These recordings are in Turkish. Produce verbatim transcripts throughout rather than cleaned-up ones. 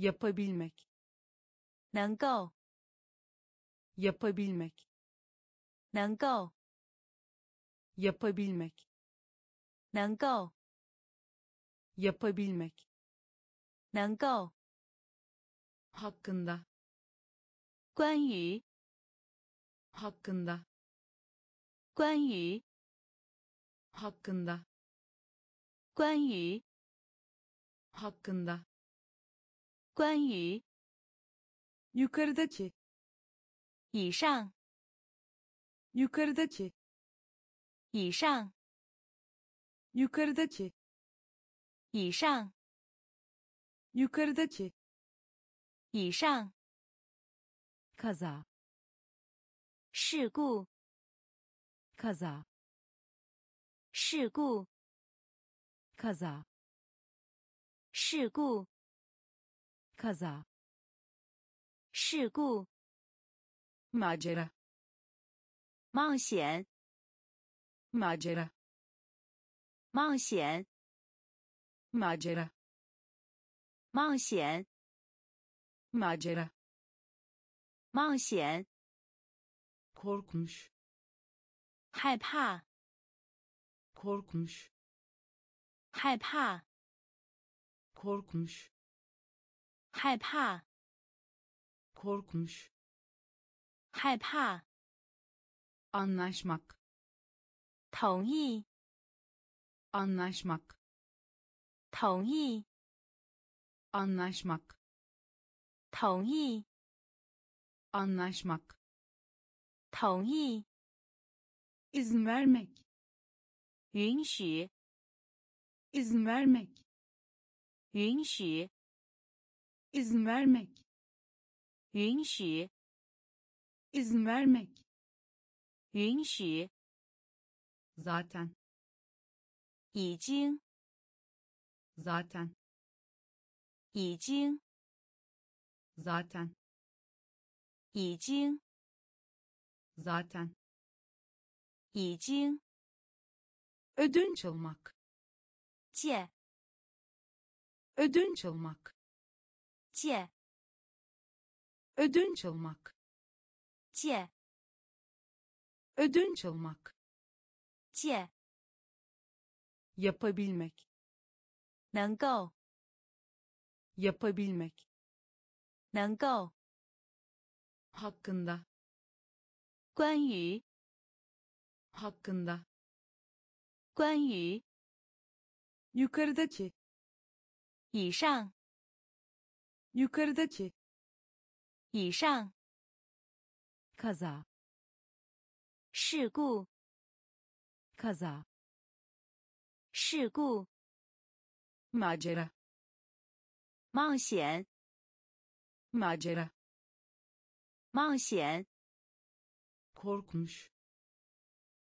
yapabilmek, 能够 yapabilmek, 能够 yapabilmek, 能够 yapabilmek, 能够 hakkında, 关于 hakkında, 关于 hakkında, 关于 hakkında, 关于 yukarıdaki, 以上 yukarıdaki, 以上 yukarıdaki, 以上 yukarıdaki, 以上 kaza, 事故 kaza, 事故 kaza, 事故 kaza, 事故 macera, 冒险 macera, 冒险 macera, 冒险 macera, 冒险 korkmuş, 害怕 korkmuş, 害怕 korkmuş, 害怕 korkmuş, 害怕 anlaşmak, 同意 anlaşmak, 同意 anlaşmak, 同意 anlaşmak, 同意 izin vermek, 允许 izin vermek, 允许 izin vermek, 允许 izin vermek, 允许 zaten, 已经 zaten, 已经 zaten, 已经 zaten, 已经 ödünç almak, 借 ödünç almak, 借 ödünç almak, 借 ödünç almak, 借 yapabilmek, 能够 yapabilmek, 能够 hakkında, 关于 hakkında, 关于 yukarıdaki, 以上 yukarıdaki, 以上 kaza, 事故 kaza, 事故 macera, 冒险 macera, 冒险 korkmuş,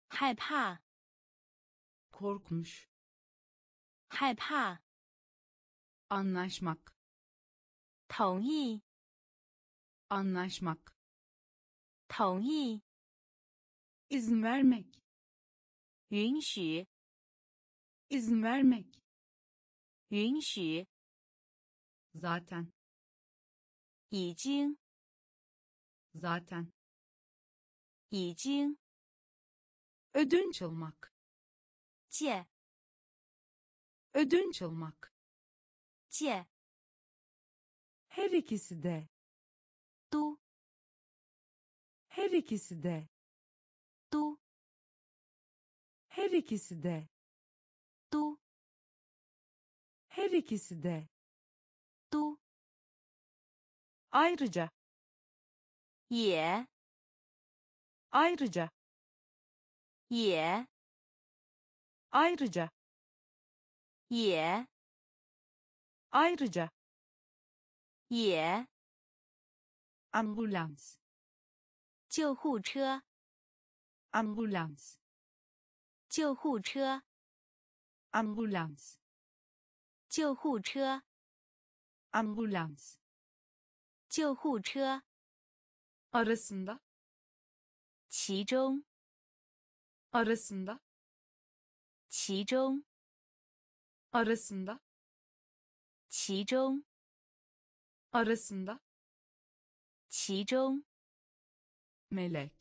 害怕 korkmuş, 害怕 anlaşmak, 同意 anlaşmak, 同意 izin vermek, 允许 izin vermek, 允许 zaten, 已经 zaten, 已经 ödünç almak, 借 ödünç almak, 借 her ikisi de, du, her ikisi de, du, her ikisi de, du, her ikisi de, du, ayrıca, ye, ayrıca, ye, ayrıca, ye, ayrıca, ye, ambulans, 救护车 ambulans, 救护车 ambulans, 救护车 ambulans, 救护车 arasında, 其中 arasında, 其中 arasında, 其中 arasında.其中 melek.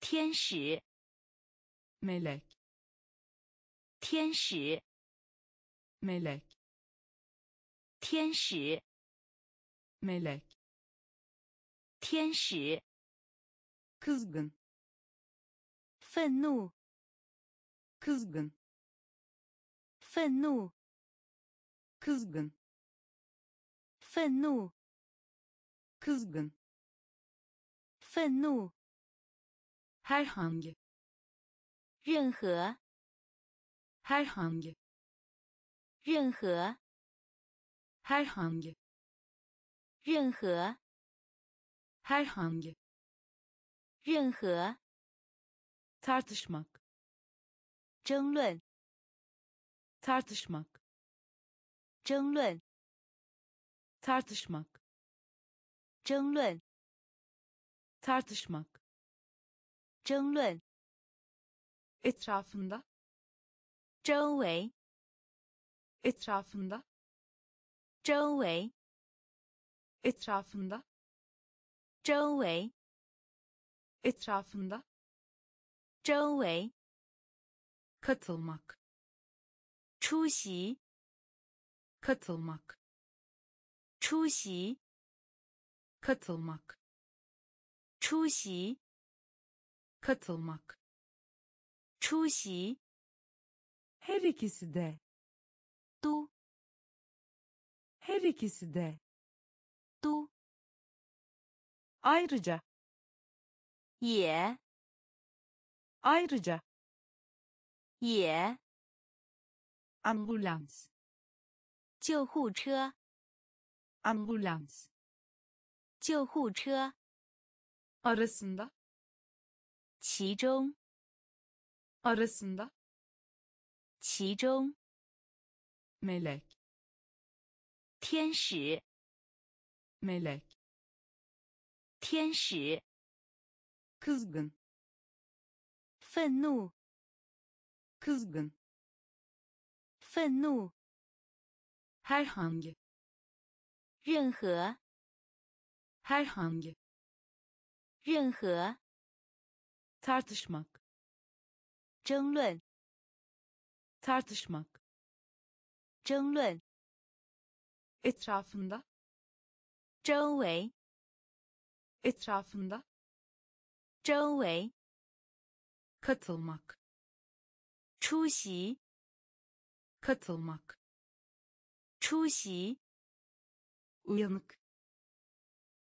天使 melek. 天使 melek. 天使 melek. 天使 kızgın. 愤怒 kızgın. 愤怒 kızgın. 愤怒 kızgın. 愤怒 herhangi. 任何 herhangi. 任何 herhangi. 任何 herhangi. 任何 tartışmak. 争论 tartışmak. 争论 tartışmak. 争论 tartışmak. 争论 etrafında. 周围 etrafında. 周围 etrafında. 周围 etrafında. 周围 katılmak. 出席 katılmak. 出席 katılmak. 出席 katılmak. 出席 her ikisi de. 都 her ikisi de. 都 ayrıca. 也 ayrıca. 也 ambulans. 救护车 ambulans. 救护车 arasında. 其中 arasında. 其中 melek. 天使 melek. 天使 kızgın. 愤怒 kızgın. 愤怒 herhangi. 任何 herhangi. 任何 tartışmak. 争论 tartışmak. 争论 etrafında. 周围 etrafında. 周围 katılmak. 出席 katılmak. 出席 uyanık.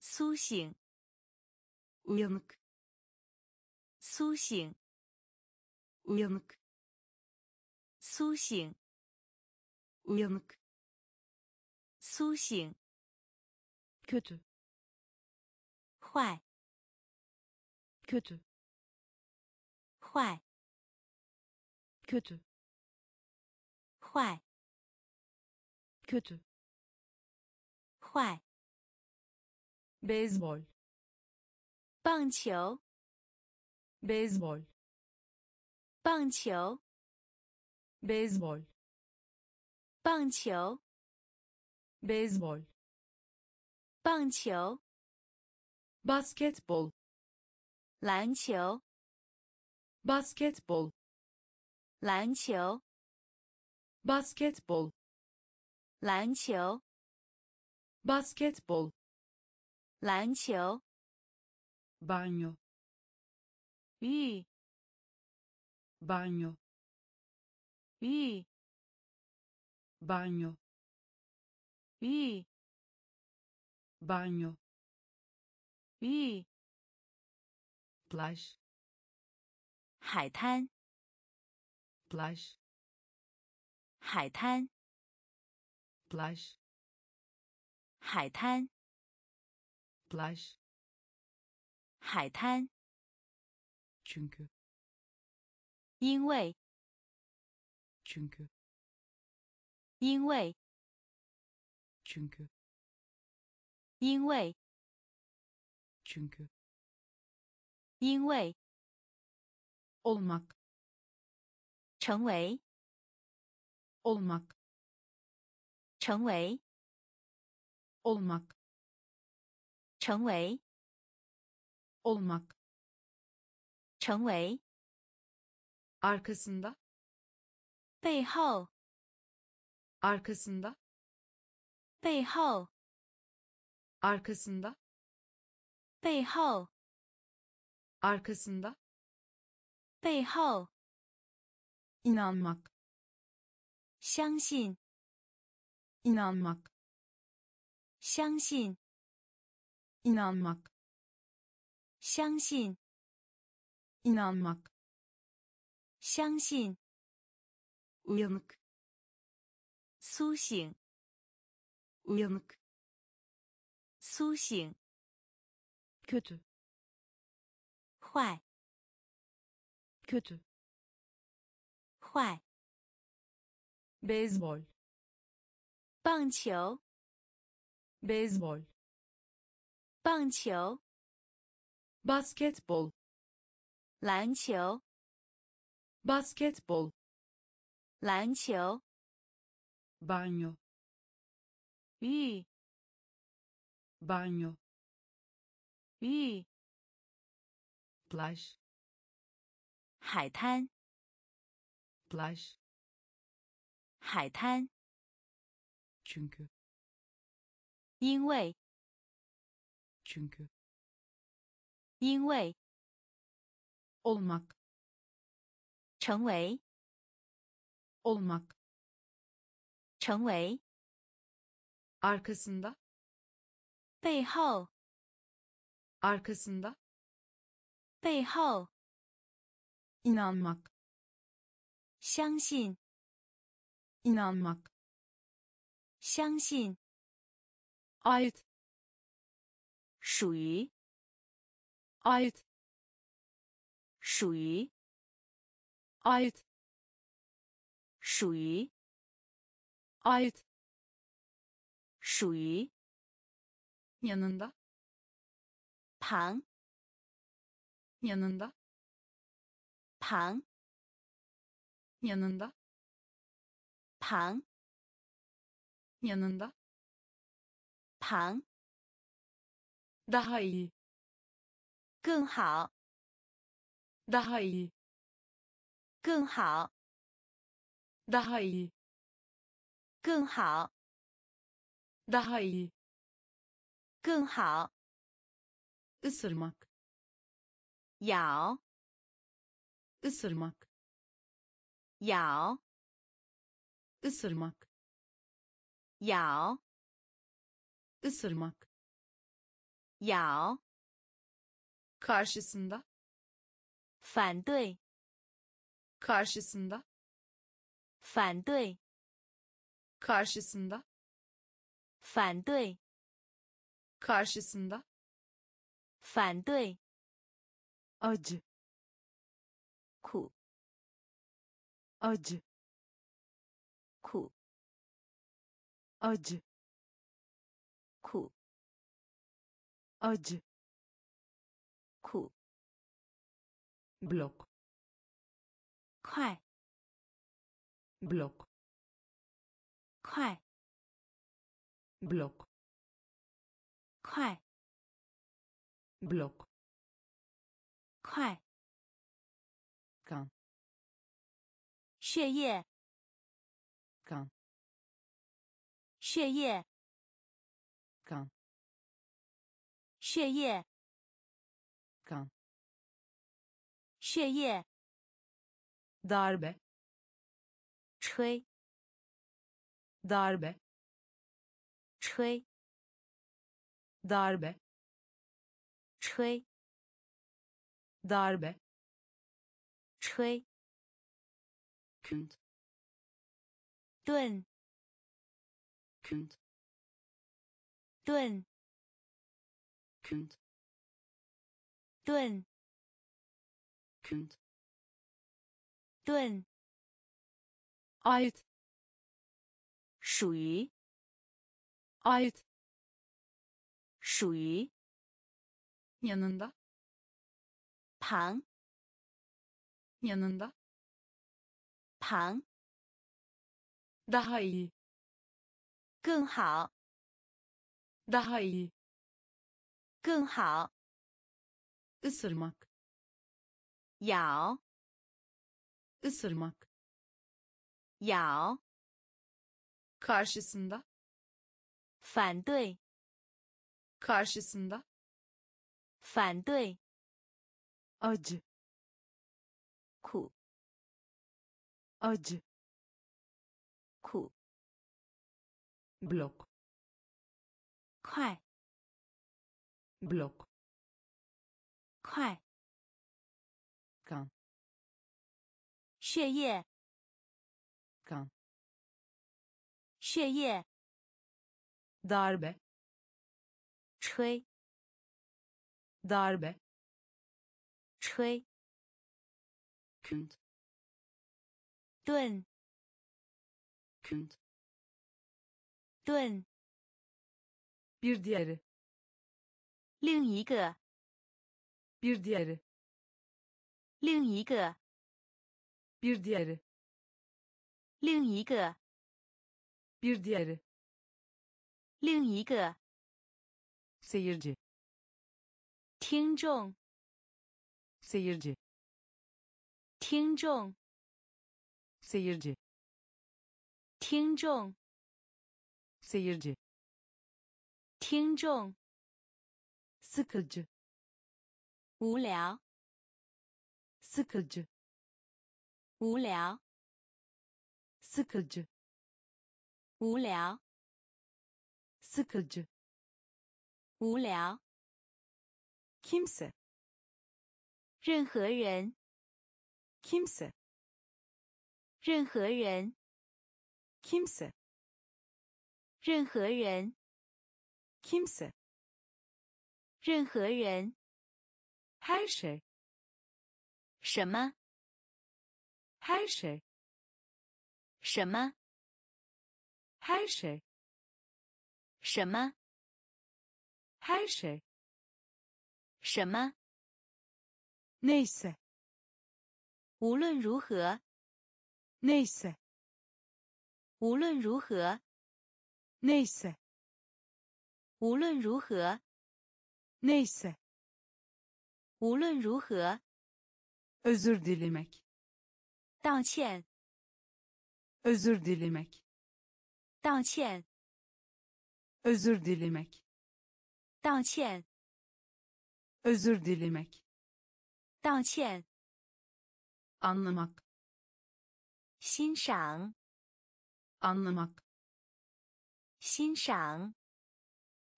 苏醒 uyanık. 苏醒 uyanık. 苏醒 uyanık. 苏醒 kötü. 坏 kötü. 坏 kötü. 坏 kötü. 坏 baseball. 棒球 baseball. 棒球 baseball. 棒球 baseball. 棒球 basketball. 篮球 basketball. 篮球 basketball. 篮球 basketball. 篮球 banyo. 浴 banyo. 浴 banyo. 浴 banyo. 浴 plaj. 海滩 plaj. 海滩 plaj. 海滩 plaj. 海滩 çünkü. 因为 çünkü. 因为 çünkü. 因为 çünkü. 因为 olmak. 成为 olmak. 成为 olmak,成为 olmak, 成为 arkasında, 背后 arkasında, 背后 arkasında, 背后 arkasında, 背后 inanmak, 相信 inanmak, 相信 inanmak, 相信 inanmak, 相信 uyanık, 苏醒 uyanık, 苏醒 kötü, 坏 kötü, 坏 beyzbol, 棒球 beyzbol, 棒球 basketbol, 篮球 basketbol, 篮球 banyo, 浴 banyo, 浴 plaj, 海滩 plaj, 海滩 çünkü, 因为 çünkü, 因为 olmak, 成为 olmak, 成为 arkasında, 背后 arkasında, 背后 inanmak, 相信 inanmak, 相信 ait, 属于 ait, 属于 ait, 属于 ait, 属于 yanında, 旁 yanında, 旁 yanında, 旁 yanında, 旁 daha iyi, 更好 daha iyi, 更好 daha iyi, 更好 daha iyi, 更好 ısırmak, 咬 ısırmak, 咬 ısırmak, 咬 ısırmak, 咬 karşısında, 反对 karşısında, 反对 karşısında, 反对 karşısında, 反对 acı, 苦 acı, 苦 acı, 苦 acı, 苦 blok, 快 blok, 快 blok, 快 blok, 快 kan, 血液 kan, 血液 kan, 血液 kan, 血液 darbe, 吹 darbe, 吹 darbe, 吹 darbe, 吹 künd, 盾 künd, 盾 künd, 盾 künd, 盾 ait, 属于 ait, 属于 yanında, 旁 yanında, 旁 daha iyi, 更好 Daha iyi. 更好. Isırmak. Yao. Isırmak. Yao. Karşısında. 反对. Karşısında. 反对. Acı. Ku. Acı. Ku. Blok. Kuay. Blok. Kuay. Kan. 血液. Kan. 血液. Darbe. 吹. Darbe. 吹. Künd. 盾. Künd. 盾. Bir diğeri. 另一个. Bir diğeri. 另一个. Bir diğeri. 另一个. Bir diğeri. 另一个. Seyirci. 听众. Seyirci. 听众. Seyirci. 听众. Seyirci. 听众. Sıkıcı. 无聊. Sıkıcı. 无聊. Sıkıcı. 无聊. Sıkıcı. 无聊. Kimse. 任何人. Kimse. 任何人. Kimse. 任何人. Kimse. 任何人. Her şey. 什么? Her şey. 什么? Her şey. 什么? Her şey. 什么? Neyse. 无论如何. Neyse. 无论如何. Neyse. 无论如何. Neyse. 无论如何. Özür dilemek. 道歉. Özür dilemek. 道歉. Özür dilemek. 道歉. Özür dilemek. 道歉. Anlamak. 欣赏. Anlamak. 欣赏.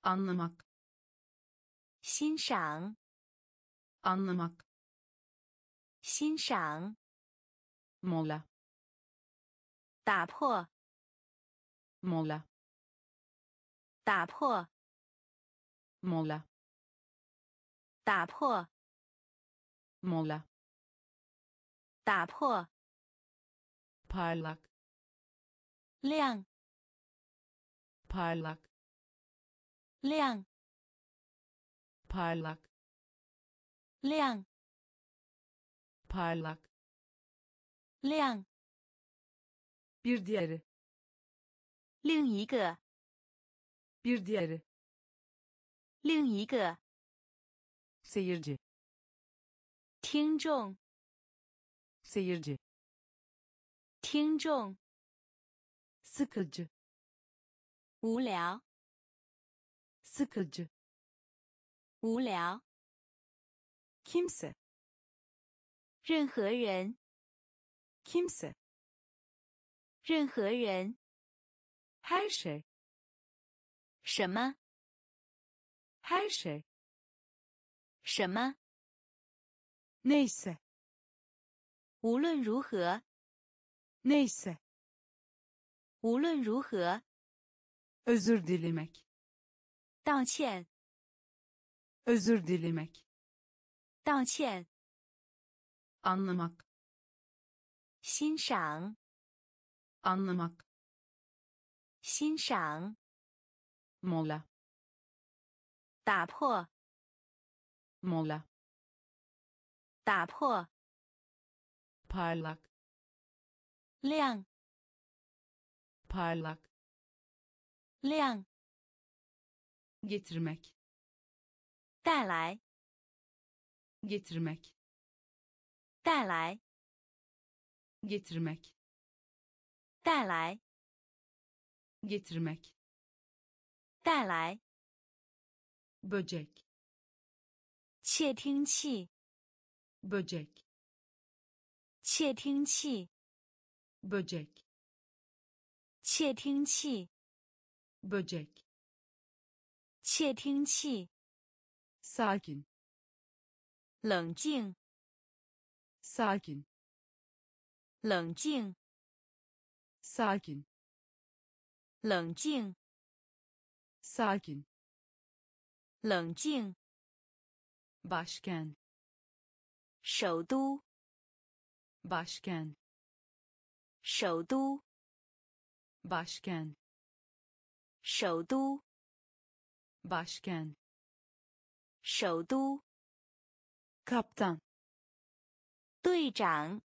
Anlamak. 欣赏. Anlamak. 欣赏. Mola. 打破. Mola. 打破. Mola. 打破. Mola. 打破. Parlak. 亮. Parlak. 亮. Parlak. 亮. Parlak. 亮. Bir diğeri. 另一个. Bir diğeri. 另一个. Seyirci. 听众. Seyirci. 听众. Sıkıcı. 无聊. Sıkıcı. 无聊. Kimse. 任何人. Kimse. 任何人. Her şey. 什么? Her şey. 什么? Neyse. 无论如何. Neyse. 无论如何. Özür dilemek. 道歉. Özür dilemek. 道歉. Anlamak. 欣赏. Anlamak. 欣赏. Mola. 打破. Mola. 打破. Parlak. 亮. Parlak. 亮. getirmek, 带来 getirmek, 带来 getirmek, 带来 getirmek, 带来 böcek, 窃听器 böcek, 窃听器 böcek, 窃听器 böcek, 窃听器 sakin, 冷静 sakin, 冷静 sakin, 冷静 sakin, 冷静 başkent, 首都 başkent, 首都 başkent, 首都 başkent, 首都 kaptan, 队长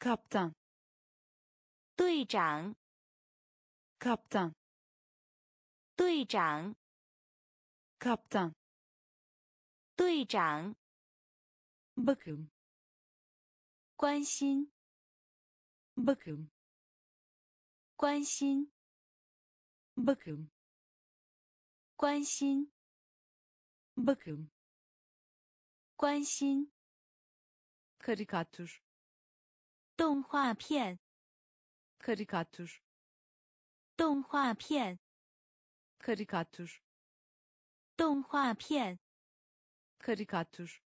kaptan, 队长 kaptan, 队长 kaptan, 队长 bakım, 关心 bakım, 关心 bakım, 关心 bakım, 关心 karikatür, 动画片 karikatür, 动画片 karikatür, 动画片 karikatür,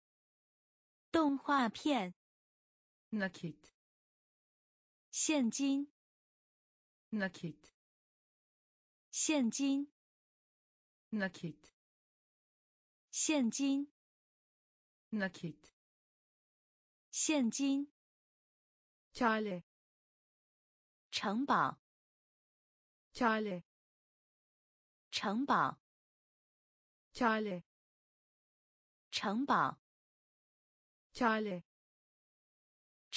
动画片 nakit, 现金 nakit, 现金 nakit, 现金 nakit, 现金 kale, 城堡 kale, 城堡 kale, 城堡 kale,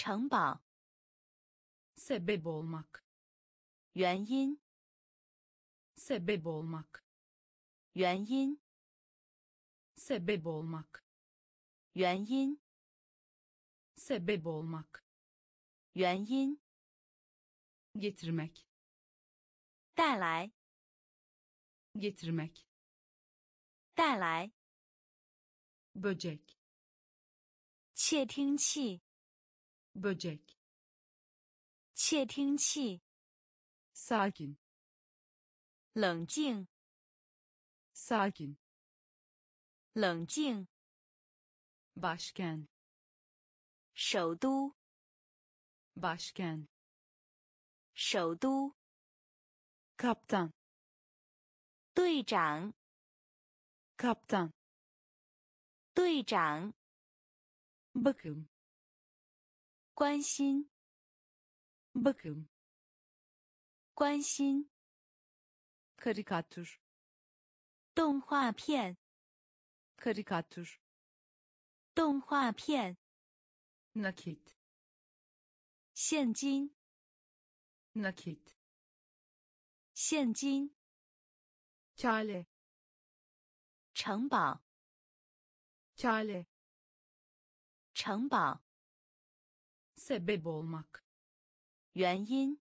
城堡 sebep olmak, 原因 sebep olmak, 原因 sebep olmak, 原因 sebep olmak, 原因 getirmek, 带来 getirmek, 带来 böcek, 窃听器 böcek, 窃听器 sakin, 冷静 sakin, 冷静 başkent, 首都 başkent, 首都 kaptan, 队长 kaptan, 队长 bakım, 关心 bakım, 关心 karikatür, 动画片 karikatür, 动画片 nakit, 现金 nakit, 现金 kale, 城堡 kale, 城堡 sebep olmak, 原因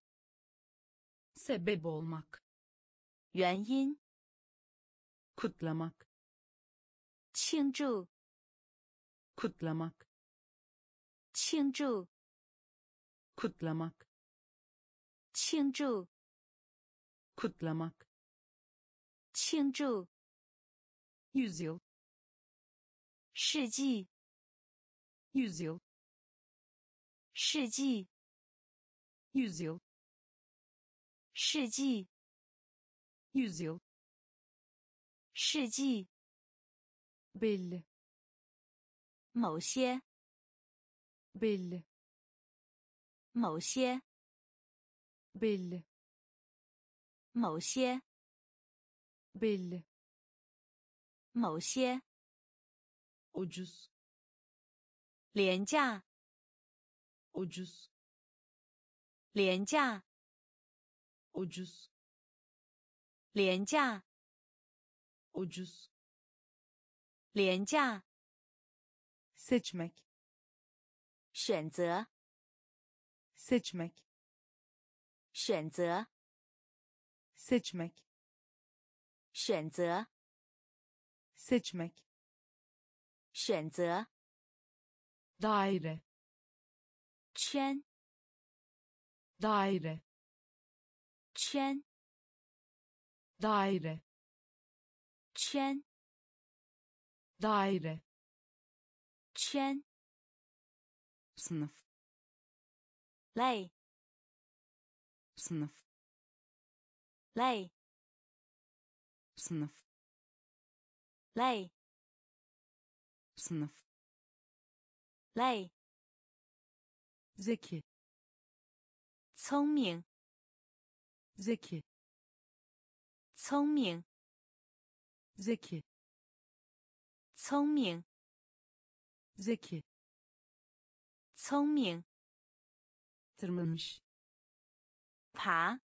sebep olmak, 原因 kutlamak, 庆祝 kutlamak, 庆祝 kutlamak, 庆祝 kutlamak, 庆祝 yüzyıl, 世纪 yüzyıl, 世纪 yüzyıl, 世纪 yüzyıl, 世纪 belli, 某些 belli, 某些 belli, 某些 belli, 某些 ucuz, 廉价 ucuz, 廉价 ucuz, 廉价 Ucuz.廉价. Seçmek. 选择. Seçmek. 选择. Seçmek. 选择. Seçmek. 选择. Daire. 圈. Daire. 圈. Daire. 圈. Daire. 圈. Sınıf. Lay. Sınıf. Lay. Sınıf. Lay. Sınıf. Lay. Zeki. 聪明 Zeki. 聪明 Zeki. 聪明 Zeki. 聪明 Tırmanmış. 爬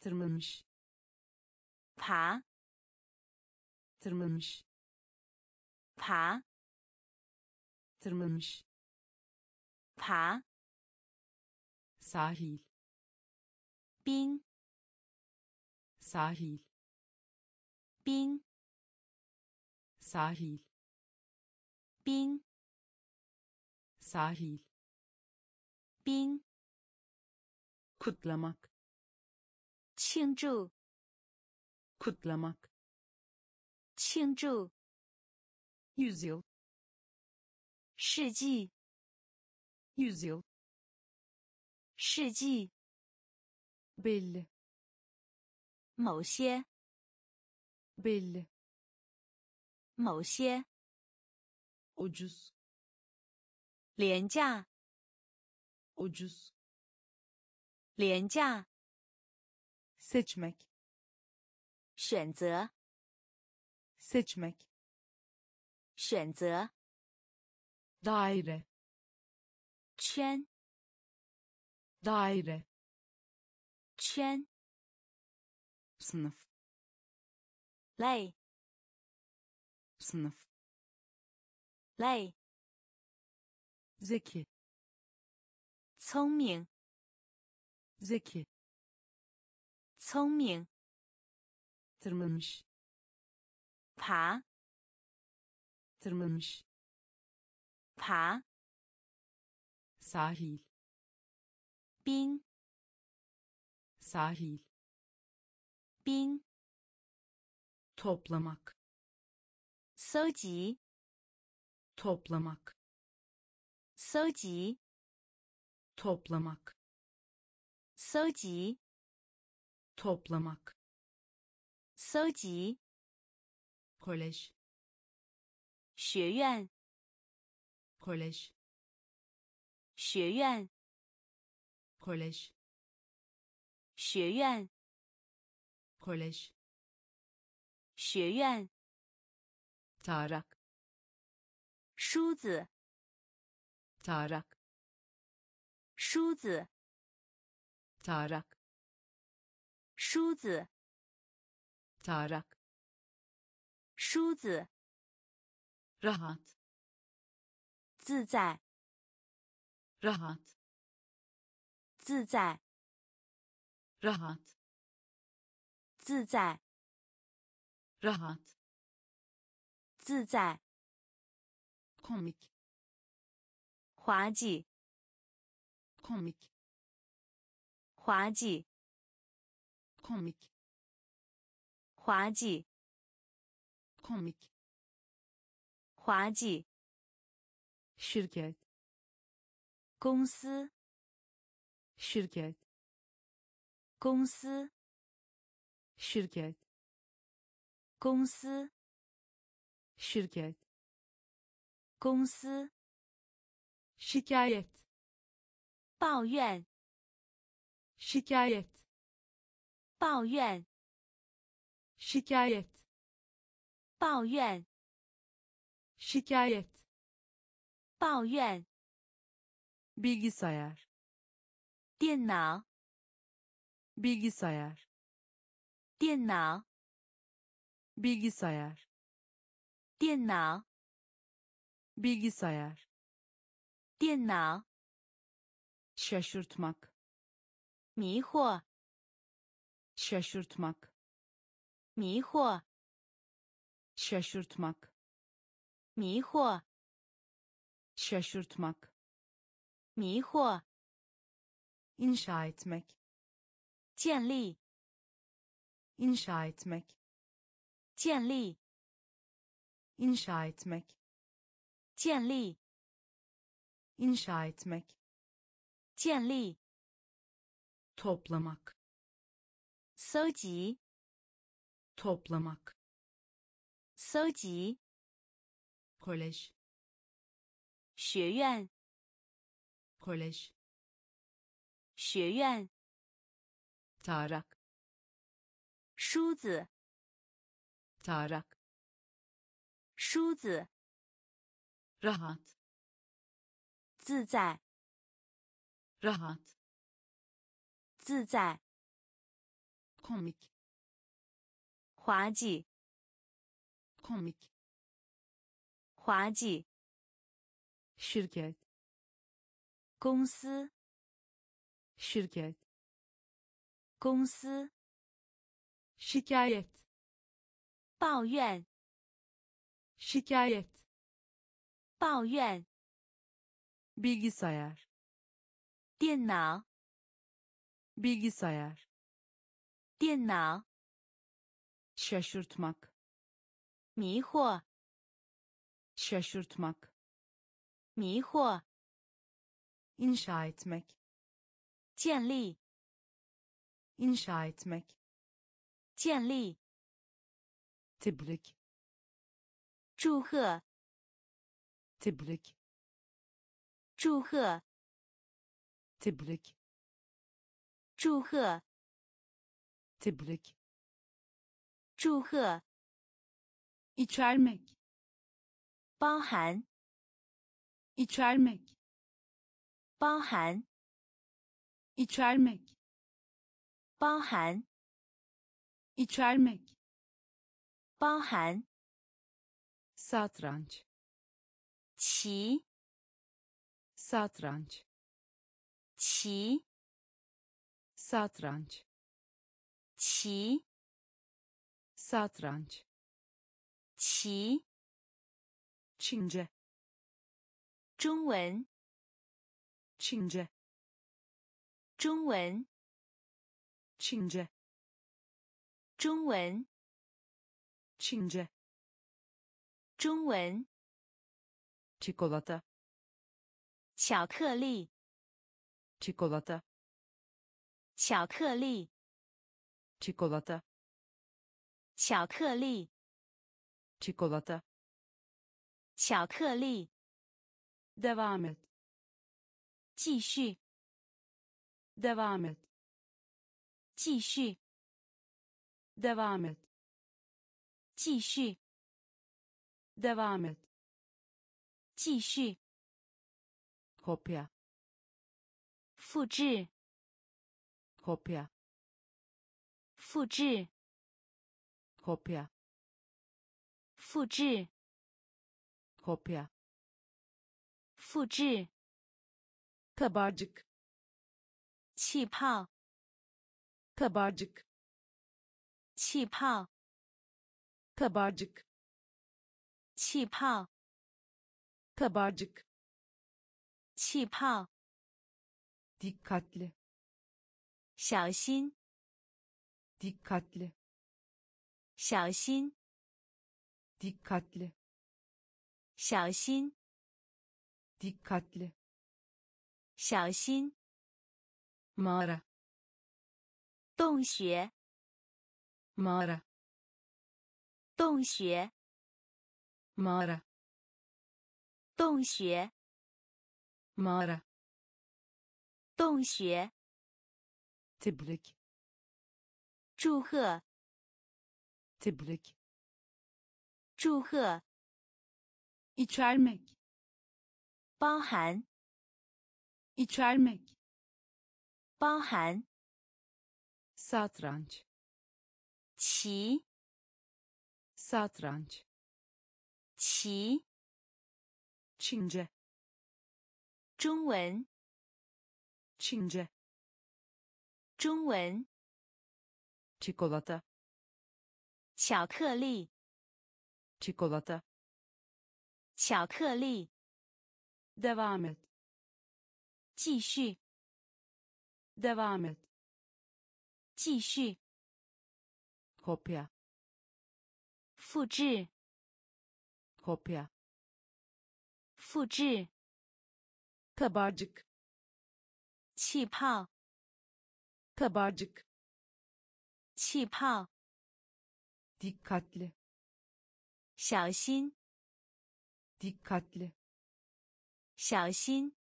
Tırmanmış. 爬 Tırmanmış. 爬 Tırmanmış. 爬 sahil, bin, sahil, bin, sahil, bin, sahil, bin, kutlamak, 庆祝, kutlamak, 庆祝, yüzyıl, 世纪, yüzyıl. 世纪 belli 某些 belli 某些 ucuz 廉价 ucuz 廉价 seçmek 选择 seçmek 选择 daire 圈 Daire. 圈. Sınıf. Lay. Sınıf. Lay. Zeki. 聪明. Zeki. 聪明. Tırmanmış. 爬. Tırmanmış. 爬. Sahil. Bin, sahil, bin, toplamak, 搜集, toplamak, 搜集, toplamak, 搜集, toplamak, 搜集, kolej, 学院, kolej, 学院. Kolej. 学院 Kolej. 学院 Tarak. 梳子 Tarak. 梳子 Tarak. 梳子 Tarak. 梳子 Rahat. 自在 Rahat. 自在 rahat 自在 rahat 自在 komik 滑稽 komik 滑稽 komik 滑稽 komik 滑稽 şirket 公司 şirket, 公司 şirket, 公司 şirket, 公司 şikayet, 抱怨 şikayet, 抱怨 şikayet, 抱怨 şikayet, 抱怨 bilgisayar. 电脑 bilgisayar 电脑 bilgisayar, 电脑 bilgisayar, 电脑 şaşırtmak, 迷惑 şaşırtmak, 迷惑 şaşırtmak, 迷惑 şaşırtmak, 迷惑 inşa etmek, 建立 inşa etmek, 建立 inşa etmek, 建立 inşa etmek, 建立 toplamak, 搜集 toplamak, 搜集 college, 学院 college, 学院 tarak, 梳子 tarak, 梳子 rahat, 自在 rahat, 自在 komik, 滑稽 komik, 滑稽 şirket, 公司 şirket, 公司 şikayet, 抱怨 şikayet, 抱怨 bilgisayar, 电脑 bilgisayar, 电脑 şaşırtmak, 迷惑 şaşırtmak, 迷惑 inşa etmek, 建立 inşa etmek, 建立 tebrik, 祝贺 tebrik, 祝贺 tebrik, 祝贺 tebrik, 祝贺 içermek, 包含 içermek, 包含 içermek, 包含 içermek, 包含 satranç, 棋 satranç, 棋 satranç, 棋 satranç, 棋 Çince, 中文 Çince, 中文 Çince, 中文 Çince, 中文 Çikolata, 巧克力 Çikolata, 巧克力 Çikolata, 巧克力 Çikolata, 巧克力 devam et, 继续 devam et, 继续 devam et, 继续 devam et, 继续 kopya, 复制 kopya, 复制 kopya, 复制 kopya, 复制 kabarcık, 气泡 kabarcık, 气泡 kabarcık, 气泡 kabarcık, 气泡 dikkatli, 小心 dikkatli, 小心 dikkatli, 小心 dikkatli, 小心 mağara, 洞穴 mağara, 洞穴 mağara, 洞穴 mağara, 洞穴 tebrik, 祝贺 tebrik, 祝贺 içermek, 包含 içermek, 包含 satranç, 棋 Satranç. Çi. Çince. Zhongwen. Çince. Zhongwen. Çikolata. Çikolata. Çikolata. Çikolata. Devam et. 继续 devam et 继续 kopya 复制 kopya 复制 kabarcık 气泡 kabarcık 气泡 dikkatli 小心 dikkatli 小心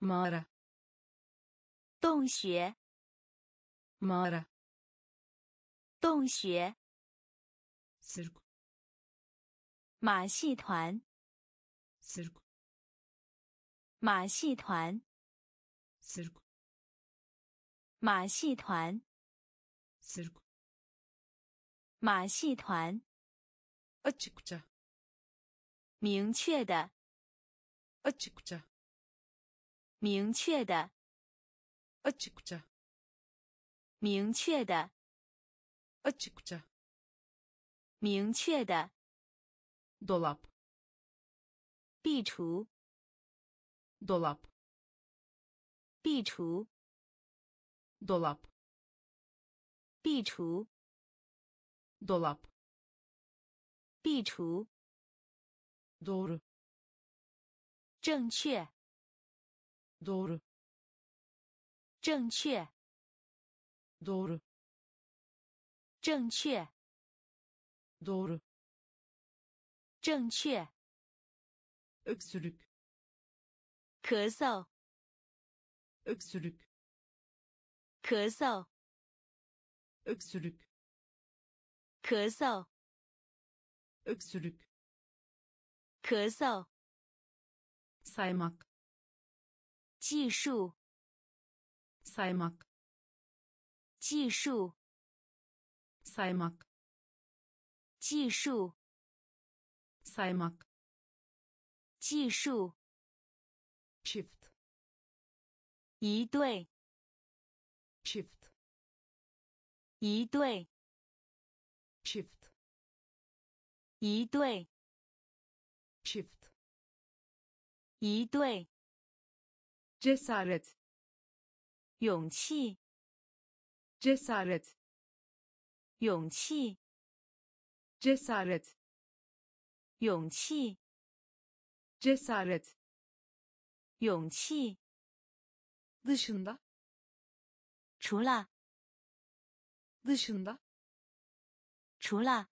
mağara 洞穴 mağara 洞穴 sirk 马戏团 sirk 马戏团 sirk 马戏团 sirk 马戏团 açıkça 明确的 açıkça 明确的 açıkça 明确的 açıkça 明确的 dolap 壁橱 dolap 壁橱 dolap 壁橱 dolap 壁橱 doğru 正确 doğru 正确 doğru 正确 doğru 正确 öksürük 咳嗽 öksürük 咳嗽 öksürük 咳嗽 öksürük 咳嗽 saymak 技术 saymak 技术 saymak 技术 saymak 技术 çift 一对 çift 一对 çift 一对 çift 一对 cesaret 勇气 cesaret 勇气 cesaret 勇气 cesaret 勇气 dışında 除了 dışında 除了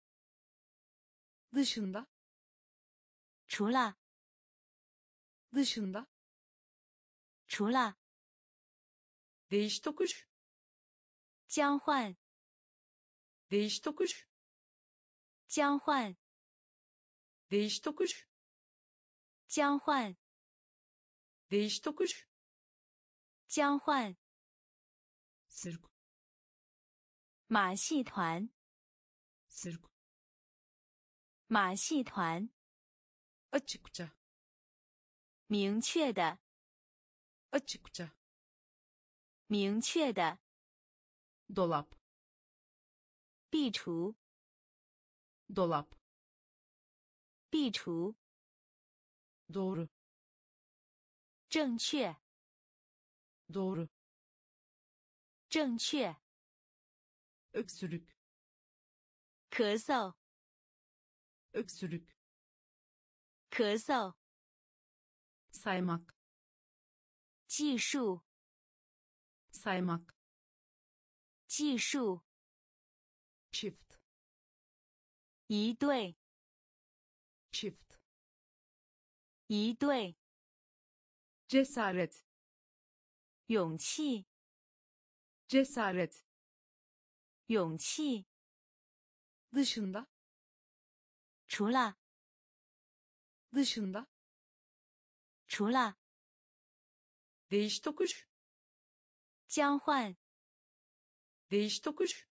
dışında 除了 dışında 除了 değiş tokuş 交换 değiş tokuş 交换 değiş tokuş 交换 değiş tokuş 交换 sirk 马戏团 sirk 马戏团 açıkça 明确的 açıkça 明确的 dolap 壁橱 dolap 壁橱 doğru 正确 doğru 正确 öksürük 咳嗽 öksürük 咳嗽 saymak 技术 saymak 技术 çift 一对 çift 一对 cesaret 勇气 cesaret 勇气 dışında 除了 dışında 除了 değiş tokuş 交换 değiş tokuş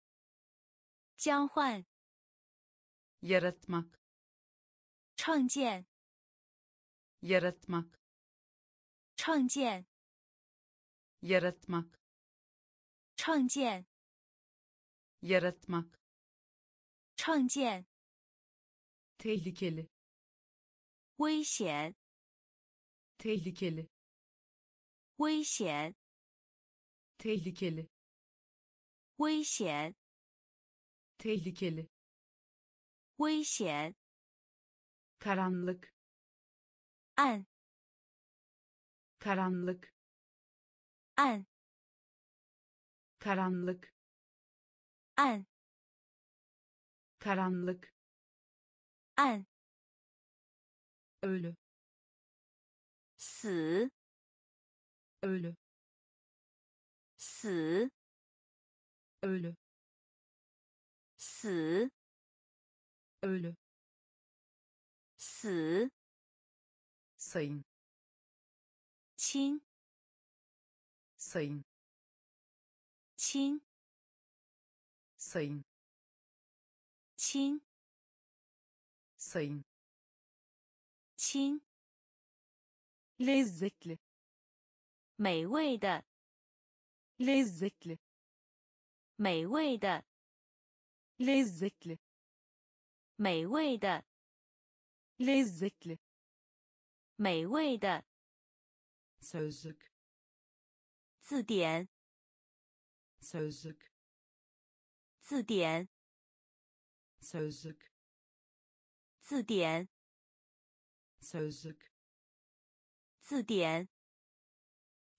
交换 yaratmak, 창建, yaratmak, 창建, yaratmak, 창建, yaratmak, 창建, tehlikeli, 危险, tehlikeli, 危险, tehlikeli, 危险, tehlikeli, 危险, karanlık, 暗, karanlık, 暗, karanlık, 暗, karanlık, 暗, ölü, 死, ölü, 死, ölü, 死, ölü, 死, sayın, 亲, sayın, 亲, sayın, 亲, sayın, 亲, lezzetli, 美味的, lezzetli, 美味的, lezzetli, 美味的, lezzetli, 美味的, sözlük, 字典, sözlük, 字典, sözlük, 字典, sözlük, 字典,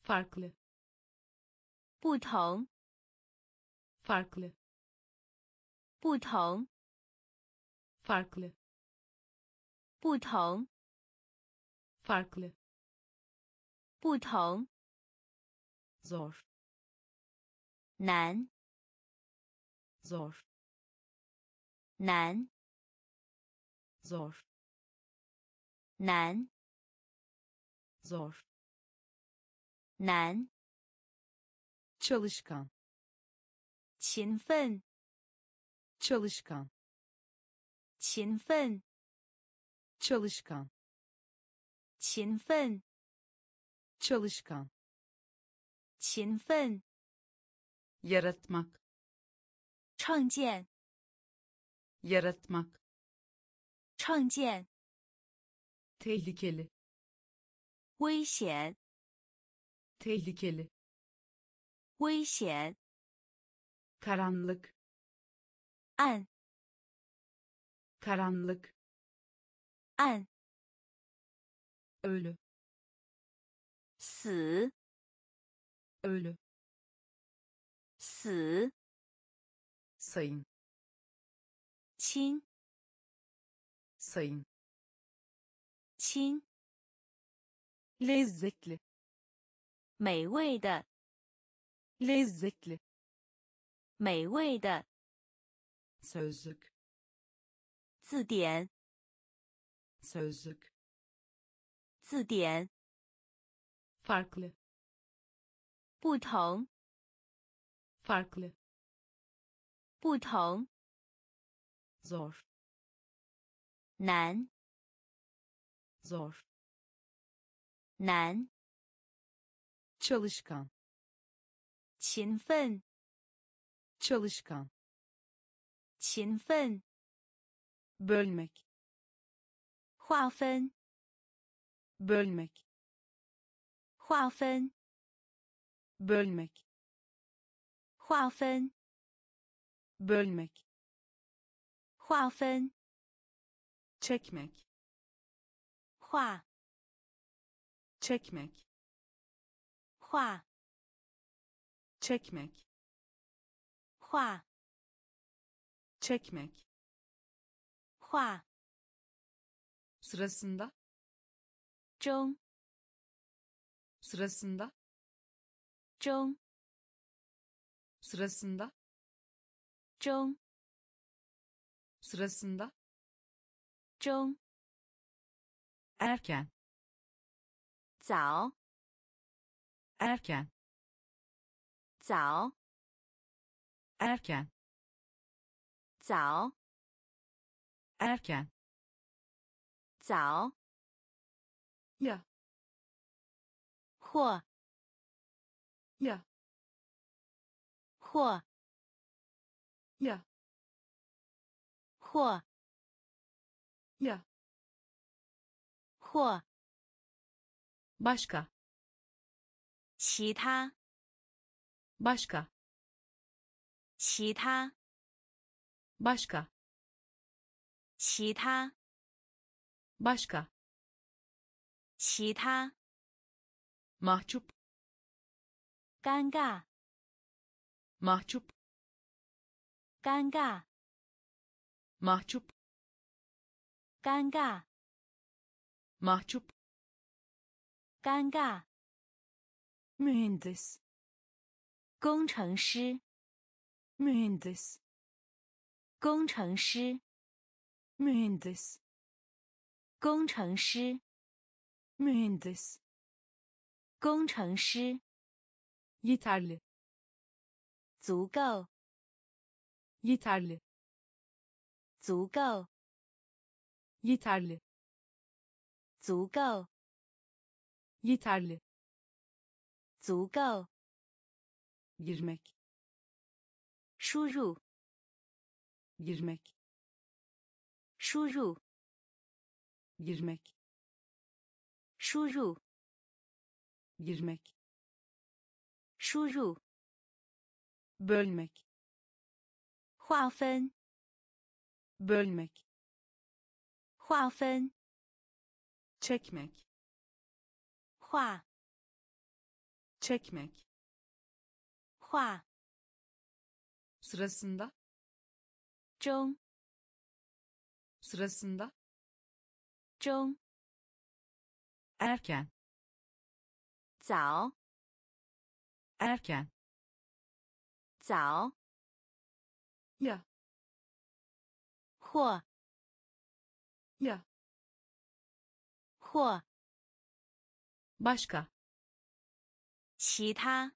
farklı, 不同, farklı, 不同, farklı, 不同, farklı, 不同, zor, 难, zor, 难, zor, 难, zor, 难, çalışkan, 勤奋, çalışkan, 勤奋, çalışkan, 勤奋, çalışkan, 勤奋, yaratmak, 创建, yaratmak, 创建, tehlikeli, 危险, tehlikeli, 危险, karanlık, 暗, karanlık, 暗, ölü, 死, ölü, 死, sayın, 亲, sayın, 亲, lezzetli, 美味的, lezzetli, 美味的, sözlük, 字典, sözlük, 字典, farklı, 不同, farklı, 不同, zor, 难, zor, 难, çalışkan, 勤奋, çalışkan, 勤奋, bölmek, 划分, bölmek, 划分, bölmek, 划分, bölmek, 划分, çekmek, 划, çekmek, 划, çekmek, 划, çekmek, 划, sırasında, 中, sırasında, 中, sırasında, 中, sırasında, 中, erken, 早, erken, 早, erken, 早, erken. 早 ya 或 ya 或 ya 或 ya 或 başka 其他 başka 其他 başka 其他 başka 其他 mahcup 尴尬 mahcup 尴尬 mahcup 尴尬 mahcup 尴尬 mühendis 工程师 mühendis 工程师 mühendis 工程师 mühendis 工程师 yeterli 足够 yeterli 足够 yeterli 足够 yeterli 足够 girmek 输入 girmek 输入 girmek 输入 girmek 输入 bölmek 划分 bölmek 划分 çekmek 划 çekmek 划 sırasında 中 sırasında 中 erken 早 erken 早 ya 或 ya 或 başka 其他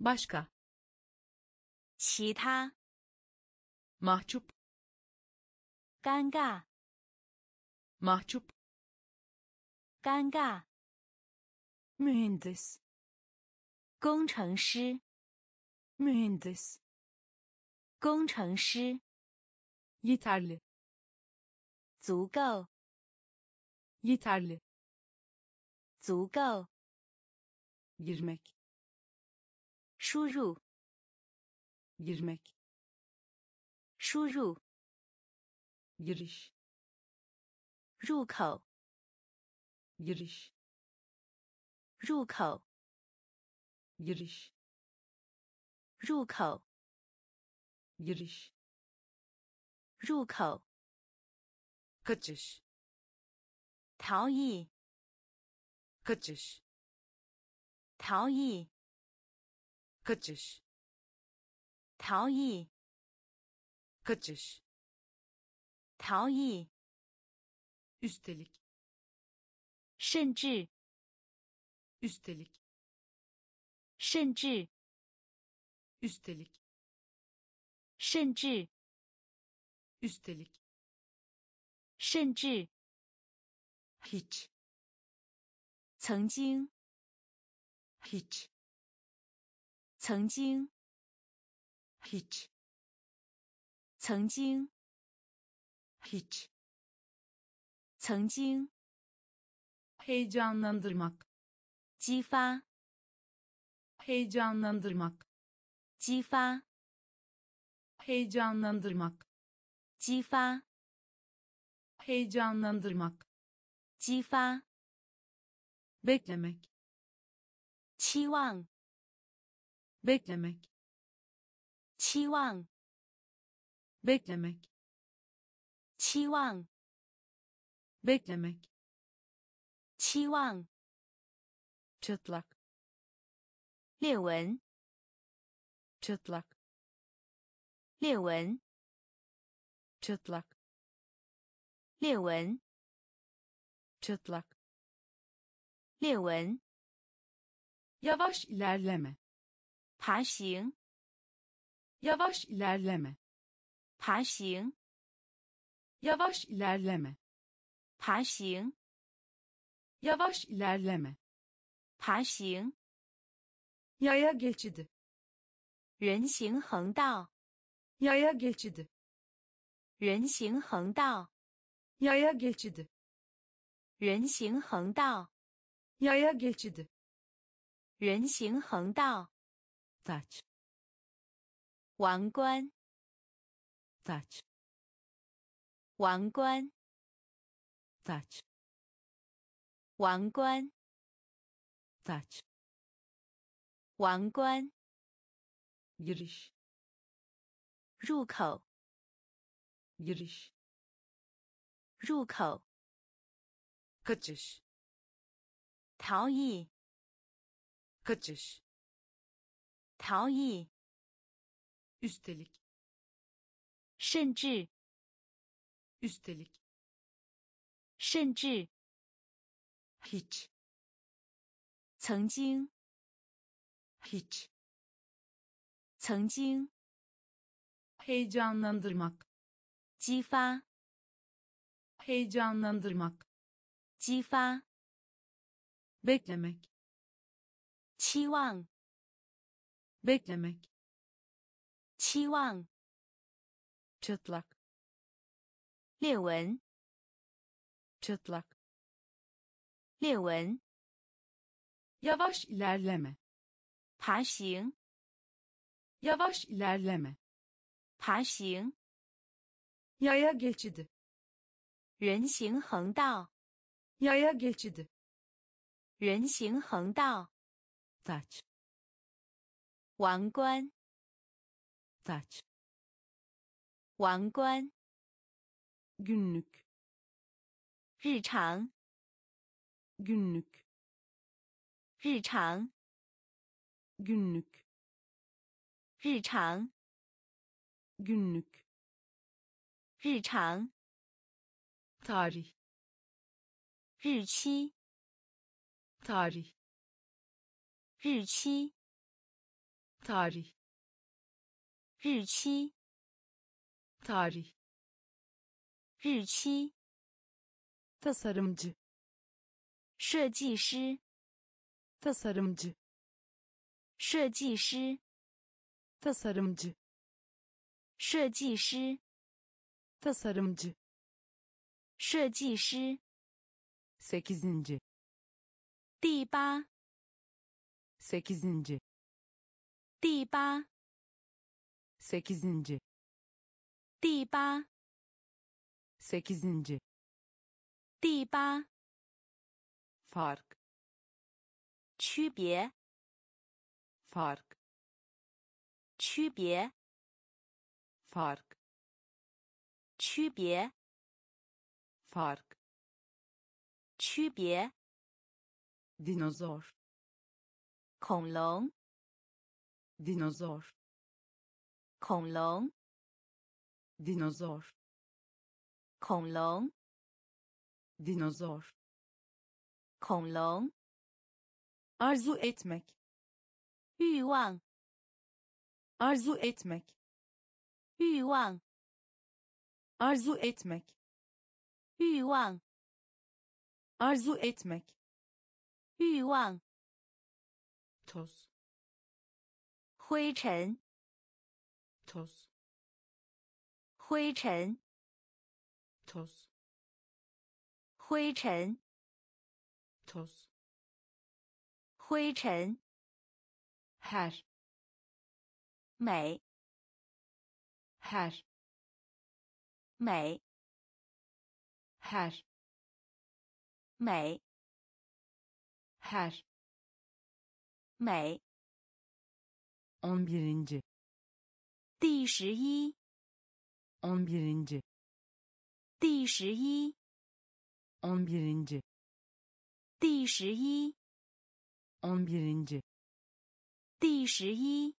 başka 其他 mahcup 尴尬 mahcup 尴尬 mühendis 工程师 mühendis 工程师 yeterli 足够 yeterli 足够 girmek 输入 girmek 输入 giriş 入口 giriş 入口 giriş 入口 giriş 入口 kaçış 逃逸 kaçış 逃逸 kaçış 逃逸 kaçış 逃逸 üstelik 甚至 üstelik 甚至 üstelik 甚至 üstelik 甚至 hiç 曾经 hiç 曾经 hiç 曾经 hiç 曾经 heyecanlandırmak 激发 heyecanlandırmak 激发 heyecanlandırmak 激发 heyecanlandırmak 激发 beklemek 期望 beklemek 期望 beklemek 期望 beklemek 期望 çıtlak 裂纹 çıtlak 裂纹 çıtlak 裂纹 çıtlak 裂纹 yavaş ilerleme 爬行 yavaş ilerleme 爬行 Yavaş ilerleme. 爬行. Yavaş ilerleme. 爬行. Yaya geçidi. 人行横道. Yaya geçidi. 人行横道. Yaya geçidi. 人行横道. Yaya geçidi. 人行横道. Taç. 王冠. Taç. 王冠 Taç 王冠 Taç 王冠 Giriş 入口 Giriş 入口 Kaçış 逃逸 Kaçış 逃逸 Üstelik 甚至 Üstelik. 甚至 Hiç. 曾经 Hiç. 曾经 Heyecanlandırmak. 激发 Heyecanlandırmak. 激发 Beklemek. 期望 Beklemek. 期望 Çıtlak. 裂纹 çıtlak 裂纹 yavaş ilerleme 爬行 yavaş ilerleme 爬行 yaya geçidi 人行横道 yaya geçidi 人行横道 taç 王冠 taç 王冠 günlük 日常 günlük 日常 günlük 日常 günlük 日常 tarih 日期 tarih 日期 tarih 日期 tarih 日期 tasarımcı 设计师 tasarımcı 设计师 tasarımcı 设计师 tasarımcı 设计师 sekizinci 第八 sekizinci 第八 sekizinci 第八 Sekizinci. 第八. Fark. 区别. Fark. 区别. Fark. 区别. Fark. 区别. Dinozor. 恐龙. Dinozor. 恐龙. Dinozor. 恐龙 dinozor 恐龙 arzu etmek 欲望 arzu etmek 欲望 arzu etmek 欲望 arzu etmek 欲望 toz 灰尘 toz 灰尘 toz 灰尘 toz 灰尘 her 美 her 美 her 美 her 美 on birinci 第十一 on birinci 第十一 on birinci 第十一 on birinci 第十一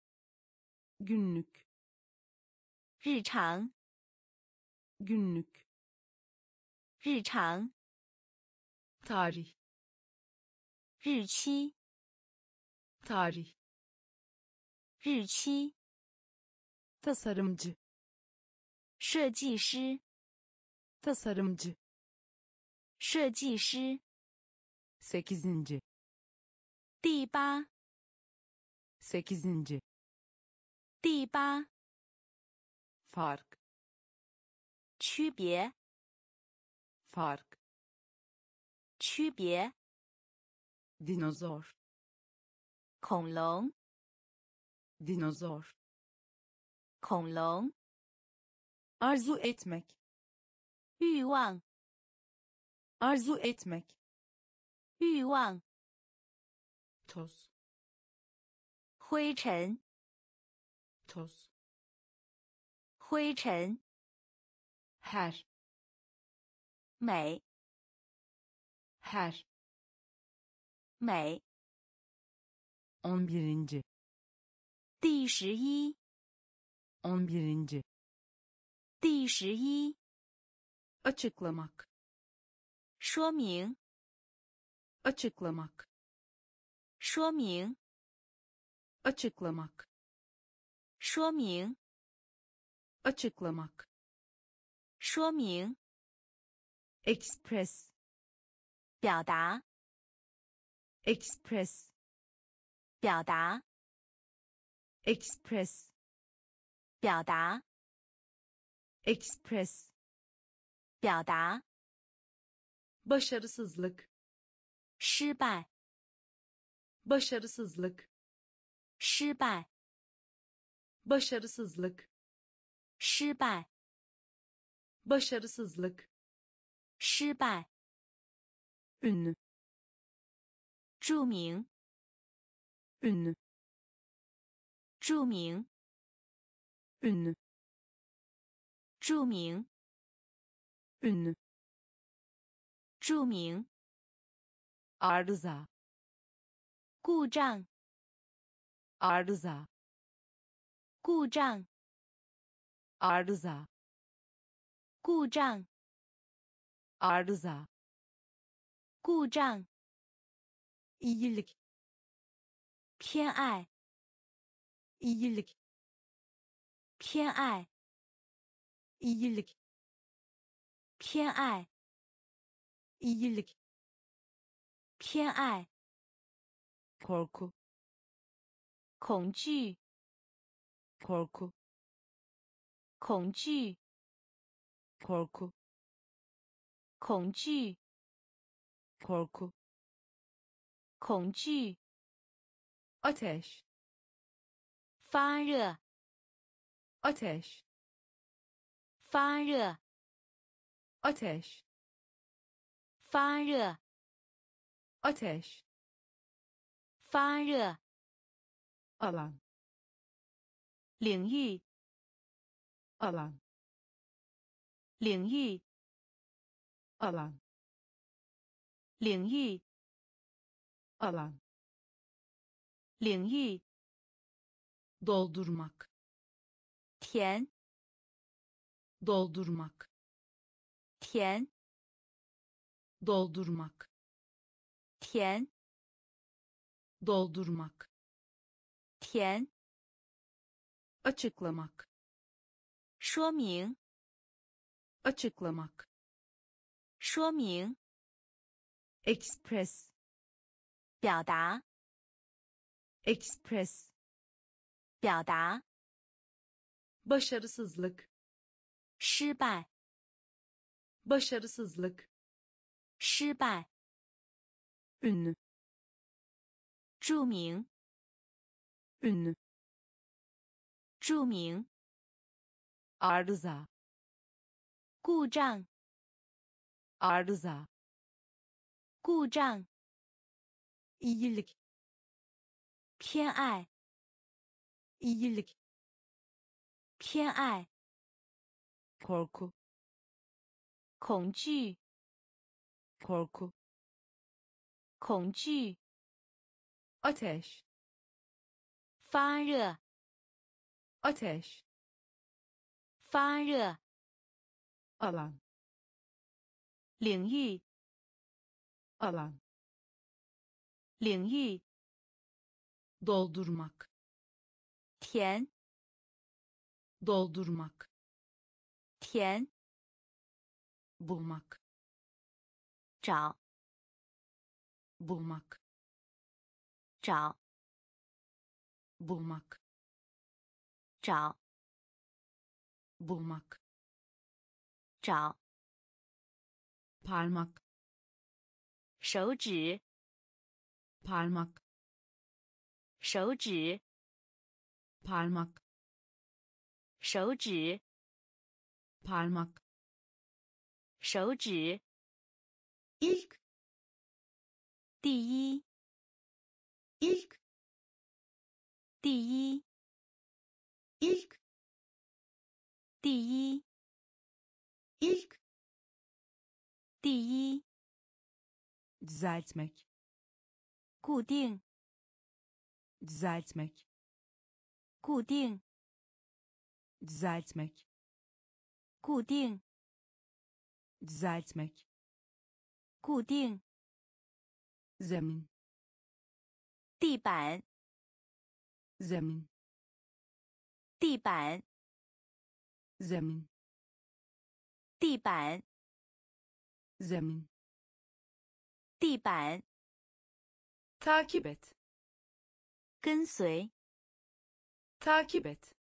günlük 日常 günlük 日常 tarih 日期 tarih 日期 tasarımcı 设计师 tasarımcı, tasarımcı, sekizinci, diba, sekizinci, diba, fark, fark, fark, fark, dinozor, 恐龙 dinozor 恐龙 arzu etmek 欲望 arzu etmek 欲望 toz 灰尘 toz 灰尘 her 美 her 美 on birinci 第十一 on birinci 第十一 açıklamak 说明 açıklamak 说明 açıklamak 说明 açıklamak 说明 express 表达 express 表达 express 表达 express 表达 başarısızlık 失败 başarısızlık 失败 başarısızlık 失败 başarısızlık 失败 ünlü 著名 ünlü 著名 ünlü 著名 ünlü 著名 arıza 故障 arıza 故障 arıza 故障 arıza 故障 iyilik 偏爱 iyilik 偏爱 iyilik 偏爱 iyilik 偏爱 korku 恐惧 korku 恐惧 korku 恐惧 korku 恐惧 ateş 发热 ateş 发热 ateş 发热 ateş 发热 alan 领域 alan 领域 alan 领域 alan 领域 doldurmak 填 doldurmak 填 doldurmak 填 doldurmak 填 açıklamak 说明 açıklamak 说明 express 表达 express 表达 başarısızlık 失败 başarısızlık 失败 ünlü 著名 ünlü 著名 arıza 故障 arıza 故障 iyilik 偏爱 iyilik 偏爱 korku 恐惧 korku 恐惧 ateş 发热 ateş 发热 alan 领域 alan 领域 doldurmak 填 doldurmak 填 bulmak,找，bulmak, 找 bulmak, 找 bulmak, 找 parmak, 手指 parmak, 手指 parmak, 手指 parmak, 手指 ilk, 第一 ilk, 第一 ilk, 第一 ilk, 第一 düzeltmek, 固定 düzeltmek, 固定 düzeltmek, 固定 düzeltmek, 固定 zemin, 地板 zemin, 地板 zemin, 地板 zemin, 地板 takip et, 跟随 takip et,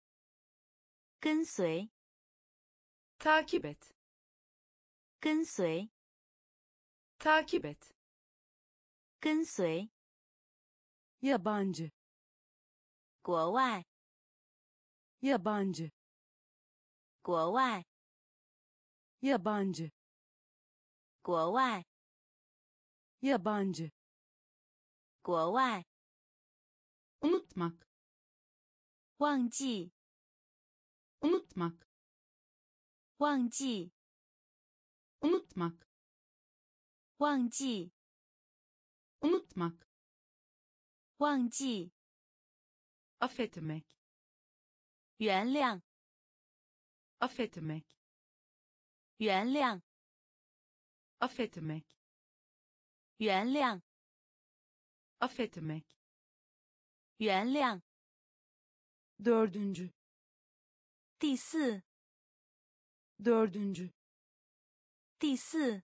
跟随 takip et, 跟随 takip et, 跟随 yabancı, 国外 yabancı, 国外 yabancı, 国外 yabancı, 国外 unutmak, 忘记 unutmak, 忘记 unutmak, 忘记 unutmak, 忘记 affetmek, 原谅 affetmek, 原谅 affetmek, 原谅 affetmek, 原谅 dördüncü, 第四 dördüncü, 第四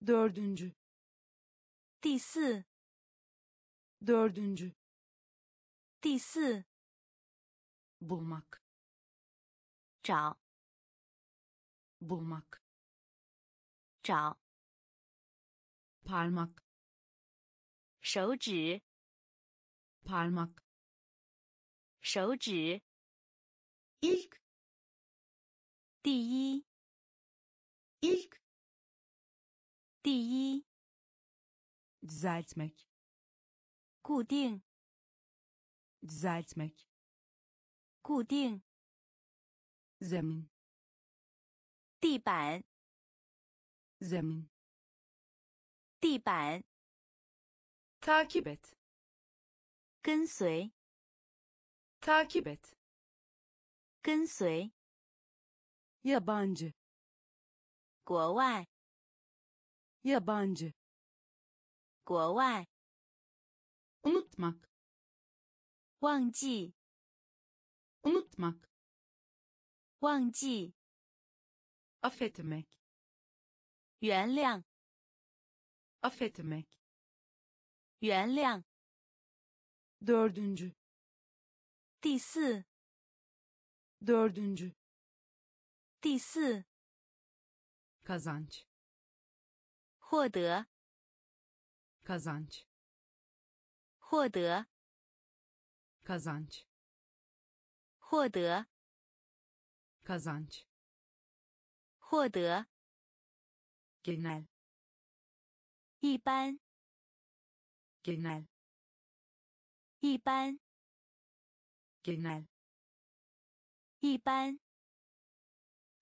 dördüncü, 第四 dördüncü, 第四 bulmak, 找 bulmak, 找 parmak, 手指 parmak, 手指 ilk, 第一 ilk, 第一 düzeltmek, 固定 düzeltmek, 固定 zemin, 地板 zemin, 地板 takip et, 跟随 takip et, 跟随 yabancı, 国外 yabancı, 国外 unutmak, 忘记 unutmak, 忘记 affetmek, 原谅 affetmek, 原谅 dördüncü, 第四 dördüncü, 第四 kazanç, 获得 kazanç, 获得 kazanç, 获得 kazanç, 获得 genel, 一般 genel, 一般 genel, 一般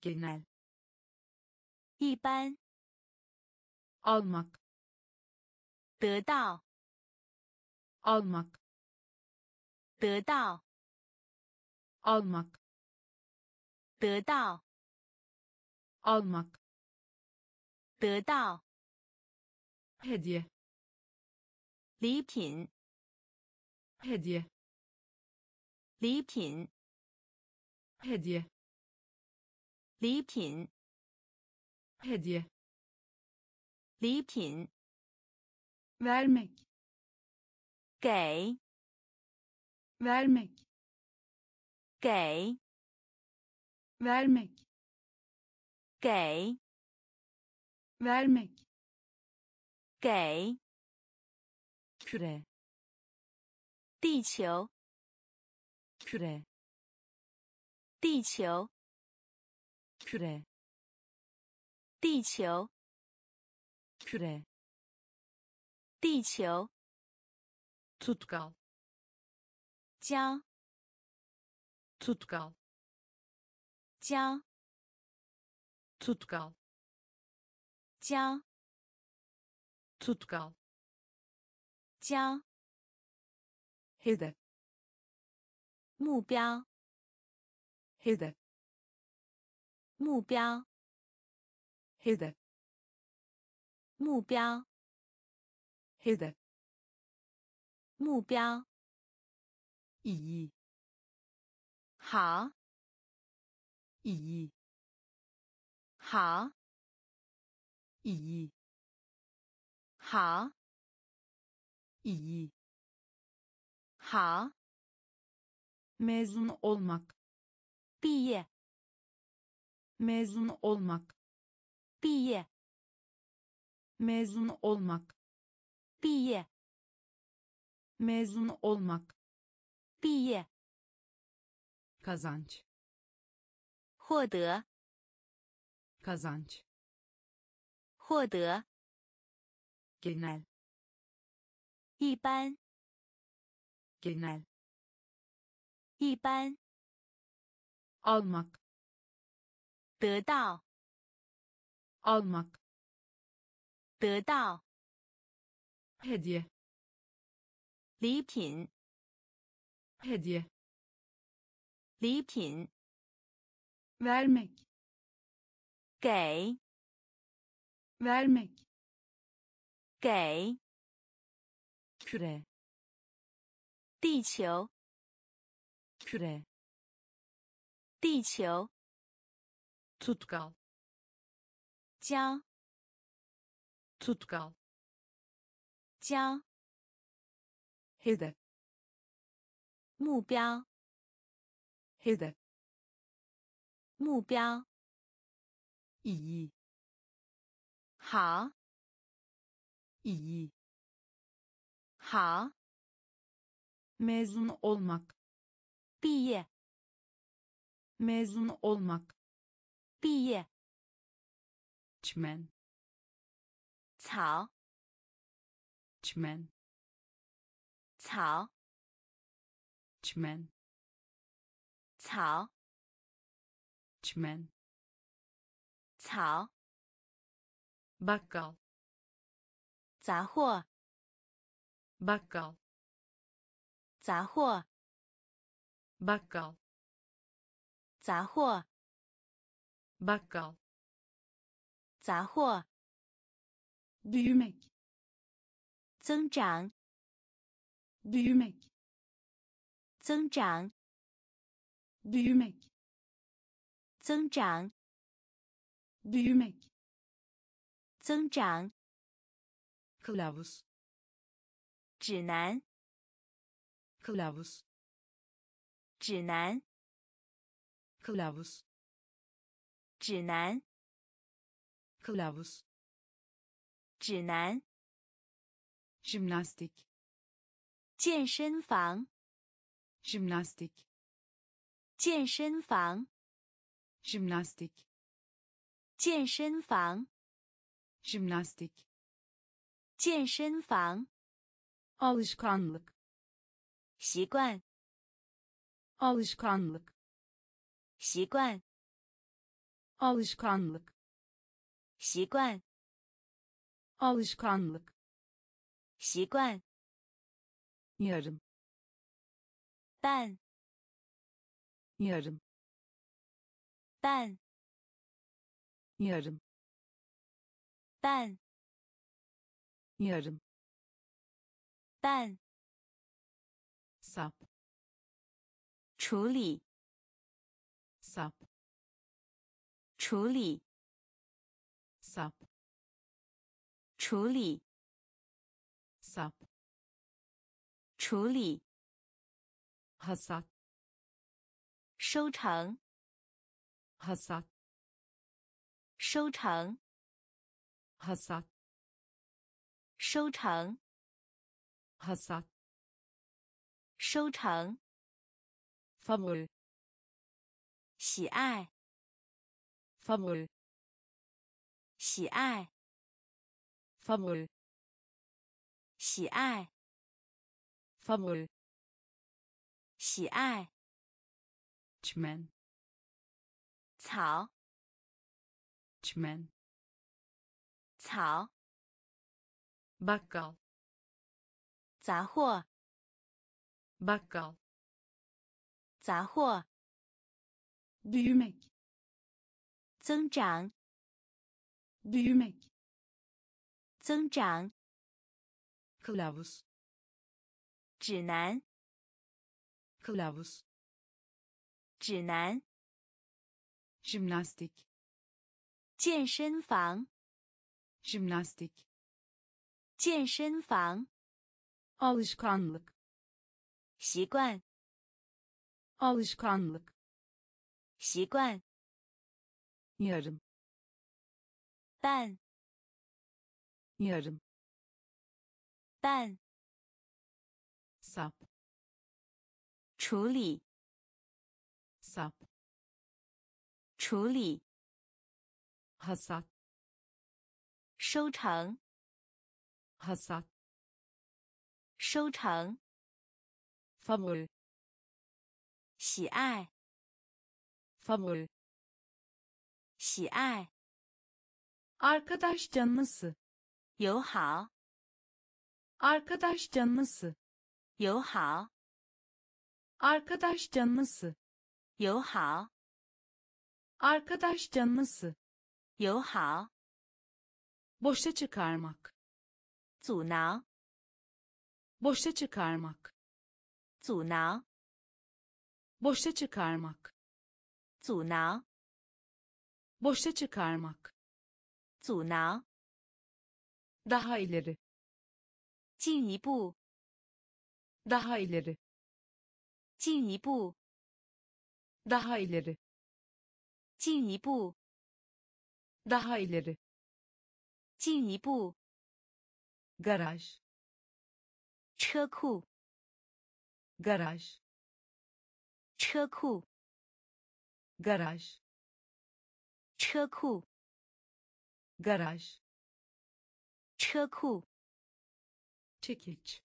genel, 一般 almak, 得到 almak, 得到 almak, 得到 almak, 得到 hediye, 礼品 hediye, 礼品 hediye, 礼品 hediye,礼品, vermek, 给, vermek, 给, vermek, 给, vermek, 给, küre, 地球, küre, 地球, küre, 地球, küre, 地球, tutkal, 姜, tutkal, 姜, tutkal, 姜, tutkal, 姜, hedef, 目标, hedef, 目标 hedef 目标 hedef 目标意义好意义好意义好意义好 mezun olmak 毕业 mezun olmak, 毕业 mezun olmak, 毕业 mezun olmak, 毕业 kazanç, 获得 kazanç, 获得 genel, 一般 genel, 一般 almak得到 almak 得到 hediye 礼品 hediye 礼品 vermek 给 vermek 给 küre 地球 küre 地球 tutkal, 姜 tutkal, 姜 hedef, 目标 hedef, 目标意义好意义好 mezun olmak, 毕业 mezun olmak, 毕业。çimen 草 çimen 草 çimen 草 çimen 草 bakkal 杂货 bakkal 杂货 bakkal 杂货 bakkal 杂货 büyümek 增长 büyümek 增长 büyümek 增长 büyümek 增长 kılavuz 指南 kılavuz 指南 kılavuz 指南 kılavuz 指南 jimnastik 健身房 jimnastik 健身房 jimnastik 健身房 jimnastik 健身房 alışkanlık 习惯 alışkanlık 习惯 alışkanlık 习惯 alışkanlık 习惯 yarım 半 yarım 半 yarım 半 yarım 半 sap 处理 sap 处理 sap 处理 sap 处理 hasat 收成 hasat 收成 hasat 收成 hasat 收成 favor 喜爱 favor 喜爱 favor 喜爱 favor 喜爱 çmen 草 çmen 草 bakkal 杂货 bakkal 杂货 büyümek 增长 büyümek 增长 kılavuz 指南 kılavuz 指南 jimnastik 健身房 jimnastik 健身房 alışkanlık 习惯 alışkanlık 习惯 yarım 半 yarım 半 sap 处理 sap 处理 hasat 收成 hasat 收成 favor 喜爱 favor 喜爱 arkadaş canlısı 友好 arkadaş canlısı 友好 arkadaş canlısı 友好 arkadaş canlısı 友好 boşa çıkarmak 阻挠 boşa çıkarmak 阻挠 boşa çıkarmak 阻挠 boşa çıkarmak 阻挠 daha ileri 进一步 daha ileri 进一步 daha ileri 进一步 daha ileri 进一步 garaj 车库 garaj 车库 garaj 车库 garaj 车库 çekiç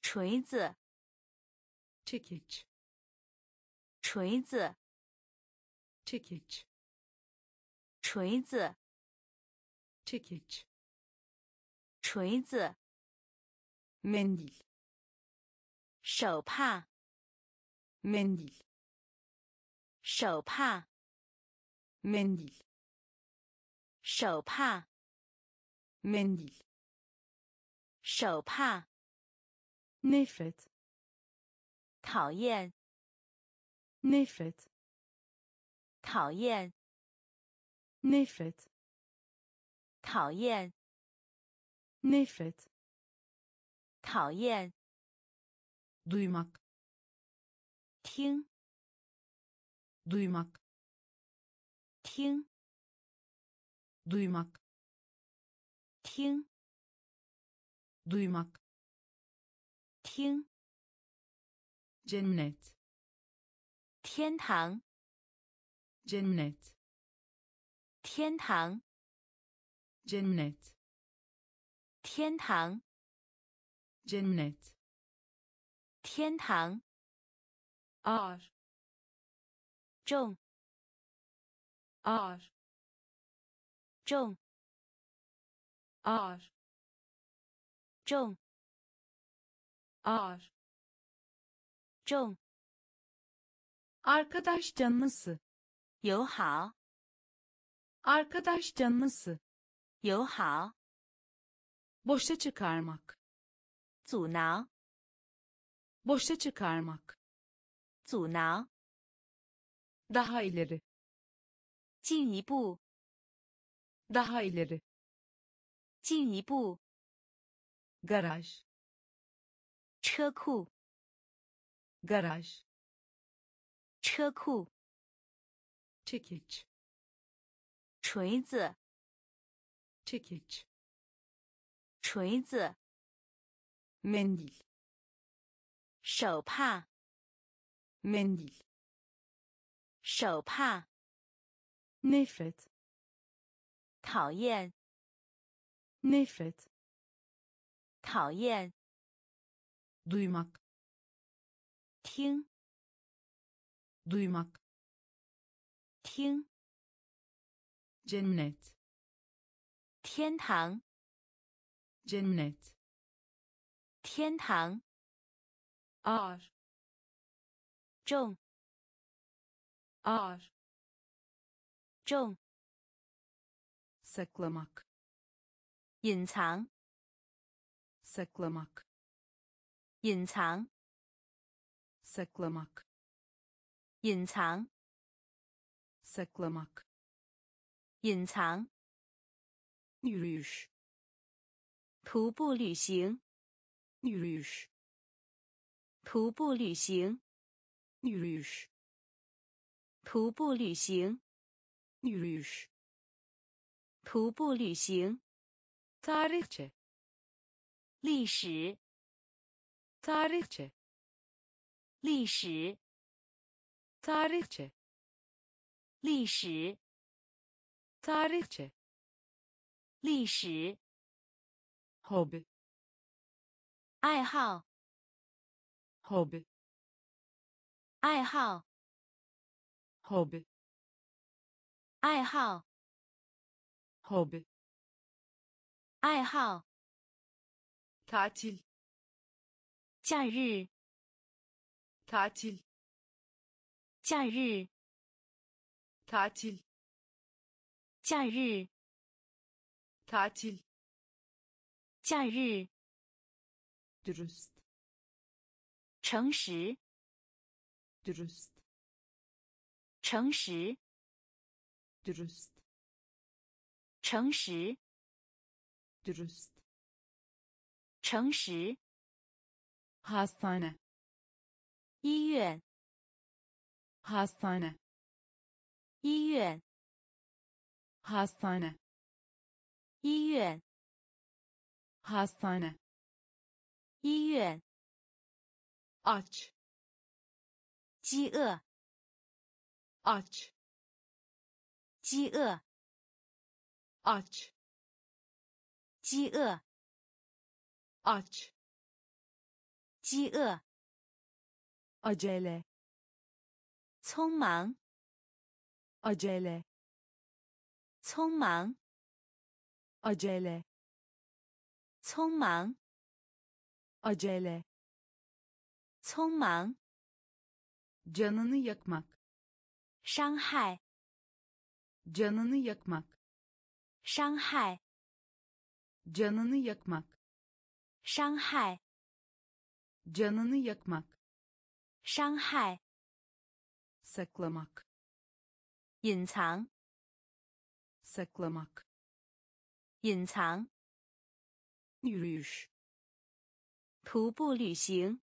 锤子 çekiç 锤子 çekiç 锤子 çekiç 锤子 mendil 手帕 mendil 手帕 mendil 手帕 mendil 手帕 nefret 讨厌 nefret 讨厌 nefret 讨厌 nefret 讨厌 duymak 听 duymak 听 duymak 听 duymak 听 cennet 天堂 cennet 天堂 cennet 天堂 cennet 天堂 ağır 重 ağır 重 ağır 重 ağır 重 arkadaş canlısı 友好 arkadaş canlısı 友好 boşa çıkarmak 阻挠 boşa çıkarmak 阻挠 daha ileri 进一步 Daha ileri. 进一步. Garaj. 车库. Garaj. 车库. Çekiç. 锤子. Çekiç. 锤子. Mendil. 手帕. Mendil. 手帕. Nefret. 讨厌 Nefret. 讨厌 Duymak. 听 Duymak. 听 Cennet. 天堂 Cennet. 天堂 Ağır. 重 Ağır. 重 saklamak, 隐藏 saklamak, 隐藏 saklamak, 隐藏 saklamak, 隐藏 yürüyüş, 徒步旅行 yürüyüş, 徒步旅行 yürüyüş, 徒步旅行 yürüyüş, 徒步旅行 tarihçe, 历史 tarihçe, 历史 tarihçe, 历史 tarihçe, 历史 hobi, 爱好 hobi, 爱好 hobi, 爱好 hobi, 爱好 tatil, 假日 tatil, 假日 tatil, 假日 tatil, 假日 dürüst, 诚实 dürüst, 诚实 dürüst, 诚实 dürüst, 诚实 hastane, 医院 hastane, 医院 hastane, 医院 hastane, 医院 aç, 饥饿 aç, 饥饿 aç, 饥饿 aç, 饥饿 acele, 匆忙 acele, 匆忙 acele, 匆忙 acele, 匆忙 canını yakmak, 伤害 canını yakmak, 伤害 canını yakmak, 伤害 canını yakmak, 伤害 saklamak, 隐藏 saklamak, 隐藏 yürüyüş, 徒步旅行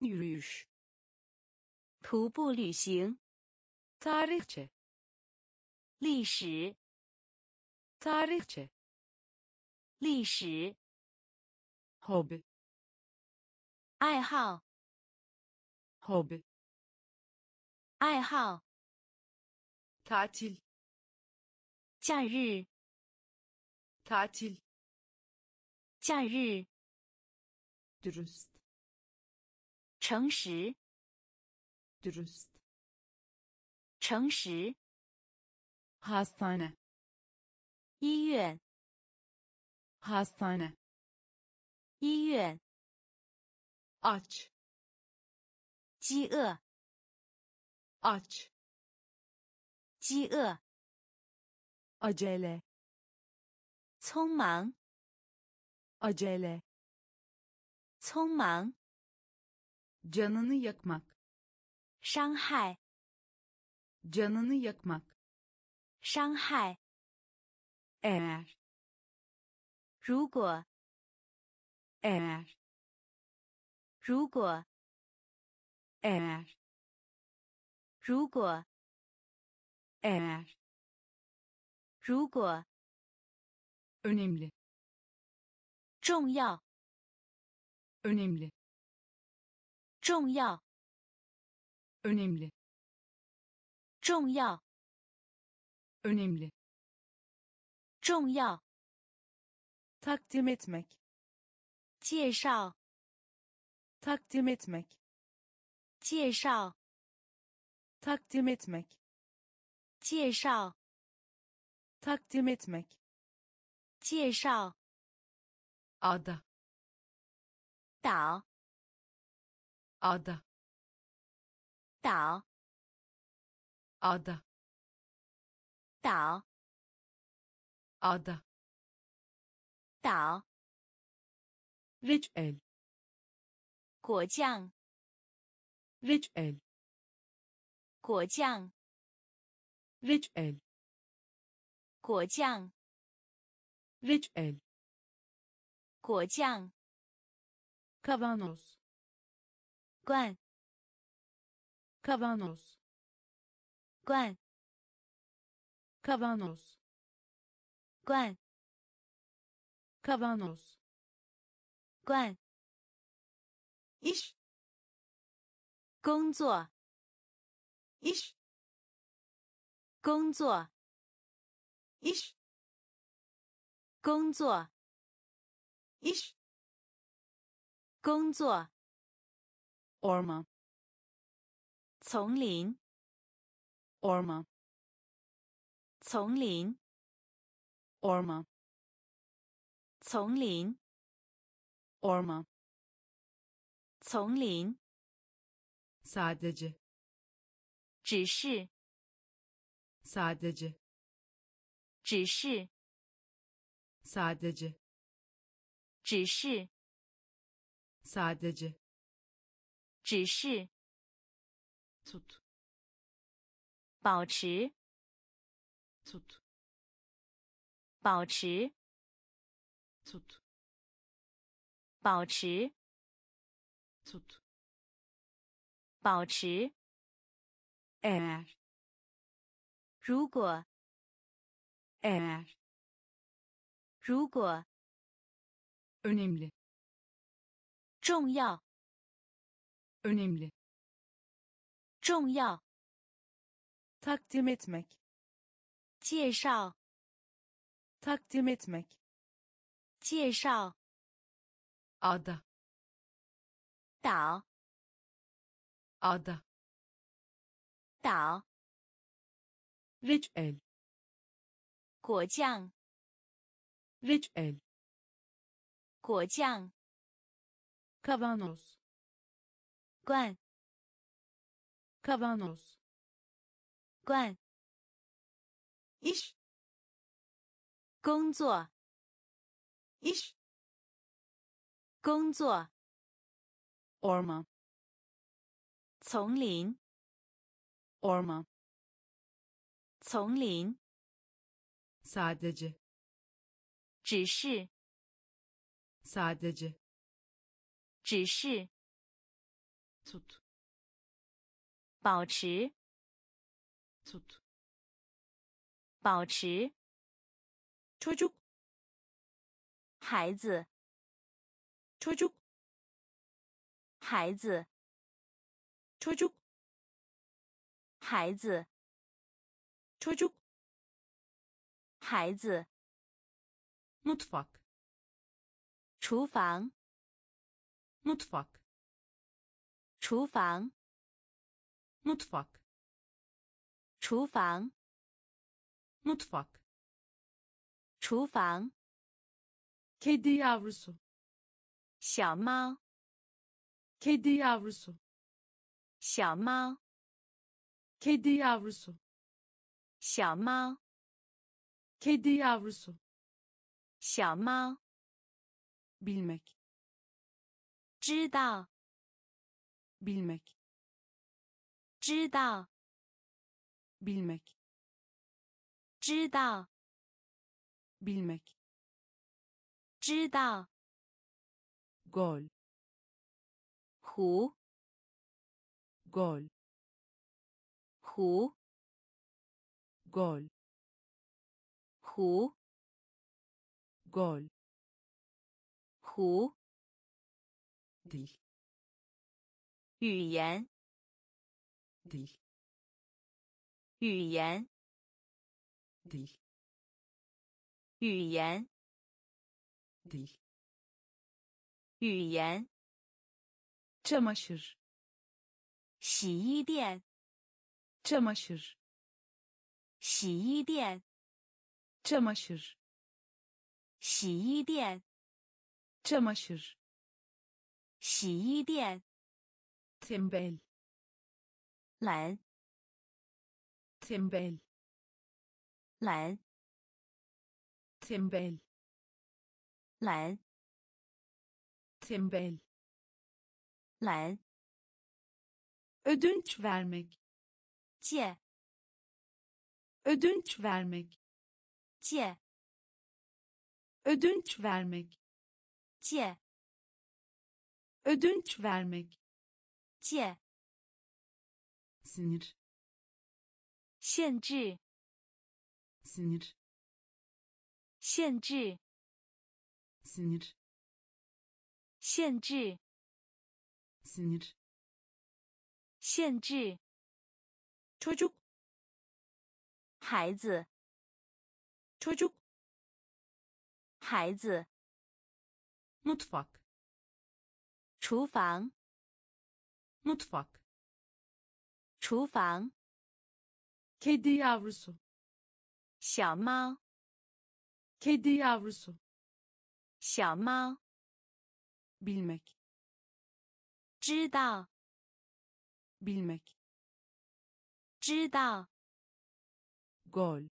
yürüyüş, 徒步旅行 tarihçe, 历史 tarihçe, 历史 hobi, 爱好 hobi, 爱好 tatil, 假日 tatil, 假日 dürüst, 诚实 dürüst, 诚实 hastane, 医院 hastane, 医院 aç, 饥饿 aç, 饥饿 acele, 匆忙 acele, 匆忙 canını yakmak, 伤害 canını yakmak, 伤害 e eğer,如果 eğer, 如果 eğer, 如果 eğer, 如果 önemli, 重要 önemli, 重要 önemli, 重要 önemli, 重要 takdim etmek, 介绍 takdim etmek, 介绍 takdim etmek, 介绍 takdim etmek, 介绍 ada, 岛 ada, 岛 ada, 岛 ada, 岛 reçel, 果酱 reçel, 果酱 reçel, 果酱 reçel, 果酱 kavanoz, 罐 kavanoz, 罐 kavanoz, 罐 kavanoz, 罐 iş, 工作 iş, 工作 iş, 工作 iş, 工作 orman, 丛林 orman, 丛林 orman, 丛林 orman, 丛林 sadece, 只是 sadece, 只是 sadece, 只是 sadece, 只是 tut, 保持 tut, 保持 tut, 保持 tut, 保持 eğer, 如果 eğer, 如果 önemli, 重要 önemli, 重要 takdim etmek, 介绍 takdim etmek, 介绍 ada, 岛 ada, 岛 reçel, 果酱 reçel, 果酱 kavanoz, 罐 kavanoz, 罐 iş, 工作 iş, 工作 orman, 丛林 orman, 丛林 sadece, 只是 sadece, 只是 tut, 保持 tut, 保持 çocuk, 孩子 çocuk, 孩子 çocuk, 孩子 çocuk, 孩子 mutfak, 厨房 mutfak, 厨房 mutfak, 厨房 mutfak, 厨房 kedi yavrusu, 小猫 kedi yavrusu, 小猫 kedi yavrusu, 小猫 kedi yavrusu, 小猫 bilmek, 知道 bilmek, 知道 bilmek, 知道 bilmek. 知道 gol. 湖 gol. 湖 gol. 湖 gol. 湖 dil. 语言 dil. 语言 dil. 语言 dil. 语言 çamaşır 洗衣店 çamaşır 洗衣店 çamaşır 洗衣店 çamaşır 洗衣店 tembel 懒 tembel 懒 tembel 懒 tembel 懒 ödünç vermek 借 ödünç vermek 借 ödünç vermek 借 ödünç vermek 借 sınır 限制 sınır 限制 sınır 限制 sınır 限制 çocuk 孩子 çocuk 孩子 mutfak 厨房 mutfak 厨房 kedi yavrusu 小猫 kedi yavrusu 小猫 bilmek 知道 bilmek 知道 gol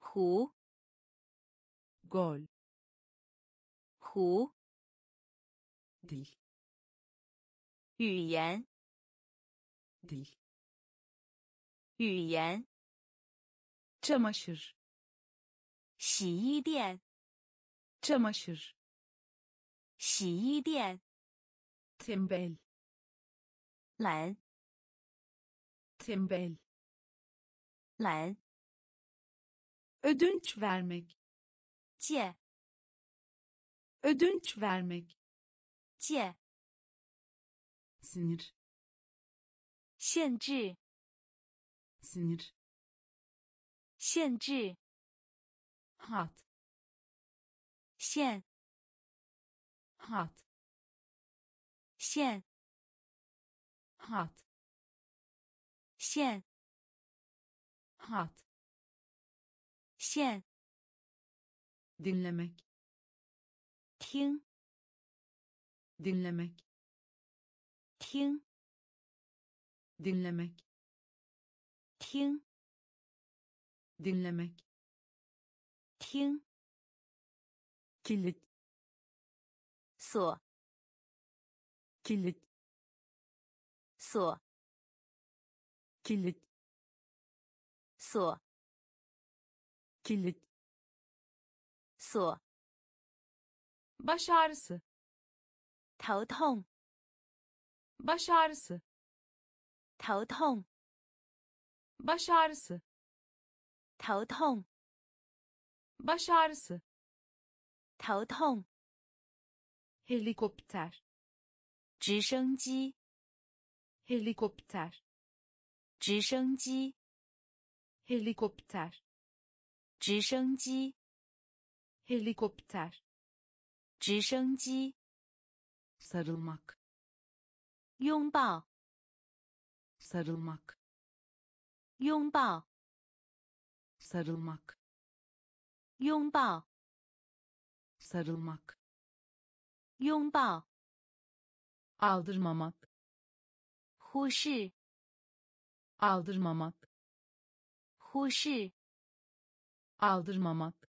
湖 gol 湖 dil 语言 dil 语言 çamaşır 洗衣店 çamaşır 洗衣店 tembel 懒 tembel 懒 ödünç vermek 借 ödünç vermek 借 sınır 限制 sınır 限制 hat 线 hat 线 hat 线 hat 线 dinlemek 听 dinlemek 听 dinlemek 听 dinlemek 听 kilit 锁 kilit 锁 kilit 锁 kilit 锁 baş ağrısı 头痛 baş ağrısı 头痛 baş ağrısı 头痛 baş ağrısı 头痛 helikopter 直升机 helikopter 直升机 helikopter 直升机 helikopter 直升机 sarılmak 拥抱 sarılmak 拥抱 sarılmak 拥抱 sarılmak 拥抱 aldırmamak 忽视 aldırmamak 忽视 aldırmamak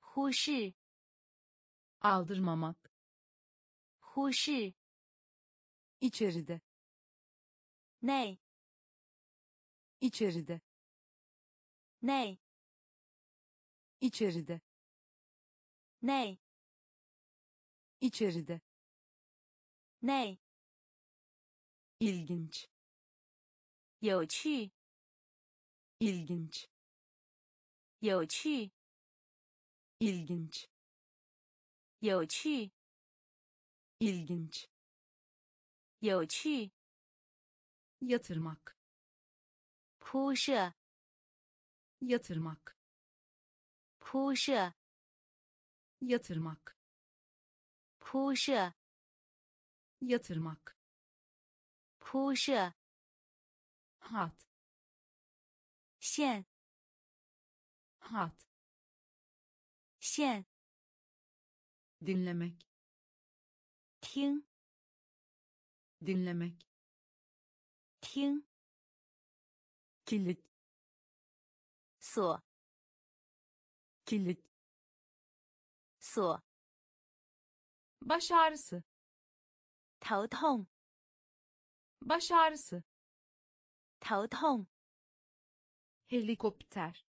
忽视 aldırmamak 忽视 içeride 内 içeride 内 İçeride. Ney. İçeride. Ney. İlginç. Youqu. İlginç. Youqu. İlginç. Youqu. İlginç. Youqu. Yatırmak. Puşe. Yatırmak. Puşe. Yatırmak. Puşe. Yatırmak. Puşe. Hat. Şen. Hat. Şen. Dinlemek. Ting. Dinlemek. Ting. Kilit. So. Kilit. So. Baş ağrısı. Tao tong. Baş ağrısı. Tao tong. Helikopter.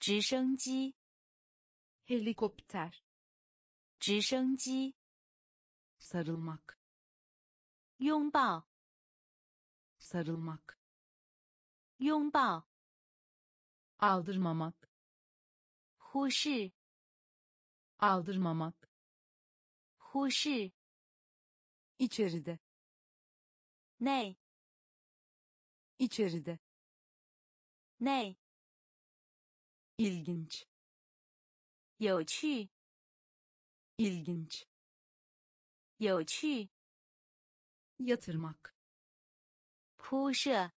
Zhisengji. Helikopter. Zhisengji. Sarılmak. Yongbao. Sarılmak. Yongbao. Aldırmamak. Hushi. Aldırmamak. Hushi. İçeride. Ney. İçeride. Ney. İlginç. Youqu. İlginç. Youqu. Yatırmak. Puşe.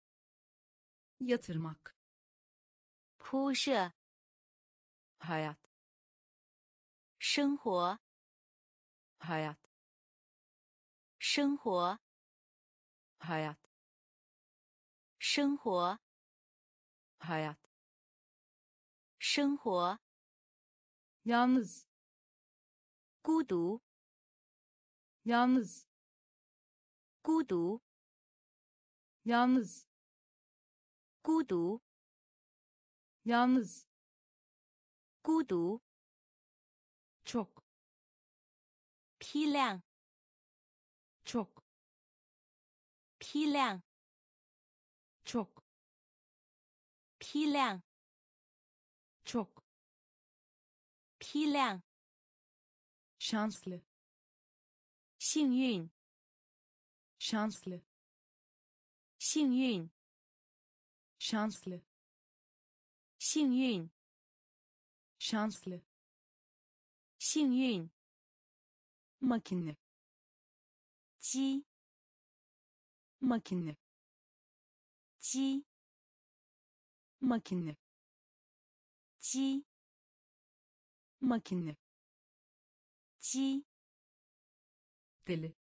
Yatırmak. Puşe. Hayat. Şenghuo. Hayat. Şenghuo. Hayat. Şenghuo. Hayat. Şenghuo. Yalnız. Gudu. Yalnız. Gudu. Yalnız. Gudu. Yalnız. Gudu. Çok. Pilang. Çok. Pilang. Çok. Pilang. Çok. Pilang. Şanslı. Şanslıyım. Şanslı. Şanslıyım. Şanslı. Şanslıyım. Şanslı. Şanslıyım. Makine. Ji. Makine. Ji. Makine. Ji. Makine. Ji. Deli.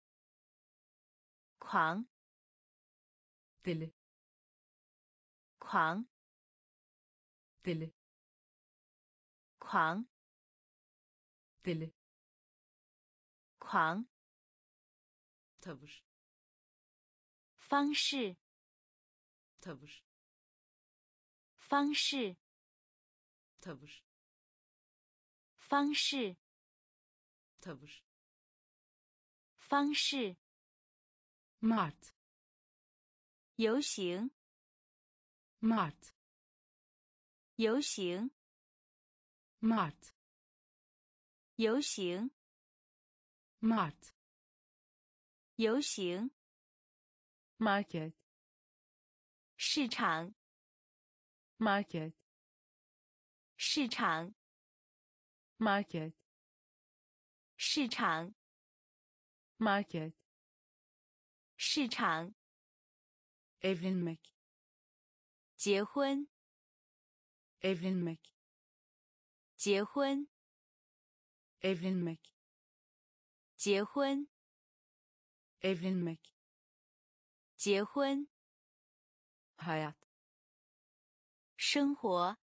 Kuang. Deli. Kuang. Deli. Kuang. Deli. Kuang. Tavır. Fangshi. Tavır. Fangshi. Tavır. Fangshi. Tavır. Fangshi. Mart. Youxing. Mart. Youxing. Mart. Youxing. Mart. Youxing. Market. 市场. Market. 市场. Market. 市场. Market. 市场. Evlenmek. 结婚. Evlenmek. 结婚. Evlenmek. 结婚 evlenmek 结婚 hayat 生活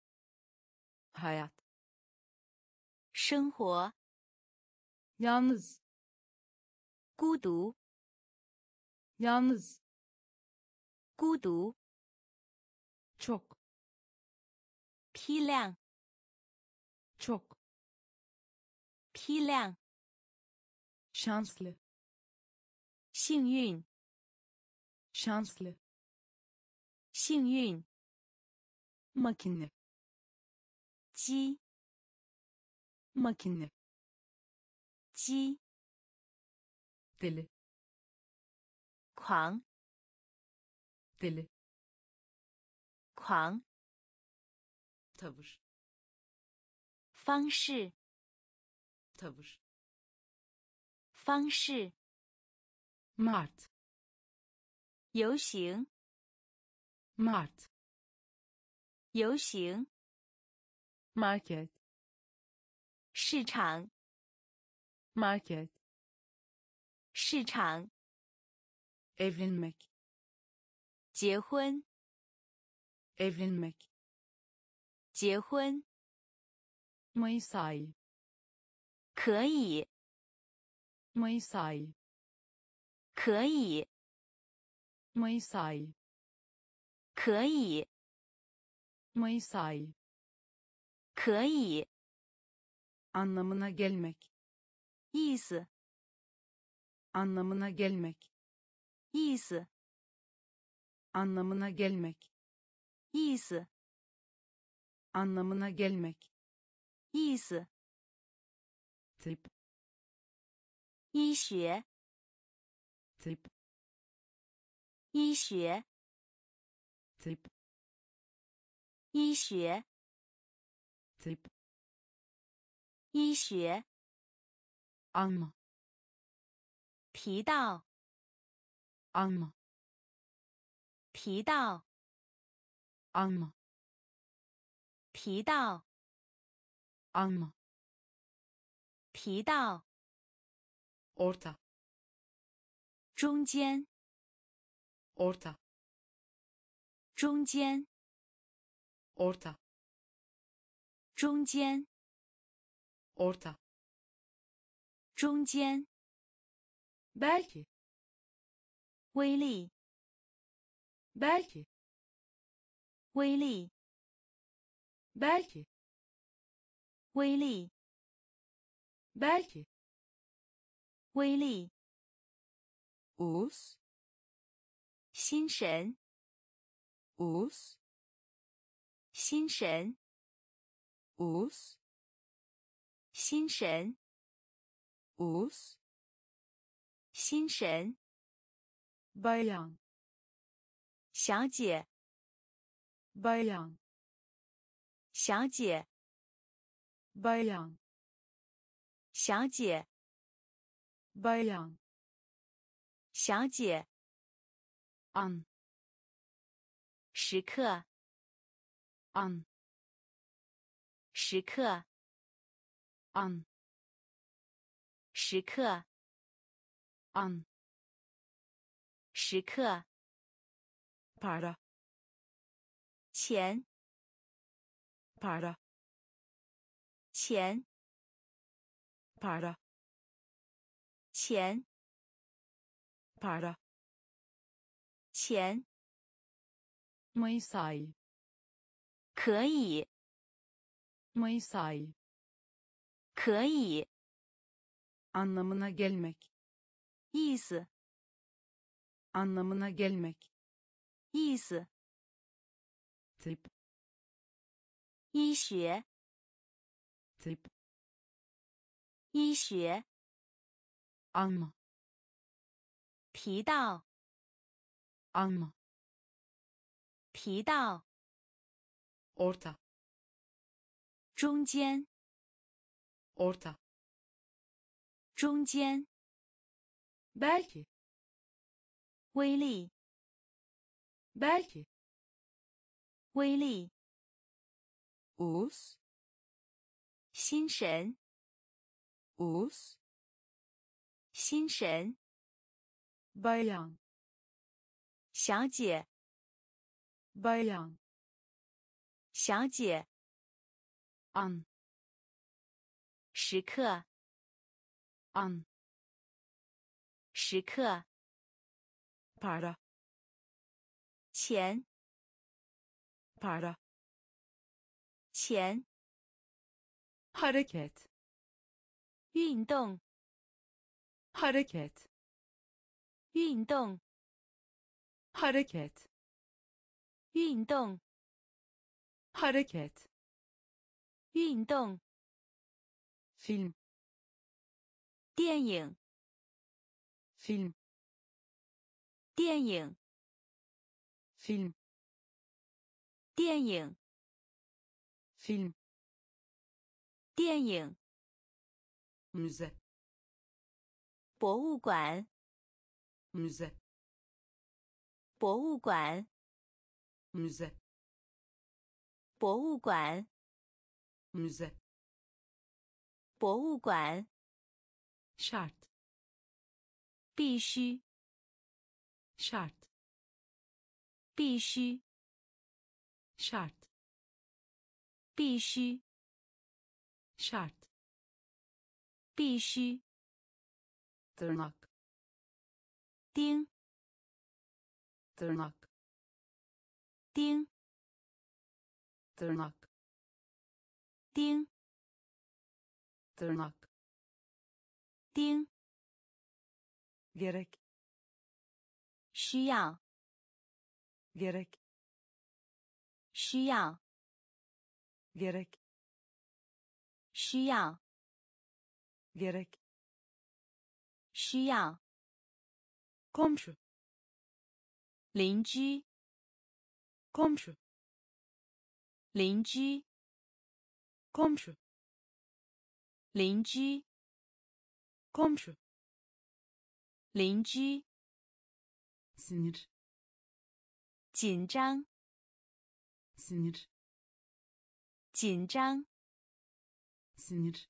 hayat 生活 yalnız 孤独 yalnız 孤独 çok 批量 çok批量 şanslı 幸运 şanslı 幸运 makine 机 makine 机 deli 狂 deli 狂 tavır 方式 tavır 方式 mart 游行 mart 游行 market 市场 market 市场 evlenmek 结婚 evlenmek 结婚 Mayıs ayı 可以 Mayıs ayı 可以 Mayıs ayı 可以 Mayıs ayı 可以 anlamına gelmek 意思 anlamına gelmek 意思 anlamına gelmek 意思 anlamına gelmek 意思 tıp 医学 tıp 医学 tıp 医学 tıp 医学 alma 提到 alma 提到 alma 提到 alma 提到 orta 中间 orta 中间 orta 中间 orta 中间 belki 威力 belki 威力 belki 威力 belki 威力 us 心神 us 心神 us 心神 us 心神 bayan 小姐 bayan 小姐 bayan 小姐 bayan 小姐 an 时刻 an 时刻 an 时刻 an 时刻 para 钱 para 钱 para 钱 para 钱 Mayıs ayı 可以 Mayıs ayı 可以 anlamına gelmek 意思 anlamına gelmek 意思 tıp 医学 tıp 医学 alma 提到 alma 提到 orta 中间 orta 中间 belki 威力 belki 威力 us 心神 us 心神 bayan 小姐 bayan 小姐 an 时刻 an 时刻 para 钱 para 钱 hareket, 运动 hareket, 运动 hareket, 运动 hareket, 运动 film, 电影 film, 电影 film, 电影 film, 电影 müze, 博物馆 müze, 博物馆 müze, 博物馆 müze, 博物馆 şart, 必须 şart, 必须 şart, 必须 şart, 必须 tırnak, 钉 tırnak, 钉 tırnak, 钉 tırnak, 钉 gerek, 需要 gerek, 需要 gerek, 需要 gerek, 需要 komşu, 邻居 komşu, 邻居 komşu, 邻居 komşu, 邻居 sinir, 紧张 sinir, 紧张 sinir,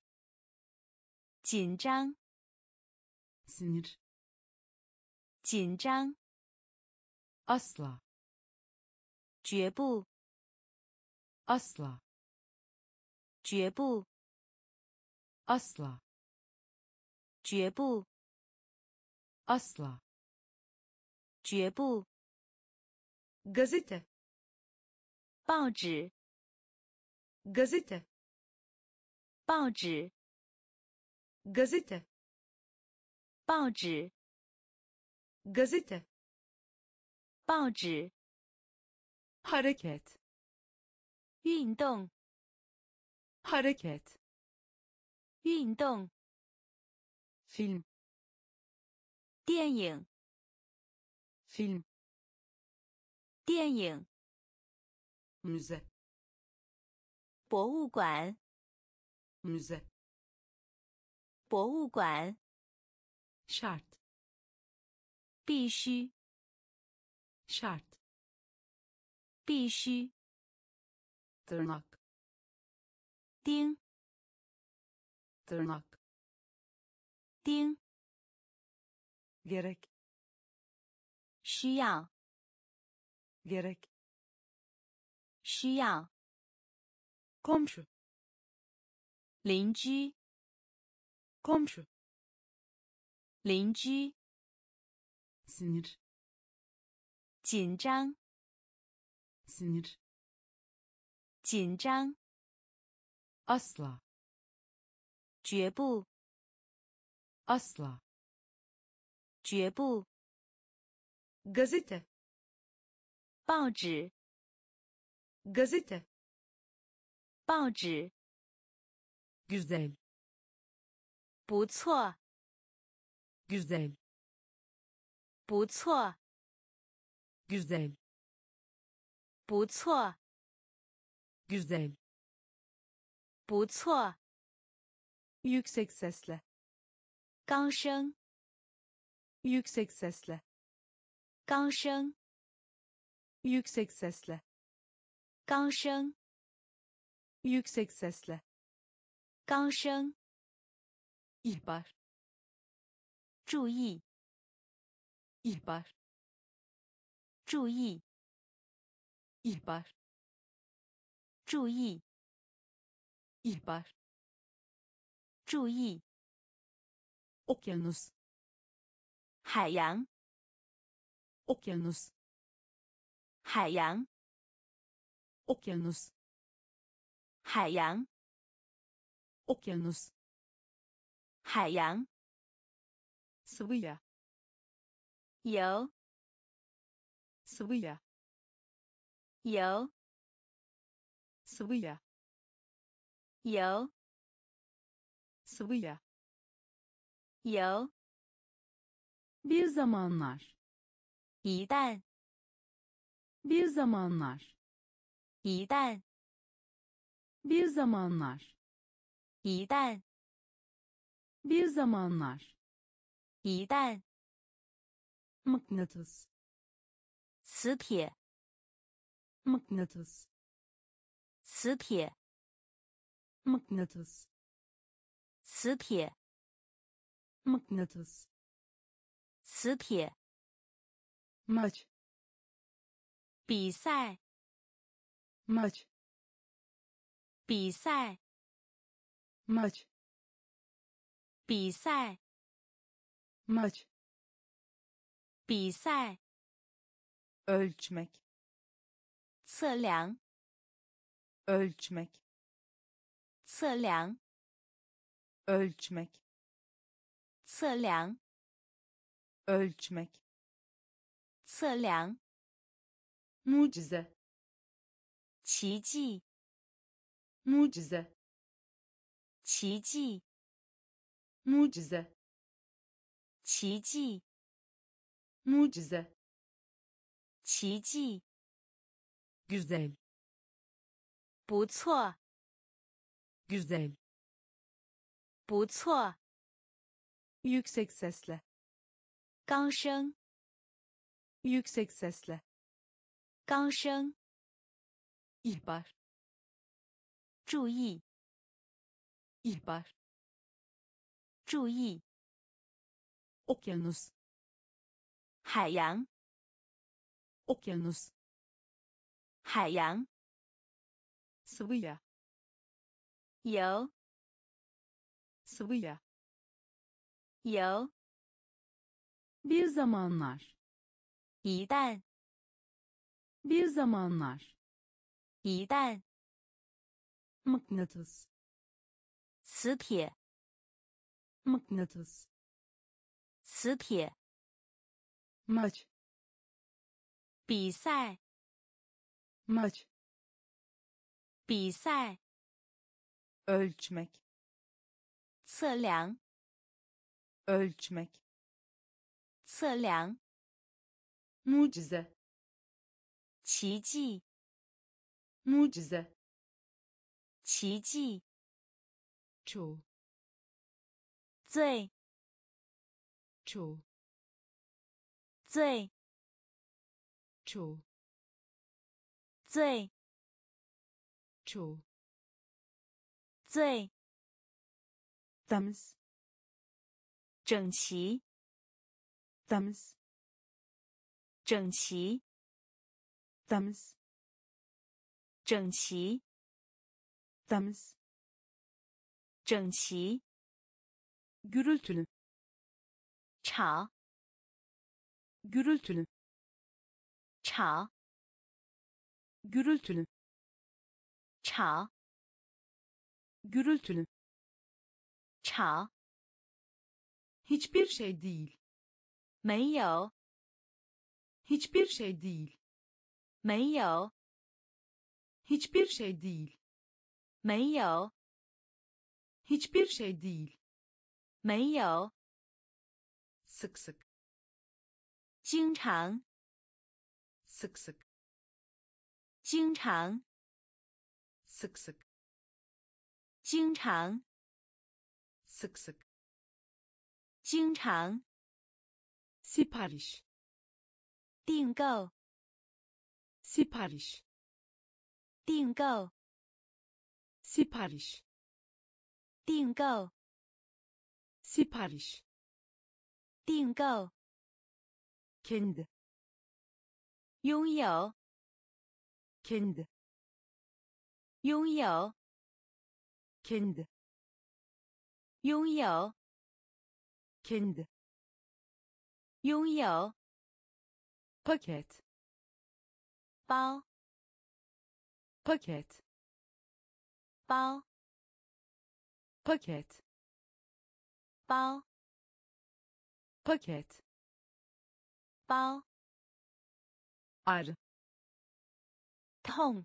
紧张 sinir, 紧张 asla, 绝不 asla, 绝不 asla, 绝不 asla, 绝不 gazete, 报纸 gazete, 报纸 gazete, 报纸 gazete, 报纸 hareket, 运动 hareket, 运动 film, 电影 film, 电影 müze, 博物馆 müze, 博物馆 şart, 必须 şart, 必须 tırnak, 钉 tırnak, 钉 gerek, 需要 gerek, 需要 komşu, 邻居 komşu, 邻居 sinir, 紧张 sinir, 紧张 asla, 绝不 asla, 绝不 gazete, 报纸 gazete, 报纸 güzel, 不错 güzel, 不错 güzel, 不错 güzel, 不错 yüksek sesle, 高声 yüksek sesle, 高声 yüksek sesle, 高声 yüksek sesle, 高声 ihbar, 注意 ihbar, 注意 ihbar, 注意 ihbar, 注意 okyanus, 海洋 okyanus, 海洋 okyanus, 海洋 Okyanus. Haiyang. Suya. Yo. Suya. Yo. Suya. Yo. Suya. Yo. Bir zamanlar. İdan. Bir zamanlar. İdan. Bir zamanlar. İdan. Bir zamanlar. İdan. Mıknatıs. Sitiye. Mıknatıs. Sitiye. Mıknatıs. Sitiye. Mıknatıs. Sitiye. Maç. 比赛 ，match。比赛 ，match。比赛 ，match。比赛 ，ölçmek。测量 ，ölçmek。测量 ，ölçmek。测量 ，ölçmek。测量。 Mucize, 奇迹 Mucize, 奇迹 Mucize, 奇迹 Mucize, 奇迹 Güzel, 不错 Güzel, 不错 Yüksek sesle, 高声 Yüksek sesle. 高声 ihbar 注意 ihbar 注意 okyanus 海洋 okyanus 海洋 suya 游 suya 游 bir zamanlar 一旦 Bir zamanlar. İdan. Mıknatıs. Sitiye. Mıknatıs. Sitiye. Maç. 比赛 Maç. 比赛 Ölçmek. 测量 Ölçmek. 测量 Mucize. 奇迹 Mucize 奇迹 Çoğu 最 Çoğu 最 Çoğu 最 Çoğu 最 Temiz 整齐 Temiz 整齐 Temiz, 整齐 Temiz, 整齐 Gürültülü, 吵 Gürültülü, 吵 Gürültülü, 吵 Gürültülü, 吵 Hiçbir şey değil, 没有 Hiçbir şey değil. 没有 hiçbir şey değil 没有 hiçbir şey değil 没有 sık sık 经常 sık sık 经常 sık sık 经常 sık sık 经常 sipariş 订购 Sipariş. 订购 Sipariş. 订购 Sipariş. 订购 Kendi. 拥有 Kendi. 拥有 Kendi. 拥有 Kendi. 拥有 Paket. 包 paket 包 paket, 包 paket, 包 ar, 痛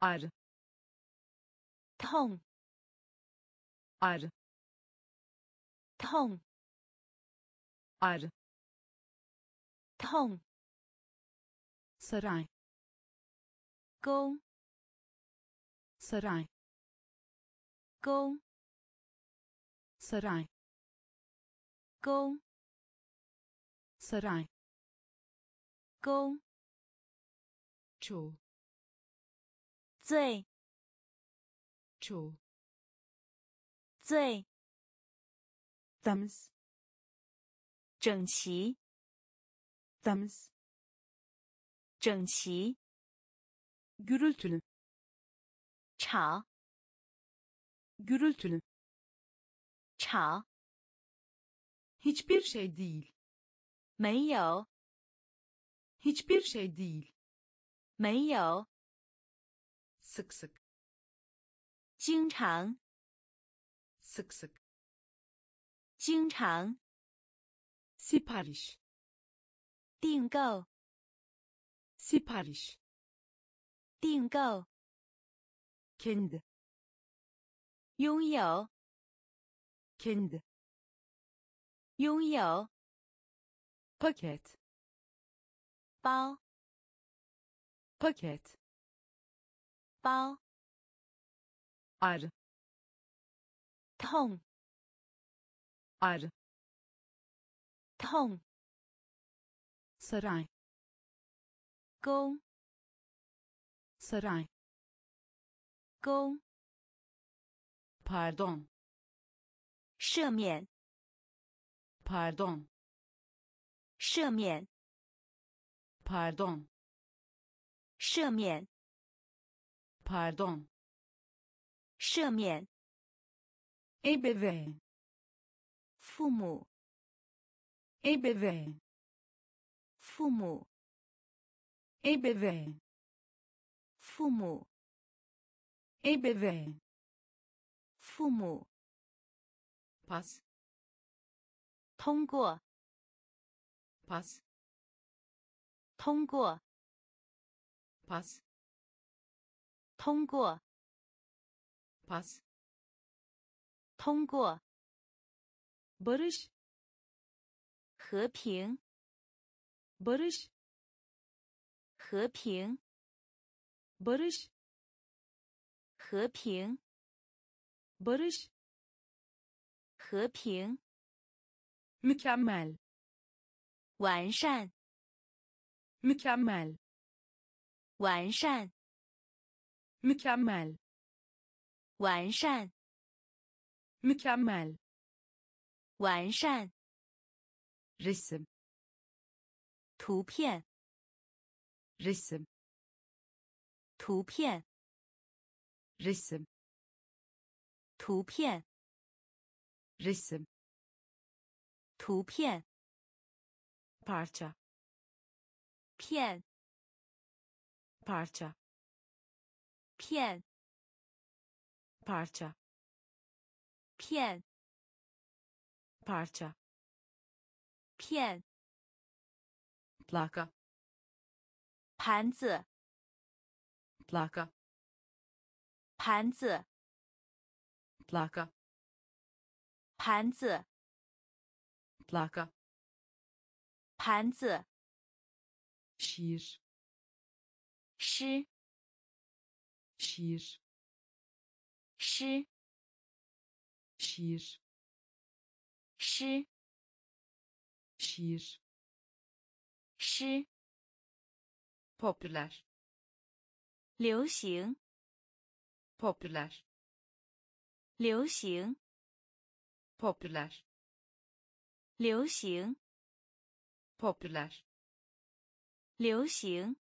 ar, 痛 ar, 痛 ar, 痛 saray, 宫 saray, 宫 saray, 宫 saray, 宫 çoğu, 最 çoğu, 最 temiz, 整齐 temiz, 整齐 gürültülü, 吵 gürültülü, 吵 hiçbir şey değil, 没有 hiçbir şey değil, 没有 sık sık, 经常 sık sık, 经常 sipariş, 订购 sipariş, 订购 kendi, 拥有 kendi, 拥有 paket, 包 paket, 包 ar, 痛 ar, 痛 saray, 宫 saray, 宫 pardon, 赦免 pardon, 赦免 pardon, 赦免 pardon, 赦免 ebeveyn, 父母 ebeveyn, 父母 ebeveyn, 父母 ebeveyn, 父母 pass, 通过 pass, 通过 pass, 通过 pass, 通过 barış, 和平 barış, 和平 barış, 和平 barış, 和平 mükemmel, 完善 mükemmel, 完善 mükemmel, 完善 mükemmel, 完善 resim, 图片 resim, 图片 resim, 图片 resim, 图片 parça, 片 parça, 片 parça, 片 parça, 片 plaka, 盘子 plaka, 盘子 plaka, 盘子 plaka, 盘子 şiir, 诗 şiir, 诗 şiir, 诗 şiir, 诗 popüler, 流行 popüler, 流行 popüler, 流行 popüler, 流行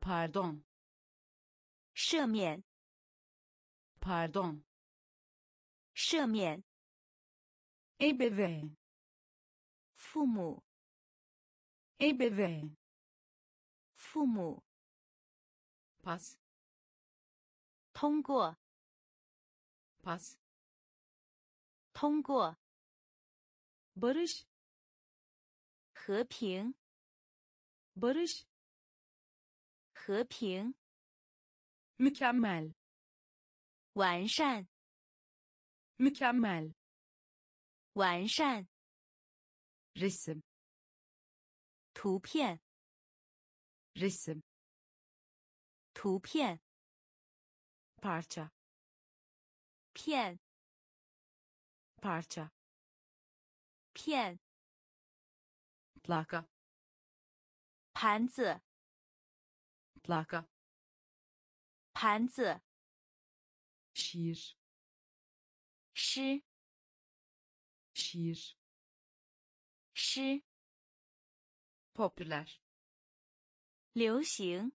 pardon, 赦免 pardon, 赦免 ebeveyn, 父母 ebeveyn, 父母 pass, 通过 pass 通过 barış 和平 barış 和平 mükemmel 完善 mükemmel 完善 resim 图片 resim 图片 parça 片 parça 片 plaka 盘子 plaka 盘子 şiir 诗 şiir 诗 popüler 流行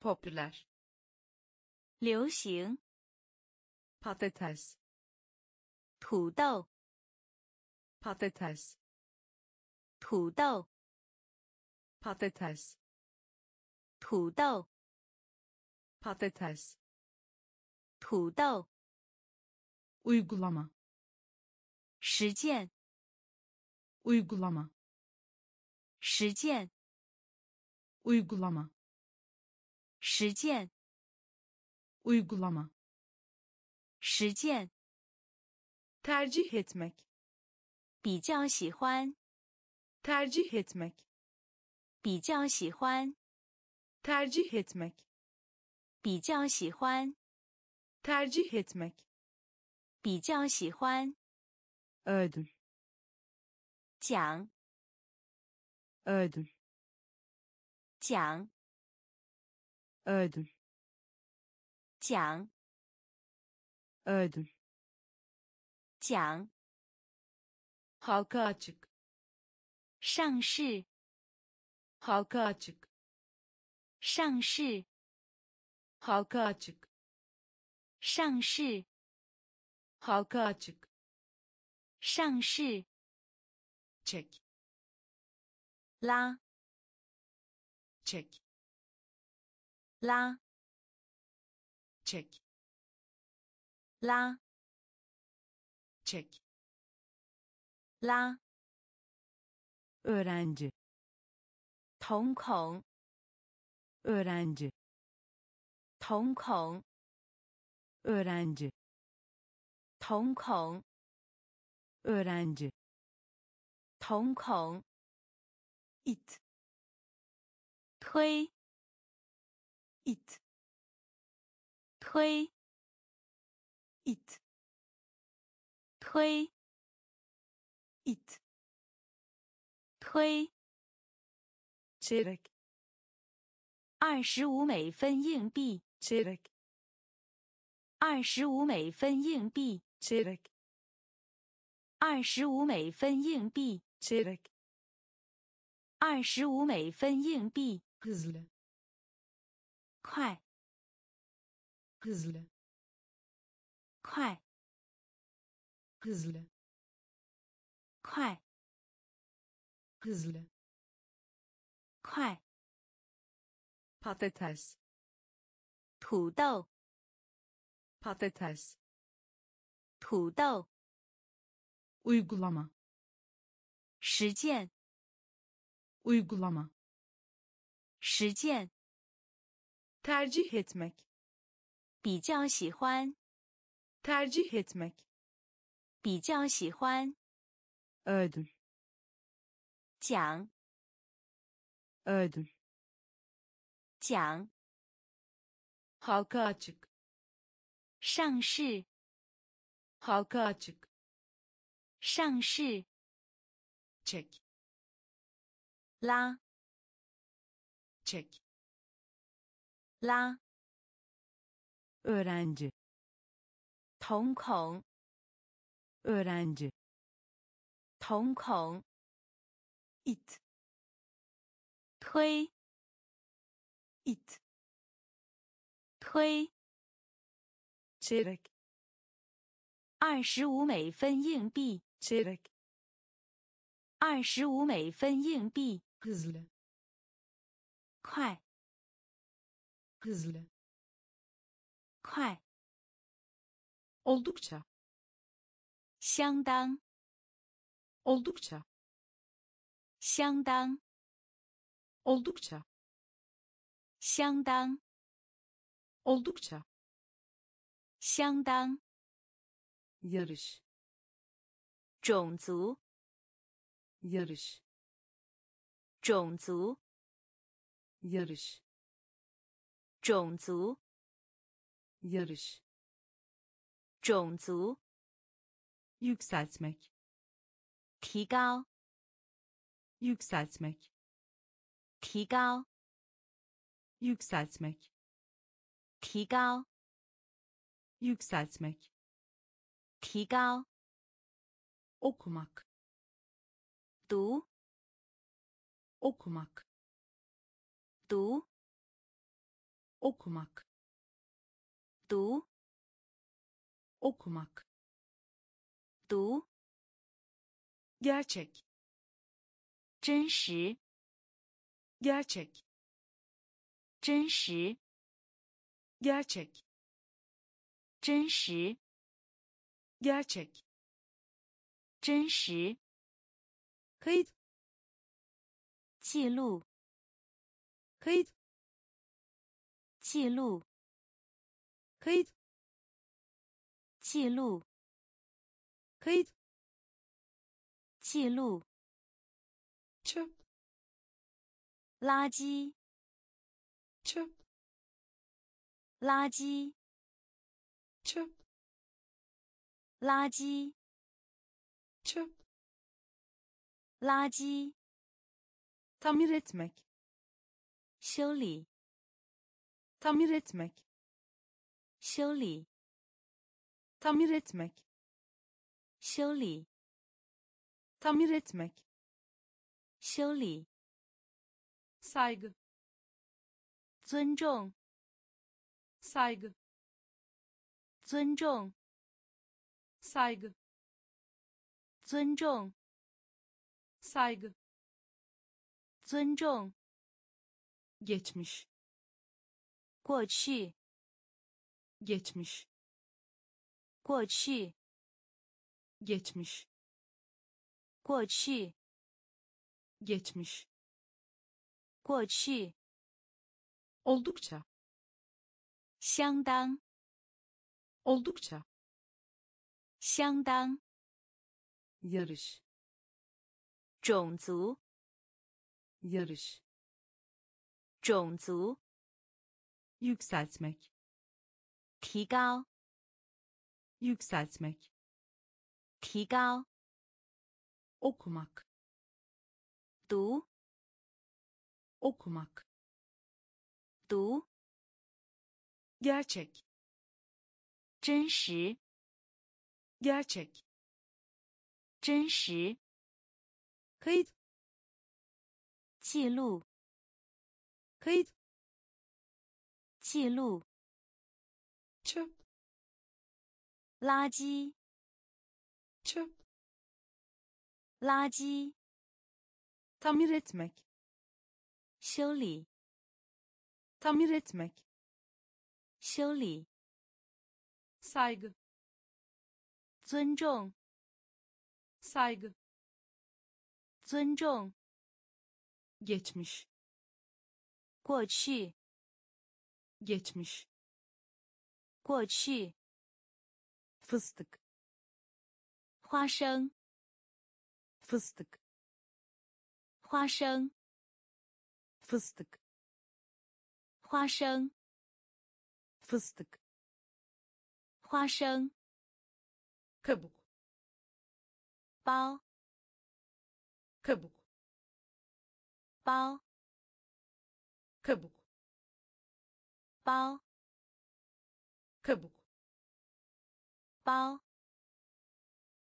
popüler 流行 patates 土豆 patates 土豆 patates 土豆 patates 土豆 uygulama 实践 uygulama 实践 uygulama 实践 uygulama 实践 tercih etmek 比较喜欢 tercih etmek 比较喜欢 tercih etmek 比较喜欢 tercih etmek 比较喜欢 ödül 奖 ödül 奖 ödül 奖 ödül 奖 halka açık 上市 halka açık 上市 halka açık 上市 halka açık 上市 çek 拉 çek 拉 çek 拉 çek 拉 öğrenci 瞳孔 öğrenci 瞳孔 öğrenci 瞳孔 öğrenci 瞳孔 it 推 it 推 it 推 it 推 çeyrek 二十五美分硬币 çeyrek 二十五美分硬币 çeyrek 二十五美分硬币 çeyrek 二十五美分硬币 hızlı 快 hızlı 快 hızlı 快 hızlı 快 patates 土豆 patates 土豆 uygulama 实践 uygulama 实践 tercih etmek 比较喜欢 tercih etmek 比较喜欢 ödül 奖 ödül 奖 halka açık 上市 halka açık 上市 çek 拉 çek 拉 öğrenci 瞳孔 öğrenci 瞳孔 it 推 it 推 çeyrek 二十五美分硬币 çeyrek 二十五美分硬币 hızlı 快 hızlı 快 oldukça,相当, oldukça,相当, oldukça,相当, oldukça,相当, yarış, 种族, yarış, 种族, yarış, 种族, yarış, 种族, yükseltmek, 提高, yükseltmek, 提高, yükseltmek, 提高, yükseltmek, 提高, okumak, 读, okumak, 读, okumak, 读, okumak, 读, gerçek, 真实, gerçek, 真实, gerçek, 真实, gerçek, 真实, kayıt, 记录, kayıt, 记录, kayıt, 记录, kayıt, 记录, çöp, 垃圾, çöp, 垃圾, çöp, 垃圾, çöp, 垃圾, tamir etmek, 修理, tamir etmek, 修理, tamir etmek, 修理, tamir etmek, 修理, saygı, 尊重, saygı, 尊重, saygı, 尊重, saygı, 尊重, geçmiş, 过去, geçmiş, 过去, geçmiş, 过去, geçmiş, 过去, oldukça, 相当, oldukça, 相当, yarış, 种族, yarış, 种族, yükseltmek, 提高, yükseltmek, 提高, okumak, 读, okumak, 读, gerçek, 真实, gerçek, 真实, kayıt, 记录, kayıt, 记录, çöp, 垃圾, çöp, 垃圾, tamir etmek, 修理, tamir etmek, 修理, saygı, 尊重, saygı, 尊重, geçmiş, 过去, geçmiş, 过去, fıstık, 花生, fıstık, 花生, fıstık, 花生, fıstık, 花生, kabuk, 包, kabuk, 包, kabuk, 包, kabuk, 包,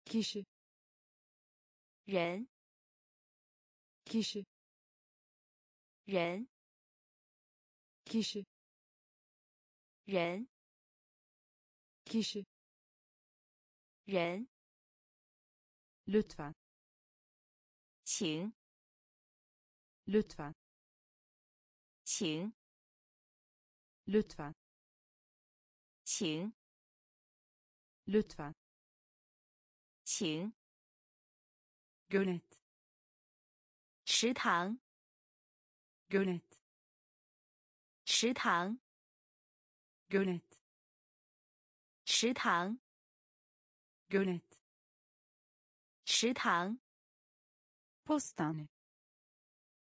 kişi, 人, kişi, 人, kişi, 人, kişi, 人, lütfen, 请, lütfen, 请, lütfen, 请, Lütfen. Qing. Gönet. 食堂 gönet 食堂 gönet 食堂 gönet 食堂 postane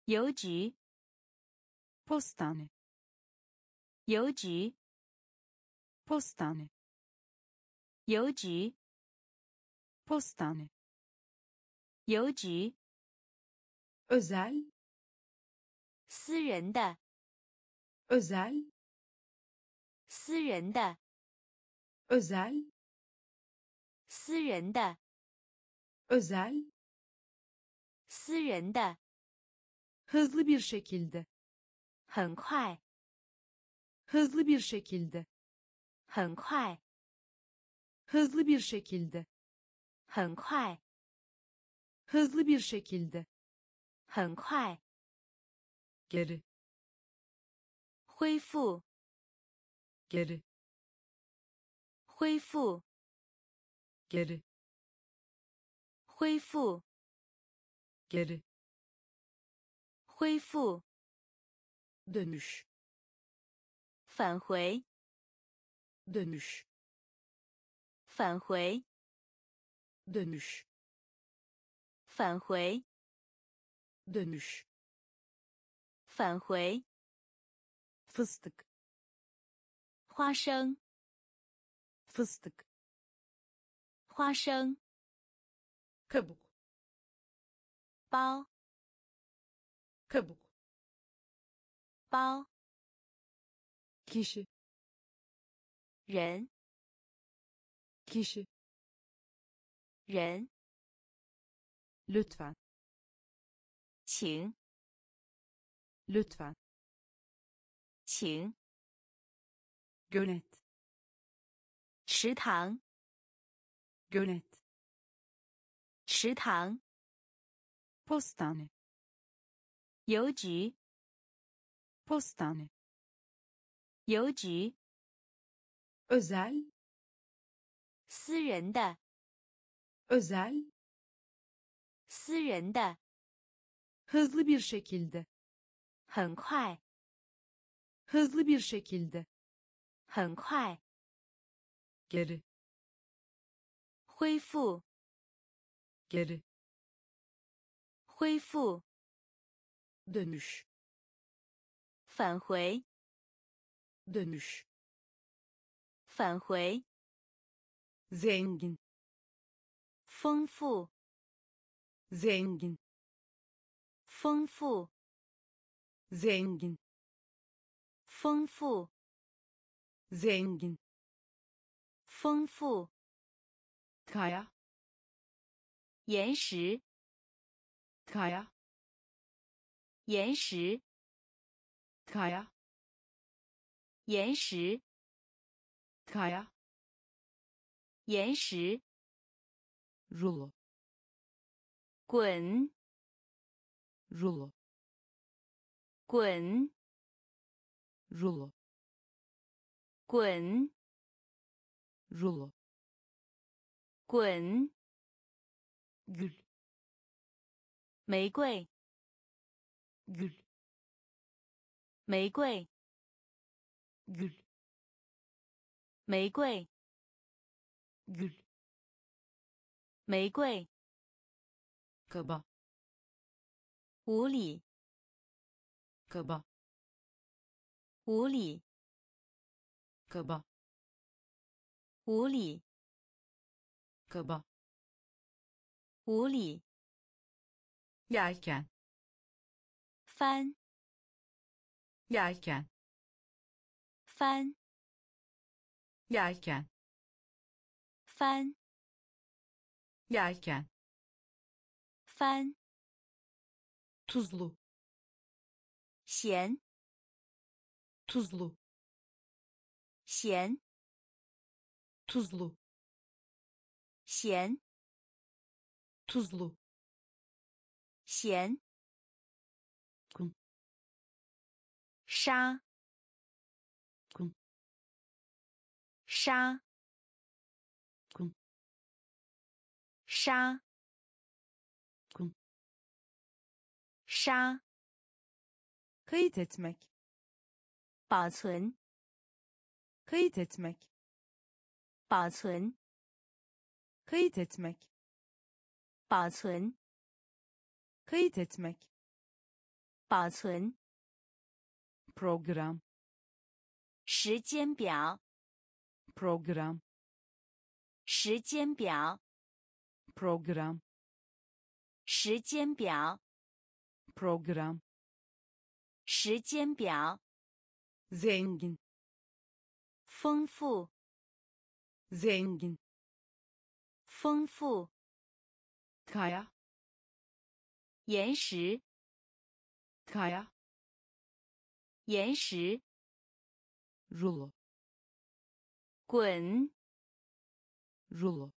邮局 postane 邮局 postane 邮局 postane 邮局 özel, 私人的 özel, 私人的 özel, 私人的 özel, 私人的 hızlı bir şekilde, 很快 hızlı bir şekilde, 很快 hızlı bir şekilde, 很快 hızlı bir şekilde. 很快。geri。恢复。geri。恢复。geri。恢复。geri。恢复。dönüş。返回。dönüş。返回。dönüş。返回。 dönüş, 返回 fıstık, 花生 fıstık, 花生 kabuk, 包 kabuk, 包 kişi, 人 kişi, 人 lütfen. 请 lütfen 请 gönet 食堂 gönet 食堂 postane 邮局 postane 邮局 özel 私人的 özel 私人的 hızlı bir şekilde. 很快. Hızlı bir şekilde. 很快. Geri. 恢复. Geri. 恢复. Dönüş. 返回. Dönüş. 返回. Zengin. 丰富. Zengin. 丰富 zengin 丰富 zengin 丰富 kaya 岩石 kaya 岩石 kaya 岩石 kaya 岩石 rulo 滚 rulo, 滚 rulo, 滚 rulo, 滚 gül, 玫瑰 gül, 玫瑰 gül, 玫瑰 gül, 玫瑰 kaba. 无理 kaba 无理 kaba 无理 kaba 无理 yelken 翻 yelken 翻 yelken 翻 yelken 翻 tuzlu, 咸 tuzlu, 咸 tuzlu, 咸 tuzlu, 咸 kum, 沙 kum, 沙杀，kum，杀，kayıt etmek，保存，kayıt etmek，保存，kayıt etmek，保存，kayıt etmek，保存。program，时间表。program，时间表。program，时间表。program，时间表。zengin，丰富。zengin，丰富。kaya，岩石。kaya，岩石。rulo，滚。rulo，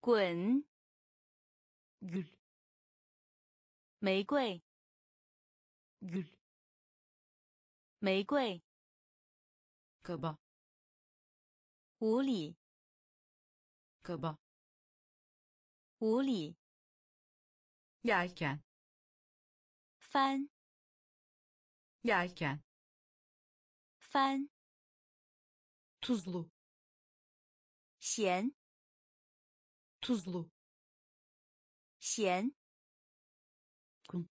滚。gül，玫瑰。gül，玫瑰。kaba，无理。kaba，无理。yelken，帆。yelken，帆。tuzlu，咸。tuzlu，咸。kum，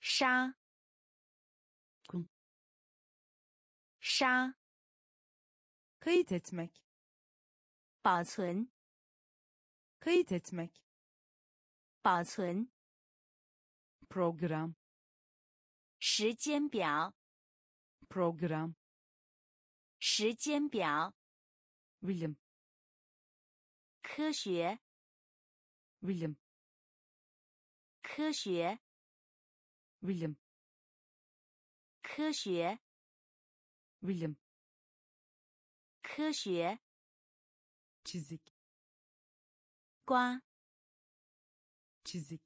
沙。kum，沙。kayıt etmek，保存。kayıt etmek，保存。program，时间表。program，时间表。bilim，科学。bilim，科学。bilim，科学。bilim，科学。çizik，刮。çizik，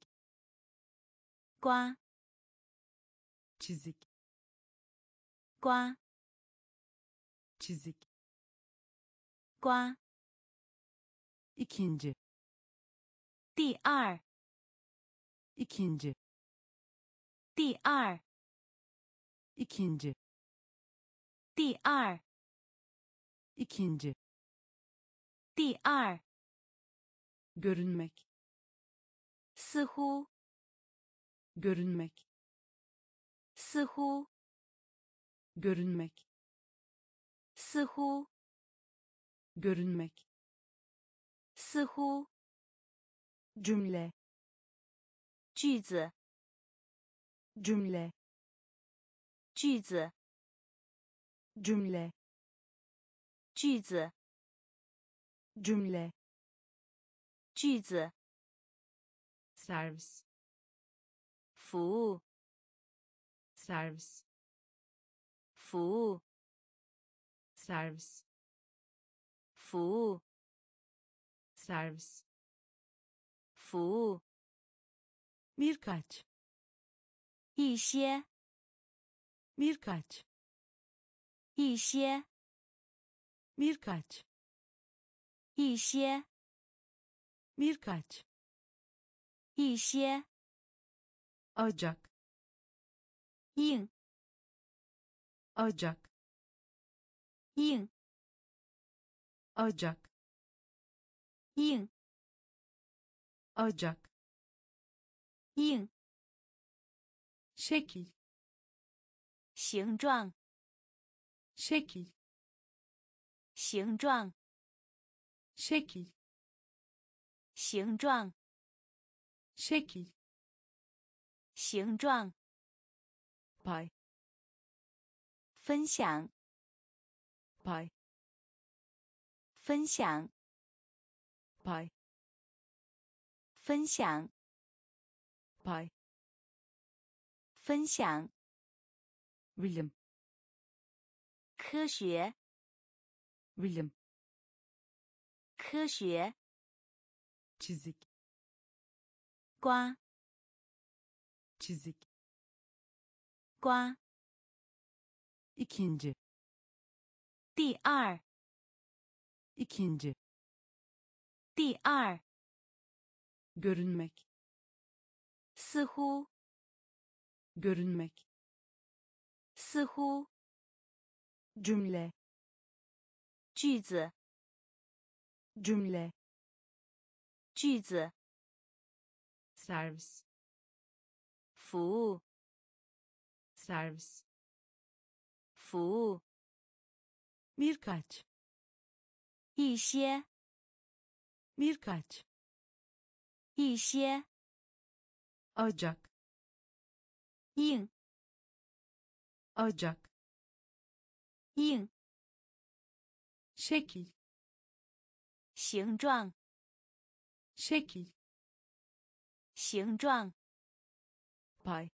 刮。çizik，刮。çizik，刮。ikinci，第二。ikinci，第二。ikinci，第二。ikinci，第二。görünmek，似乎。görünmek，似乎。görünmek，似乎。görünmek，似乎。cümle，句子。cümle，句子。cümle，句子。cümle，句子。servis，服务。servis，服务。service， 服务。service， 服务。birkaç， 一些。birkaç， 一些。birkaç， 一些。birkaç， 一些。ocak， 硬。ocak，硬。ocak，硬。ocak，硬。şekil，形状。şekil，形状。şekil，形状。şekil，形状。pay，分享。pay，分享。pay，分享。pay，分享。bilim，科学。bilim，科学。çizik，刮。çizik，刮。ikinci，第二。ikinci，第二，görünmek，似乎，görünmek，似乎，cümle，句子，cümle，句子 ，servis，服务 ，servis，服务 ，birkaç，一些。 Birkaç. 一些 Ocak. 硬 Ocak. 硬 Şekil. 形状 Şekil. 形状 Pay.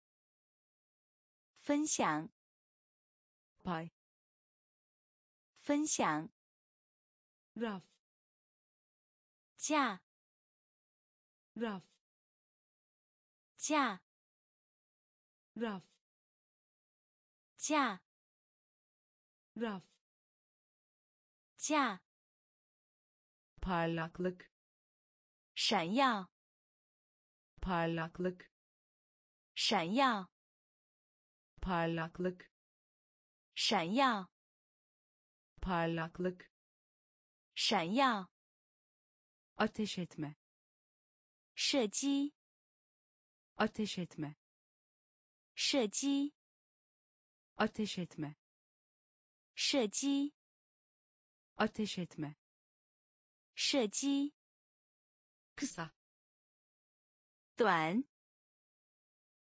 分享 Pay. 分享 Raf. 架 ，raf， 架 ，raf， 架 ，raf， 架 ，parlaklık， 闪耀 ，parlaklık， 闪耀 ，parlaklık， 闪耀 ，parlaklık， 闪耀。 Ateş etme. 射击 Ateş etme. 射击 Ateş etme. 射击 Ateş etme. 射击 Kısa. 短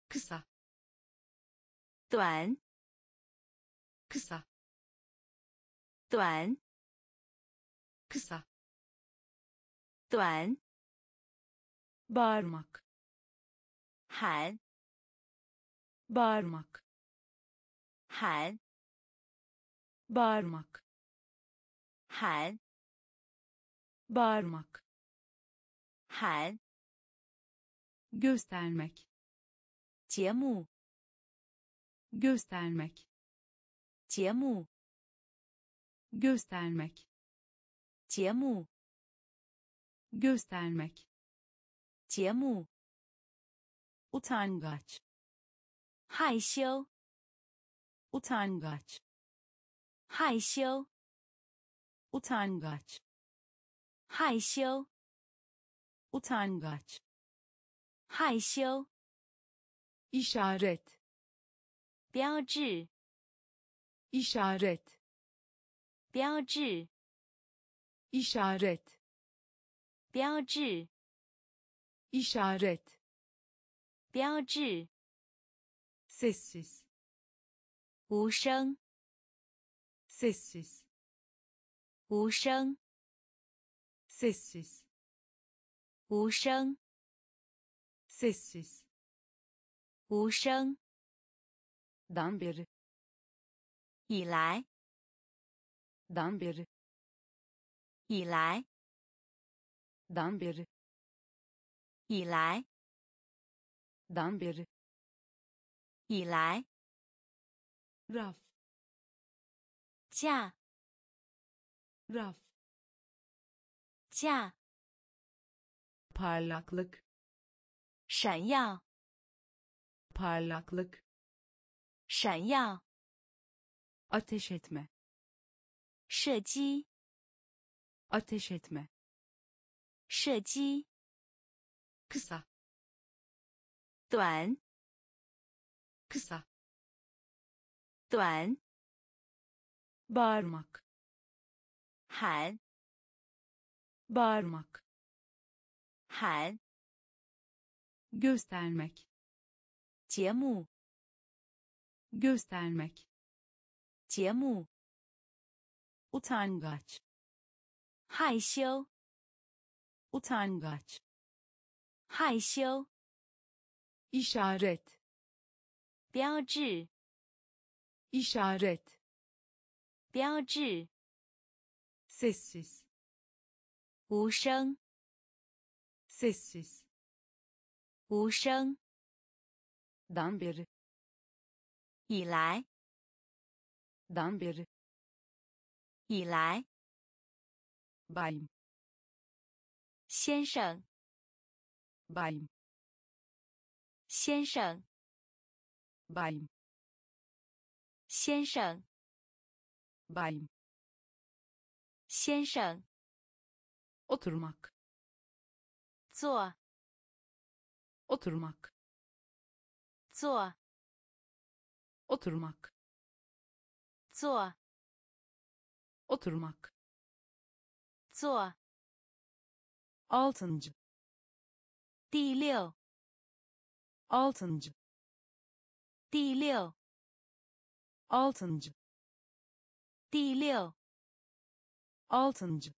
Kısa. 短 Kısa. 短 Kısa. 短 bağırmak 喊 bağırmak 喊 bağırmak 喊 bağırmak 喊 göstermek 节目 göstermek 节目 göstermek 节目 göstermek, 节目 utangaç, 害羞 utangaç, 害羞 utangaç, 害羞 utangaç, 害羞 işaret, 标志 işaret, 标志 işaret 标志 işaret 标志 sessiz 无声 sessiz 无声 sessiz 无声 sessiz 无声 dan beri 以来 dan beri 以来 Dan beri. 以来 Dan beri. 以来 Raf. 架 Raf. 架 Parlaklık. 闪耀 Parlaklık. 闪耀 Ateş etme. 射击 Ateş etme. 射击 kısa 短 kısa 短 bağırmak 喊 bağırmak 喊 göstermek 节目 göstermek 节目 utangaç 害羞 utangaç, 害羞 işaret, 标志 işaret, 标志 sessiz, 无声 sessiz, 无声 dan beri, 以来 dan beri, 以来 bayım 先生 Baim 先生 Baim 先生 Baim 先生 Oturmak 坐 Oturmak 坐 Oturmak 坐 Oturmak 坐 Altıncı 第六 Altıncı 第六 Altıncı 第六 Altıncı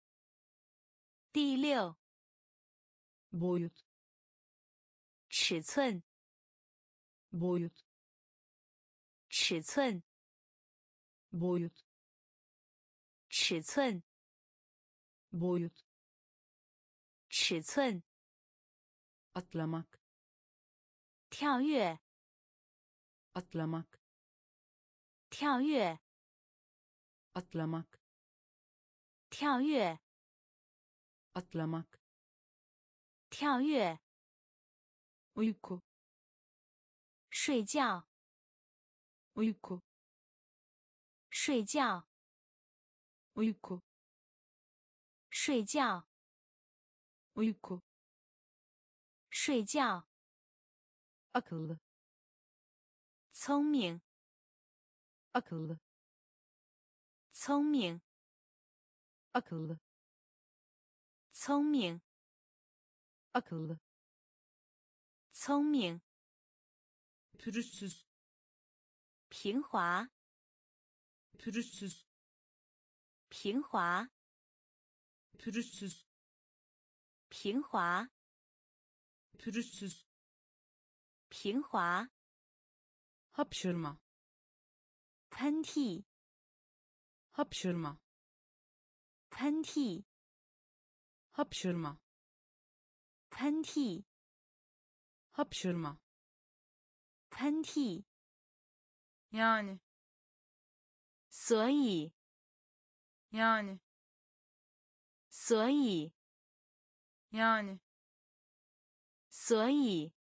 第六 Boyut 尺寸 Boyut 尺寸 Boyut 尺寸 Boyut 尺寸 atlamak 跳跃 atlamak 跳跃 atlamak 跳跃 atlamak 跳跃 uyku 睡觉 uyku 睡觉 uyku 睡觉 uyku 睡觉 akıllı 聪明 akıllı 聪明 akıllı 聪明 akıllı 聪明 pürüzsüz 平滑 pürüzsüz 平滑 pürüzsüz 平滑 pürüzsüz 平滑 hapşırma 喷嚏 hapşırma 喷嚏 hapşırma 喷嚏 hapşırma 喷嚏 yani 所以 yani 所以 yani 所以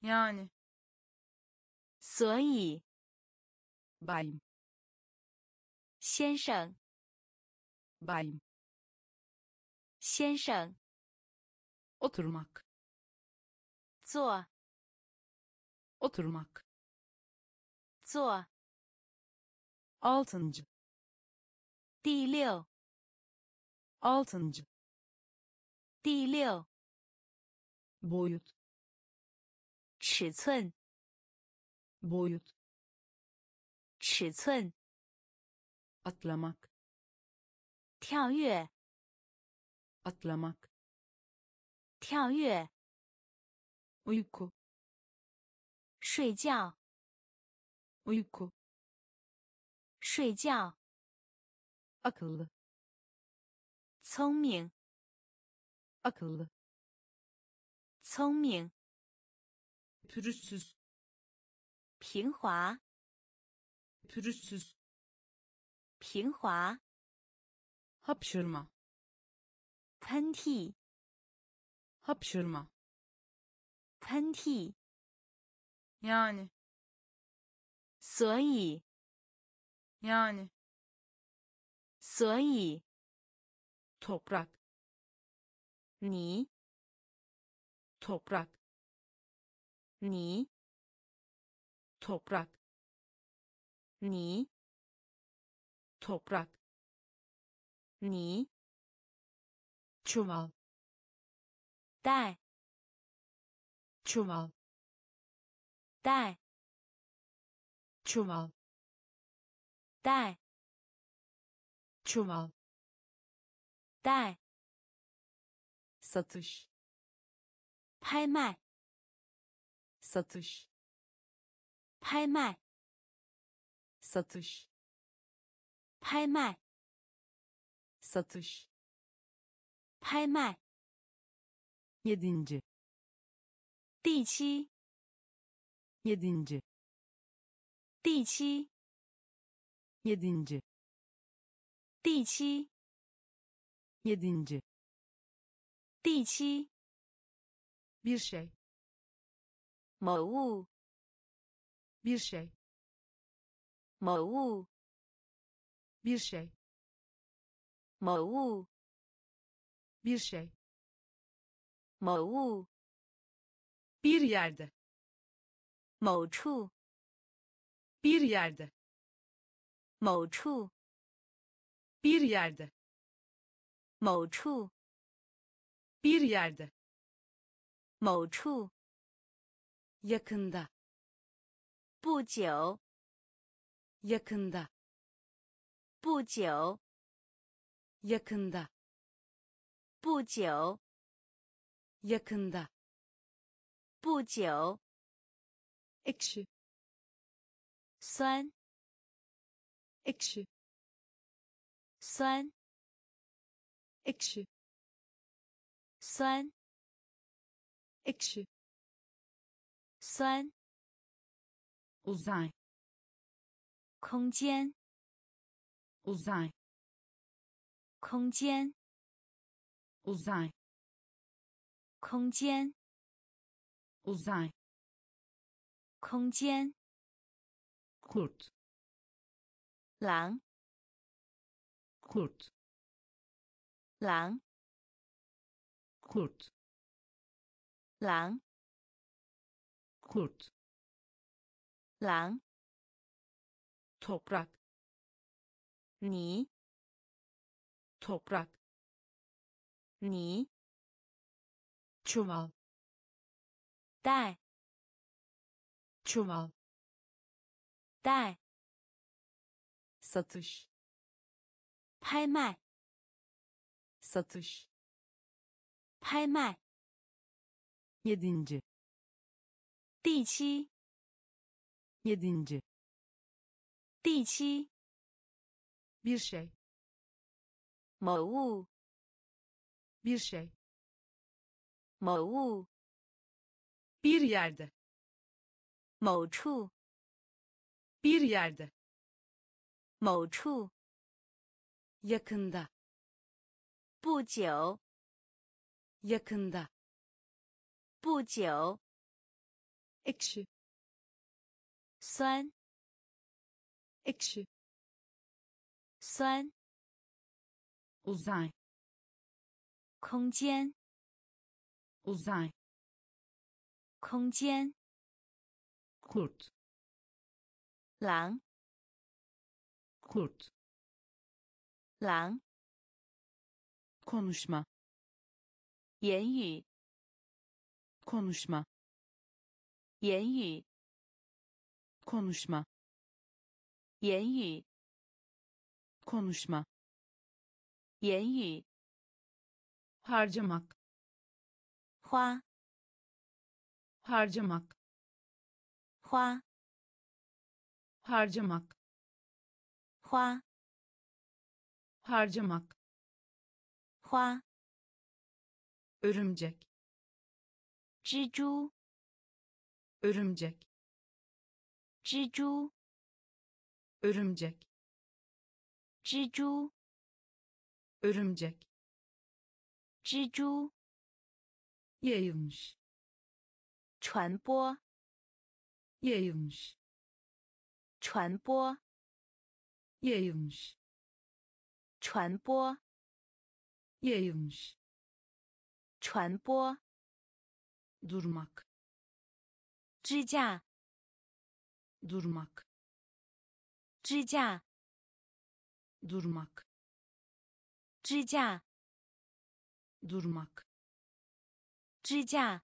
yani 所以 Bayım 先生 Bayım 先生 oturmak 坐 oturmak 坐 altıncı 第六 altıncı 第六 boyut 尺寸 boyut 尺寸 atlamak 跳跃 atlamak 跳跃 uyku 睡觉 uyku 睡觉 akıllı 聪明 akıllı 聪明 pürüzsüz 平滑 pürüzsüz 平滑 hapşırma 喷嚏 hapşırma 喷嚏 yani 所以 yani 所以 toprak 泥 toprak 泥 toprak 泥 toprak 泥 çuval 袋 çuval 袋 çuval 袋 çuval 袋 satış 拍卖 satış 拍卖 satış 拍卖 satış 拍卖 yedinci 第七 yedinci 第七 yedinci 第七 yedinci 第七。Bir şey.某物。Bir şey. 某物。Bir şey. 某物。Bir şey. 某物。Bir yerde. 某处。Bir yerde. 某处。Bir yerde. 某处。Bir yerde. 某处。Yakında. 不久。Yakında. 不久。Yakında. 不久。Yakında. 不久。Ekşi. 酸。Ekşi. 酸。Ekşi. 酸。Ekşi. 酸。Uzay. 空间。Uzay. 空间。Uzay. 空间。Uzay. 空间。Kurt. 狼。Kurt. 狼。Kurt. 狼。Kurt. 狼。Toprak. 泥。Toprak. 泥。Çuval. 袋。Çuval. 袋。Satış. 拍卖。Satış. 拍卖。Yedinci. 第七。Yedinci. 第七。Bir şey. 某物。Bir şey. 某物。Bir yerde. 某处。Bir yerde. 某处。Yakında. 不久。Yakında. 不久。Ekşi. 酸。Ekşi. 酸。Uzay. 空间。Uzay. 空间。Kurt. 狼。Kurt. 狼。Konuşma. 言语。Konuşma. 言语。Konuşma. 言语。Konuşma. 言语。Harcamak. 花。Harcamak. 花。Harcamak. 花。Harcamak. 花。Örümcek. 蜘蛛。Örümcek. 蜘蛛。Örümcek. 蜘蛛。Örümcek. 蜘蛛。Yayılmış. 传播。Yayılmış. 传播。Yayılmış. 传播。Yayılmış. 传播。Durmak. 支架。Durmak. 支架。Durmak. 支架。Durmak. 支架。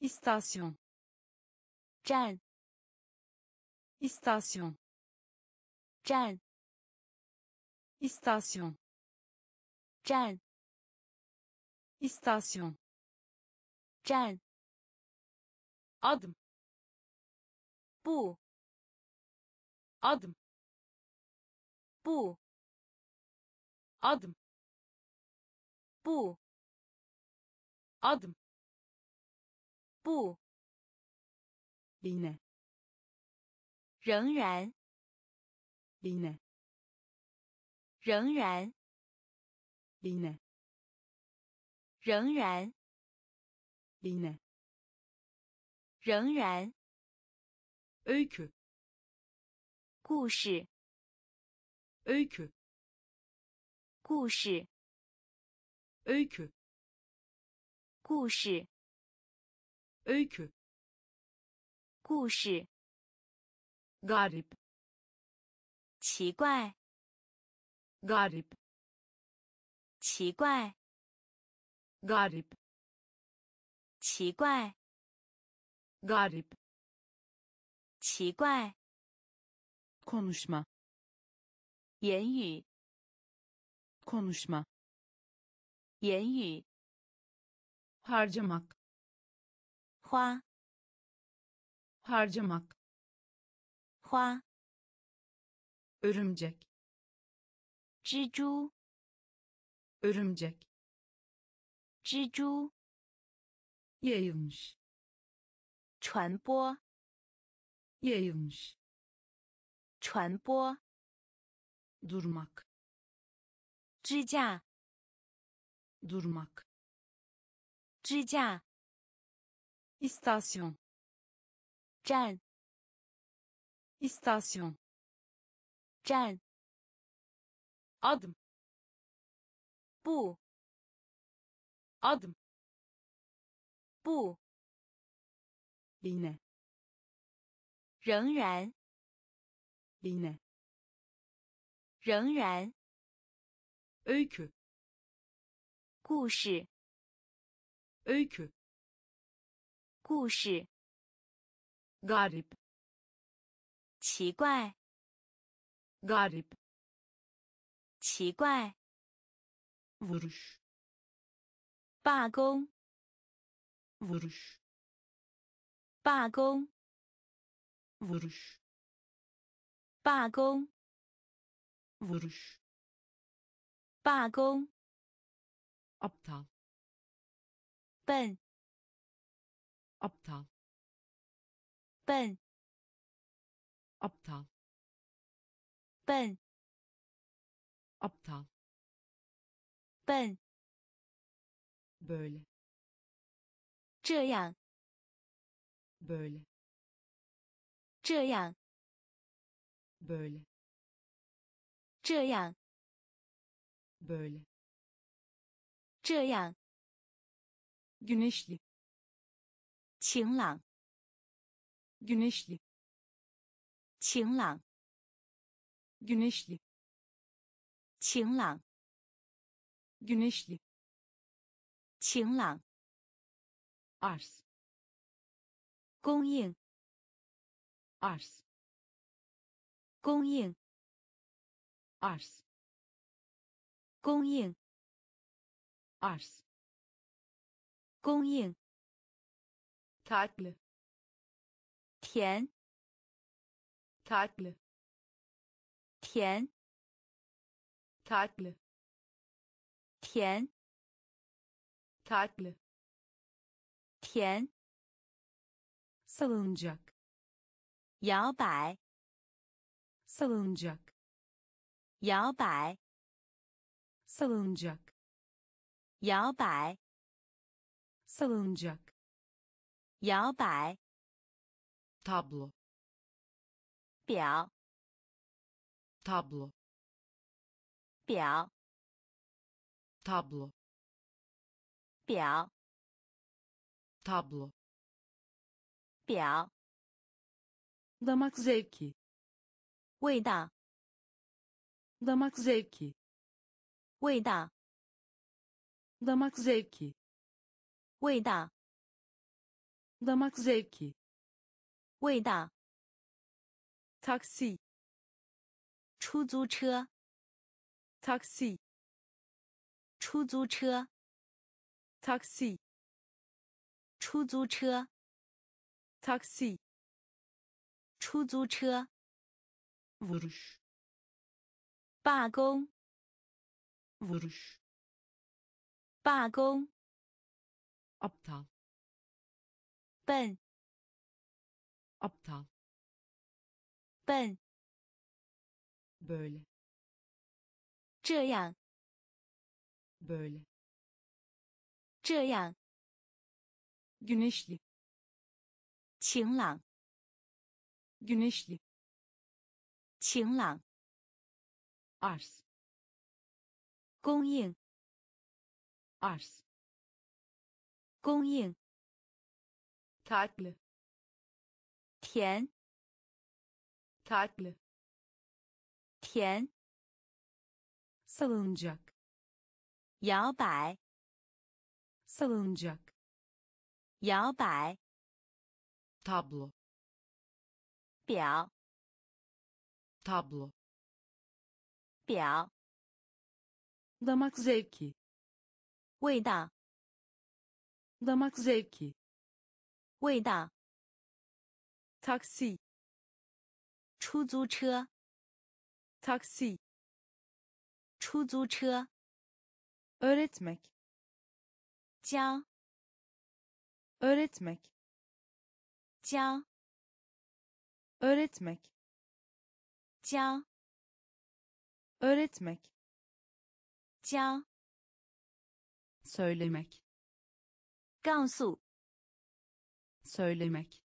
İstasyon. 站。İstasyon. 站。İstasyon. 站。İstasyon. 站。Adım. 步。Adım. 步。Adım. 步。Adım. 步。Yine. 仍然。Yine. 仍然。Yine. 仍然。Yine.仍然。Öykü. 故事。Öykü. 故事。Öykü. 故事。Öykü. 故事。Garip. 奇怪。Garip. 奇怪。Garip. 奇怪。Garip. 奇怪。Konuşma. 言语。Konuşma. 言语。Harcamak. 花。Harcamak. 花。Örümcek. 蜘蛛。Örümcek. 蜘蛛。Yayılmış. 传播。Yayılmış. 传播。Durmak. 支架。Durmak. 支架。İstasyon. 站。İstasyon. 站。Adım. 步。Adım. 步。Yine. 仍然。Yine. 仍然。Öykü. 故事。Öykü. 故事。Garip. 奇怪。Garip. 奇怪。Vuruş. 罢工。Vuruş. 罢工。Vuruş. 罢工。Vuruş. 罢工。Aptal. 笨。Aptal. 笨。Aptal. 笨。Aptal. 笨。Böyle. 这样。Böyle. 这样。Böyle. 这样。Böyle. 这样。Güneşli. 晴朗。Güneşli. 晴朗。Güneşli. 晴朗。Güneşli. 晴朗。Arz. 供应。Arz. 供应。Arz. 供应。Arz. 供应。Tatlı. 甜。Tatlı. 甜。Tatlı. 甜。Tatlı. 甜。Salınacak. 摇摆。Salınacak. 摇摆。Salınacak. 摇摆。Salınacak. 摇摆。Tablo. 表。Tablo. 表。Tablo. 表。Tablo. 表。Damak zevki. 味道。Damak zevki. 味道。Damak zevki. 味道。Damak zevki. 味道。Taksi. 出租车。Taksi. 出租车。Taksi. 出租车。Taksi. 出租车。Vuruş. 罢工。Vuruş. 罢工。Aptal. 笨。Aptal. 笨。Böyle. 这样。Böyle. 这样。Güneşli. 晴朗。Güneşli. 晴朗。Arz. 供应。Arz. 供应。Tatlı. 甜。Tatlı. 甜。Salınacak. 摇摆。Salınacak. 摇摆。Tablo. 表。Tablo. 表。Damak zevki. 味道。Damak zevki. 味道。Taksi. 出租车。Taksi. 出租车。Öğretmek. 教。Öğretmek. 教。Öğretmek. 教。Öğretmek. 教。Söylemek. 告诉。Söylemek.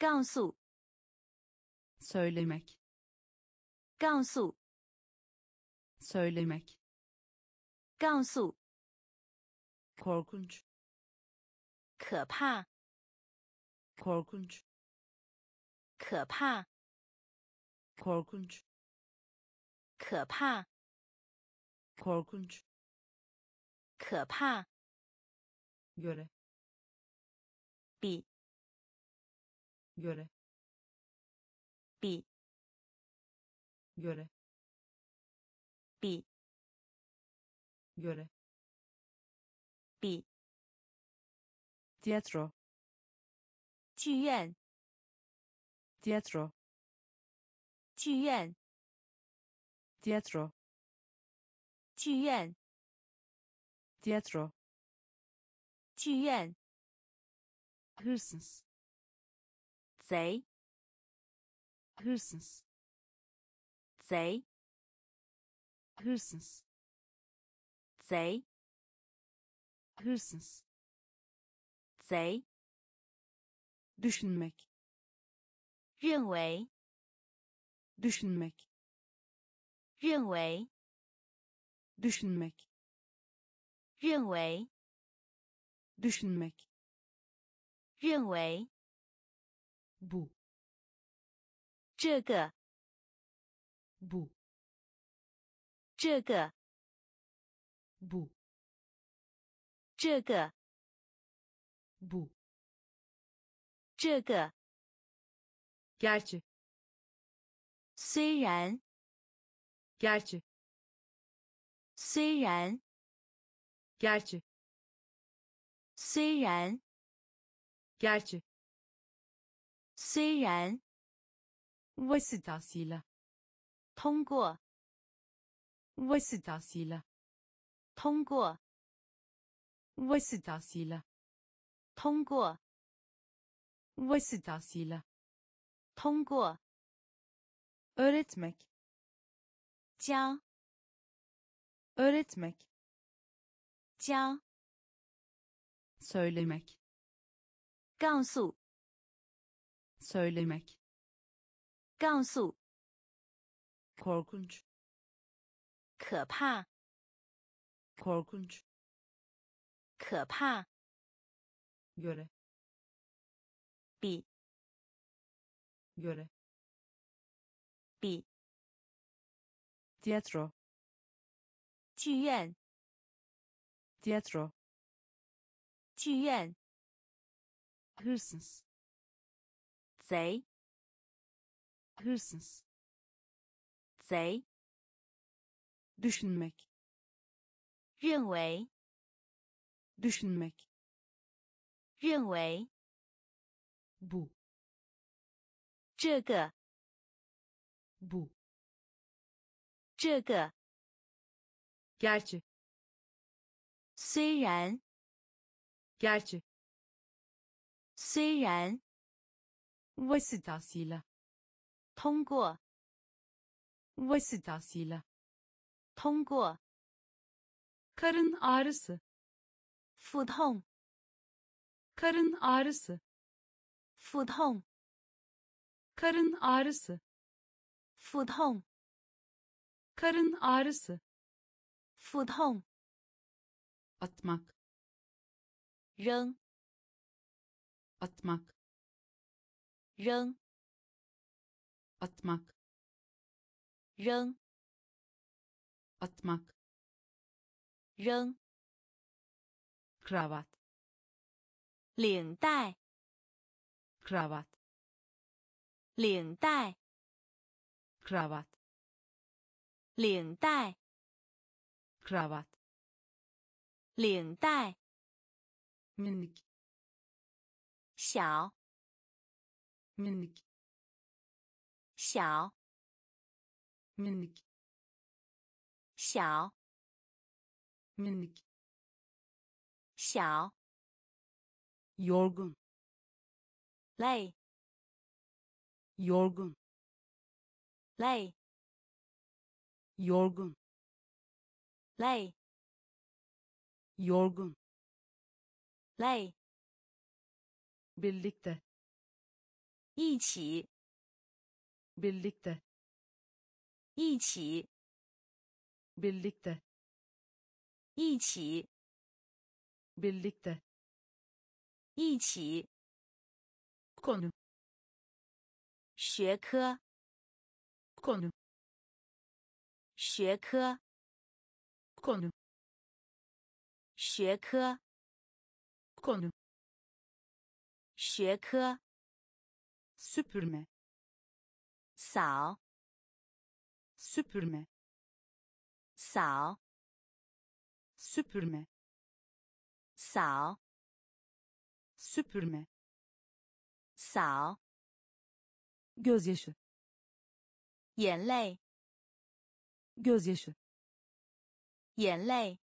告诉。Söylemek. 告诉。Söylemek. 告诉。Korkunç. 可怕。Korkunç. 可怕。Korkunç. 可怕。Korkunç. 可怕。Göre. 比。Göre. 比。Göre. 比。Göre. 比。Tiyatro. 剧院。Tiyatro. 剧院。Tiyatro. 剧院。Tiyatro. 剧院。Hırsız. 贼。Hırsız. 贼。Hırsız. 贼。Hırsız. 贼。Düşünmek. 认为。Düşünmek. 认为。Düşünmek. 认为。Düşünmek. 认为。Bu. 这个。Bu. 这个。Bu. 这个。Bu. 这个。Gerçi. 虽然。Gerçi. 虽然。Gerçi. 虽然。Gerçi. 虽然。Vasıtasıyla. 通过。Vasıtasıyla. 通过。Vasıtasıyla. 通过。Vasıtasıyla. 通过。Öğretmek. 教。Öğretmek. 教。Söylemek. 告诉。Söylemek. 告诉。Korkunç. 可怕。Korkunç. 可怕。Göre. 比。Göre. 比。Tiyatro. 剧院。Tiyatro. 剧院。Hırsız. 贼。Hırsız. 贼。Düşünmek. 认为。Düşünmek. 认为。Bu. 这个。Bu. 这个。Gerçi. 虽然。Gerçi. 虽然。Vasıtasıyla. 通过。Vasıtasıyla. 通过。Karın ağrısı. 腹痛。Karın ağrısı. Futong. Karın ağrısı. Futong. Karın ağrısı. Futong. Atmak. Reng. Atmak. Reng. Atmak. Reng. Atmak. Reng. Kravat. 领带 kravat 领带 kravat 领带 kravat 领带 minik 小 minik 小 minik 小 minik 小 yorgun, lay, yorgun, lay, yorgun, lay, yorgun, lay, birlikte, 一起, birlikte, 一起, birlikte, 一起, birlikte. 一起。konu 学科。konu 学科。konu 学科。konu 学科。süpürme 扫。süpürme 扫。süpürme 扫。 süpürme, sağ, gözyaşı, yanlay, gözyaşı, yanlay,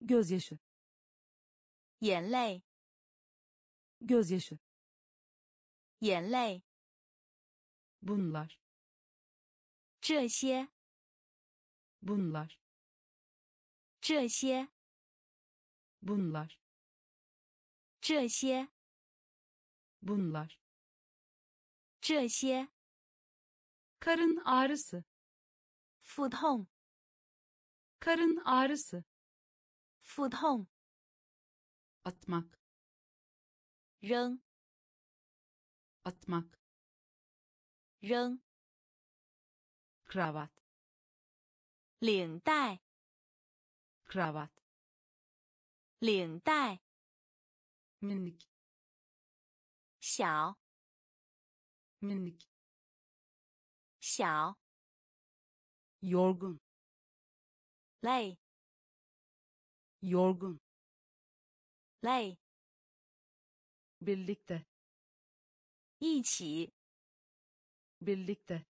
gözyaşı, yanlay, gözyaşı, yanlay, bunlar, 这些 bunlar, 这些 bunlar. 这些 bunlar 这些 karın ağrısı 腹痛 karın ağrısı 腹痛 atmak 扔 atmak 扔 kravat 领带 kravat 领带 minik 小 minik 小 yorgun lay yorgun lay birlikte 一起 birlikte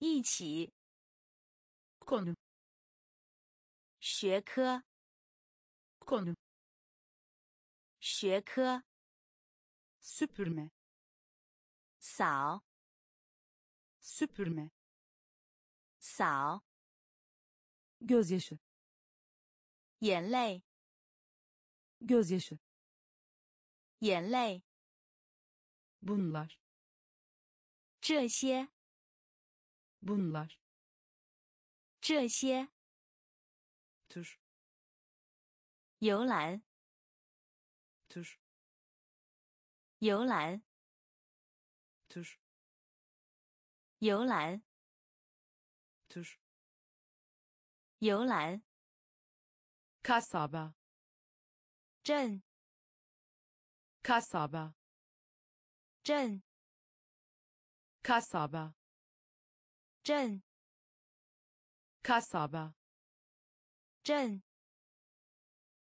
一起 konu 学科 konu 学科 süpürme 扫 süpürme 扫 gözyaşı 眼泪 gözyaşı 眼泪 bunlar 这些 bunlar 这些 tur 游览 tur 游览 tur 游览 tur 游览 kasaba 镇 kasaba 镇 kasaba 镇 kasaba 镇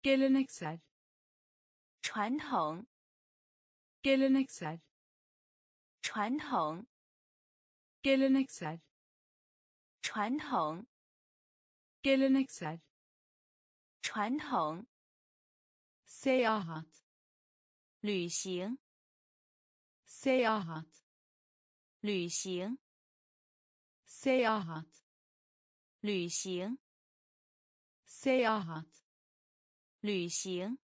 geleneksel 传统 geleneksel 传统 geleneksel 传统 geleneksel 传统 seyahat 旅行 seyahat 旅行 seyahat 旅行 seyahat 旅行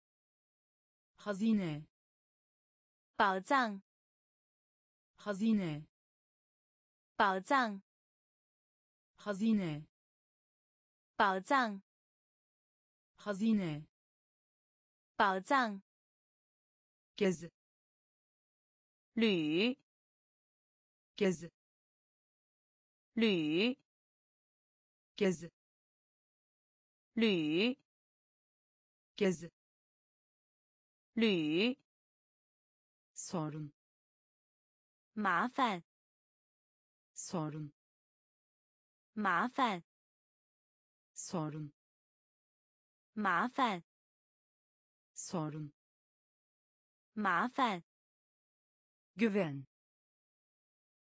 hazine 宝藏 hazine 宝藏 hazine 宝藏 hazine 宝藏 gez 旅 gez 旅 gez 旅 gez 旅 sorun 麻烦 sorun 麻烦 sorun 麻烦 sorun 麻烦 güven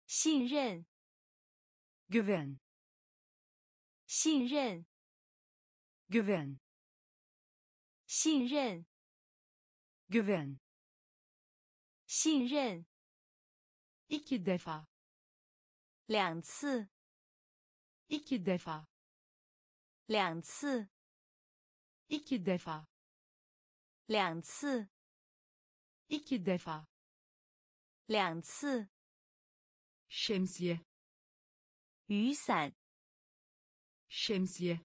信任 güven 信任 güven 信任 güven 信任 iki defa 两次 iki defa 两次 iki defa 两次 iki defa 两次 şemsiye 雨伞 şemsiye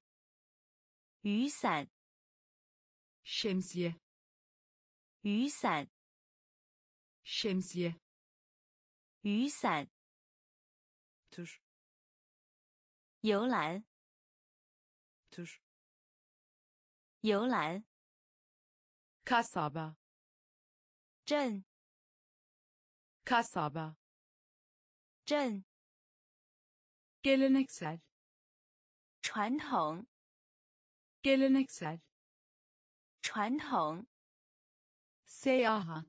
雨伞 şemsiye 雨伞 şemsiye 雨伞 tur 游览 tur 游览 kasaba 镇 kasaba 镇 geleneksel 传统 geleneksel 传统 seyahat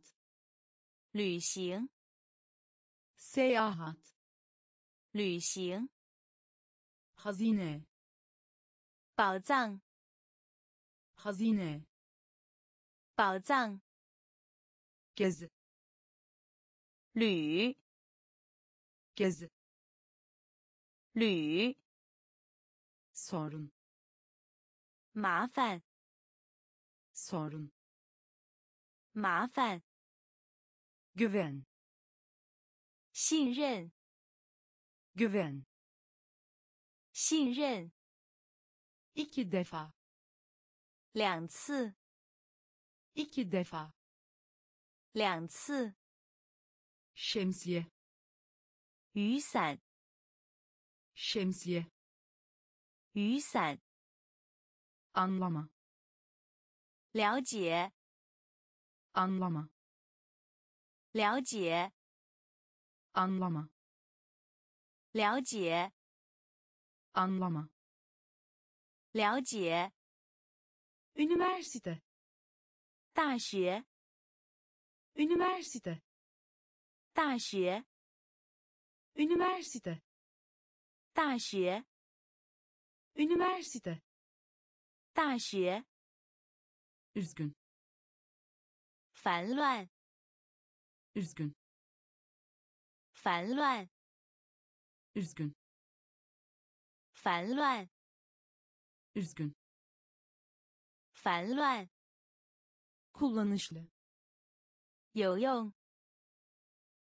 旅行 seyahat 旅行 hazine 宝藏 hazine 宝藏 gez 旅 gez 旅 sorun 麻烦 sorun 麻烦 güven 信任 güven 信任 iki defa 两次 iki defa 两次 şemsiye 雨伞 şemsiye 雨伞 anlama 了解 anlama 了解 anlama 了解 anlama 了解 üniversite 大学 üniversite 大学 üniversite 大学 üniversite 大学 üzgün 烦乱 üzgün 烦乱 üzgün 烦乱 üzgün 烦乱 kullanışlı 有用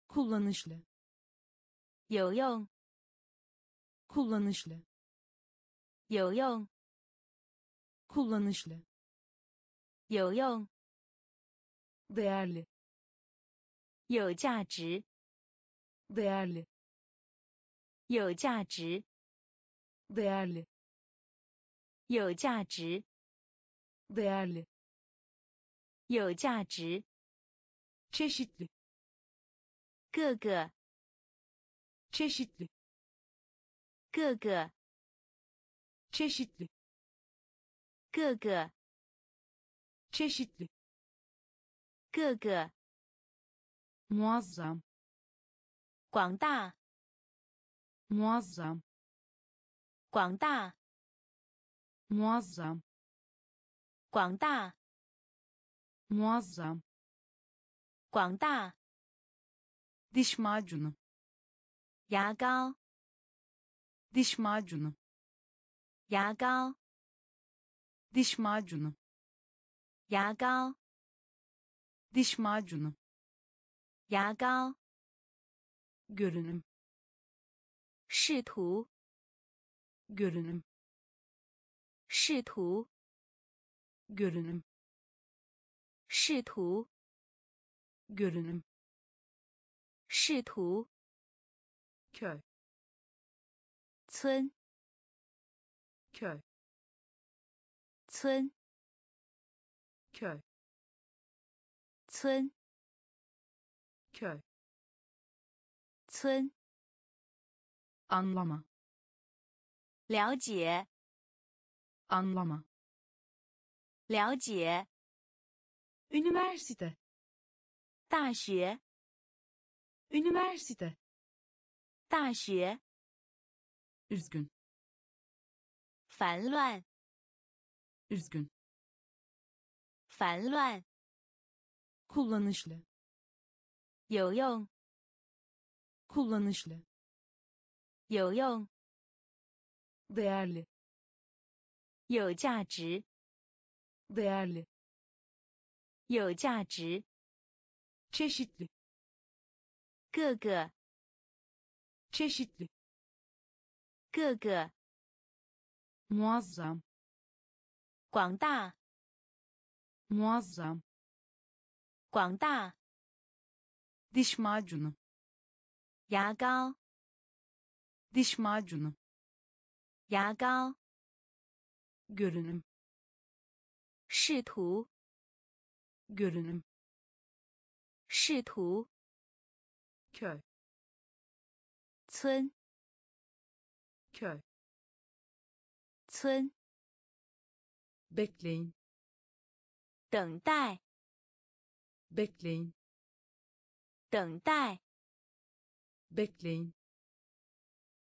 kullanışlı 有用 kullanışlı 有用 kullanışlı 有用 değerli 有价值 değerli 有价值 değerli 有价值 değerli 有价值 çeşitli 各个 çeşitli 各个 çeşitli 各个 çeşitli 各个 muazzam 广大 muazzam 广大 muazzam 广大 muazzam 广大 diş macunu 牙膏 diş macunu 牙膏 diş macunu 牙膏。Diş macunu. Yağgal. Görünüm. Şitu. Görünüm. Şitu. Görünüm. Şitu. Görünüm. Şitu. Köy. Cun. Köy. Cun. Köy. Cun. Köy. Cun. Anlama. 了解. Anlama. 了解. Üniversite. 大学. Üniversite. 大学. Üzgün. 烦乱. Üzgün. 烦乱. Kullanışlı. 有用 kullanışlı 有用 değerli 有价值 değerli 有价值 çeşitli 各个 çeşitli 各个 muazzam 广大 muazzam 广大 Diş macunu. Yağgal. Diş macunu. Yağgal. Görünüm. Şitu. Görünüm. Şitu. Köy. Cun. Köy. Cun. Bekleyin. Dengday. Bekleyin. 等待 bekleyin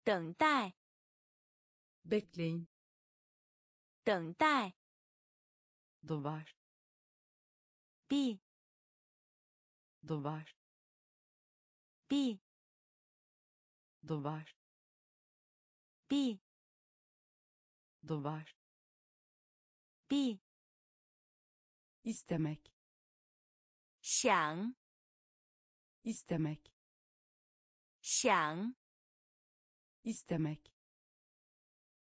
等待 bekleyin 等待 duvar b duvar b duvar b duvar b istemek 想 İstemek. 想 İstemek.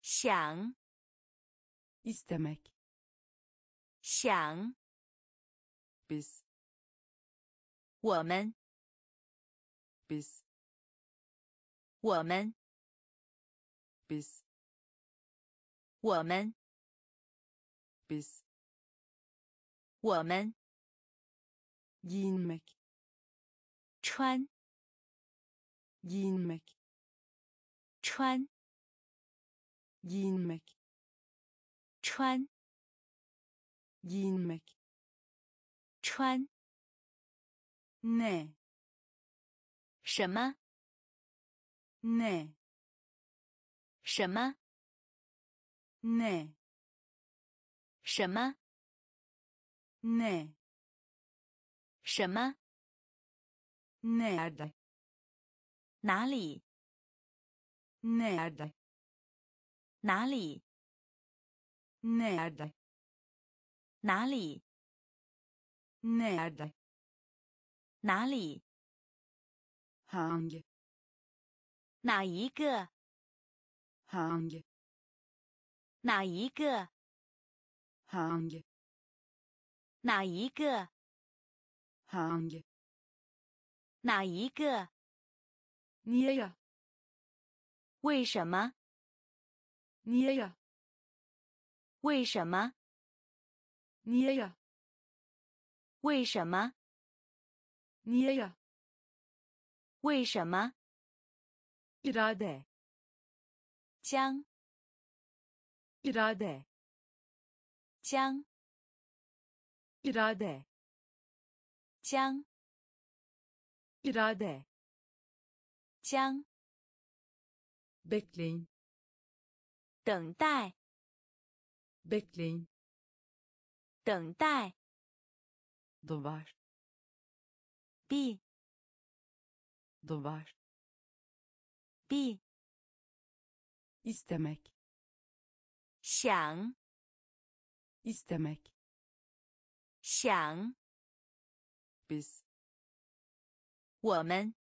想 İstemek. 想 Biz. 我们 Biz. 我们 Biz. 我们 Biz. 我们 Giyinmek. 穿 giyinmek 穿 giyinmek 穿 giyinmek 穿 ne 什么 ne 什么 ne 什么 ne 什么 Nerede? 哪里? Nerede? 哪里? Nerede? 哪里? Nerede? 哪里? Hangi? 哪一个? Hangi? 哪一个? Hangi? 哪一个? Hangi? 哪一个？你呀？为什么？你呀？为什么？你呀？为什么？你呀？为什么？伊拉德，将，伊拉德，将，伊拉德，将。 İrade. 将 Bekleyin. 等待 Bekleyin. 等待 Duvar. B. Duvar. B. İstemek. 想 İstemek. 想 biz 我们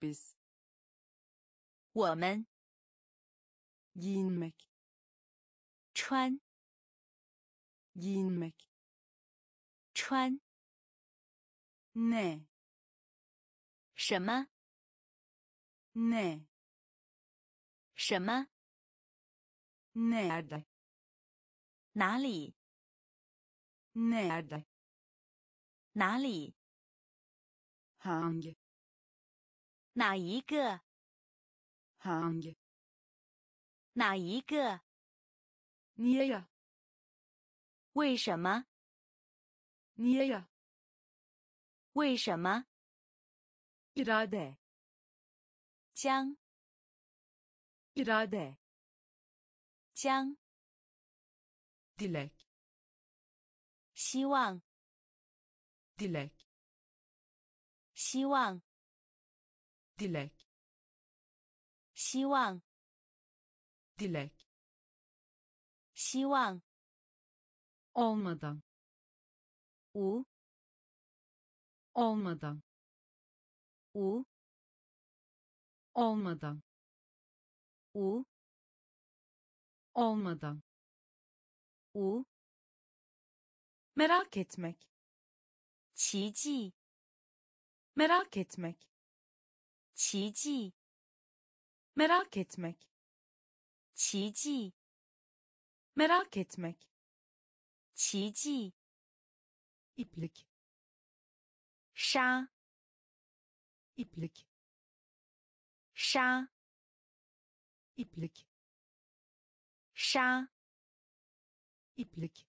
biz 我们 giyinmek 穿 giyinmek 穿 ne 什么 ne 什么 nerede 哪里 nerede 哪里 hangi 哪一个 hangi 哪一个 niye ya 为什么 niye ya 为什么 irade 将 irade 将 dilek 希望 dilek 希望 dilek 希望 dilek 希望 olmadan 无 olmadan 无 olmadan 无 olmadan 无 merak etmek 奇迹 merak etmek 奇迹 merak etmek 奇迹 merak etmek 奇迹 iplik 纱 iplik 纱 iplik 纱 iplik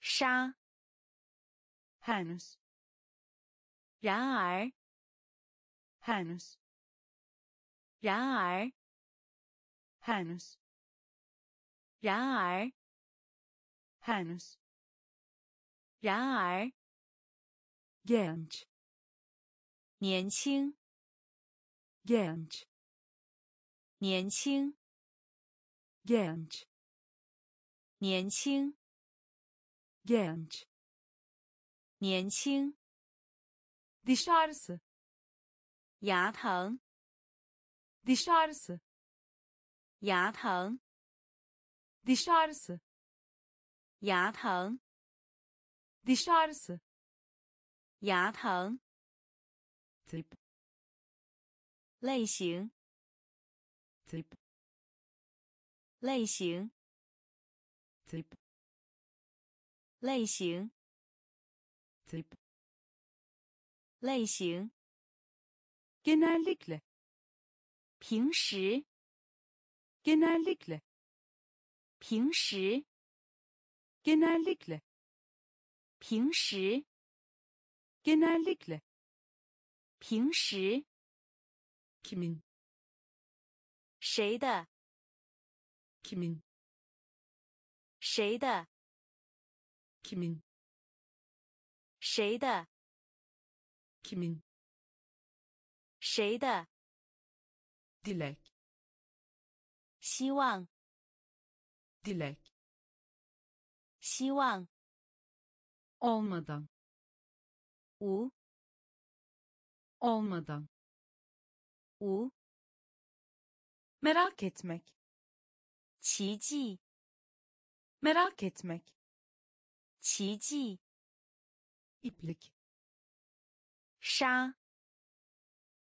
纱 henüz 然而 henüz 然而 henüz 然而 henüz 然而 genç 年轻 genç 年轻 genç 年轻 genç 年轻 diş ağrısı 牙疼 diş ağrısı 牙疼 diş ağrısı 牙疼 diş ağrısı 牙疼 tip 类型 tip 类型 tip 类型 tip 类型 genellikle 平时 genellikle 平时 genellikle 平时 genellikle 平时 kimin 谁的 kimin 谁的 kimin 谁的 kimin 谁的 dilek 希望 dilek 希望 olmadan 无 olmadan 无 merak etmek 奇迹 merak etmek 奇迹 iplik 纱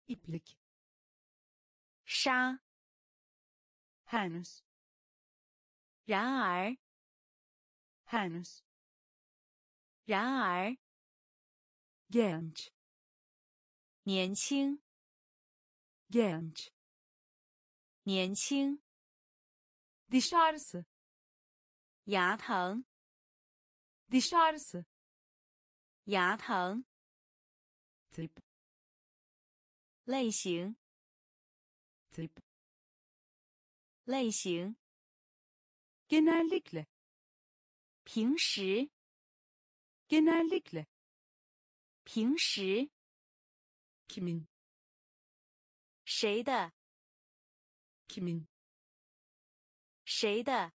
iplik 纱 henüz 然而 henüz 然而 genç 年轻 genç 年轻 diş ağrısı 牙疼 diş ağrısı 牙疼 tip 类型 tip 类型 genellikle 平时 genellikle 平时 kimin 谁的 kimin 谁的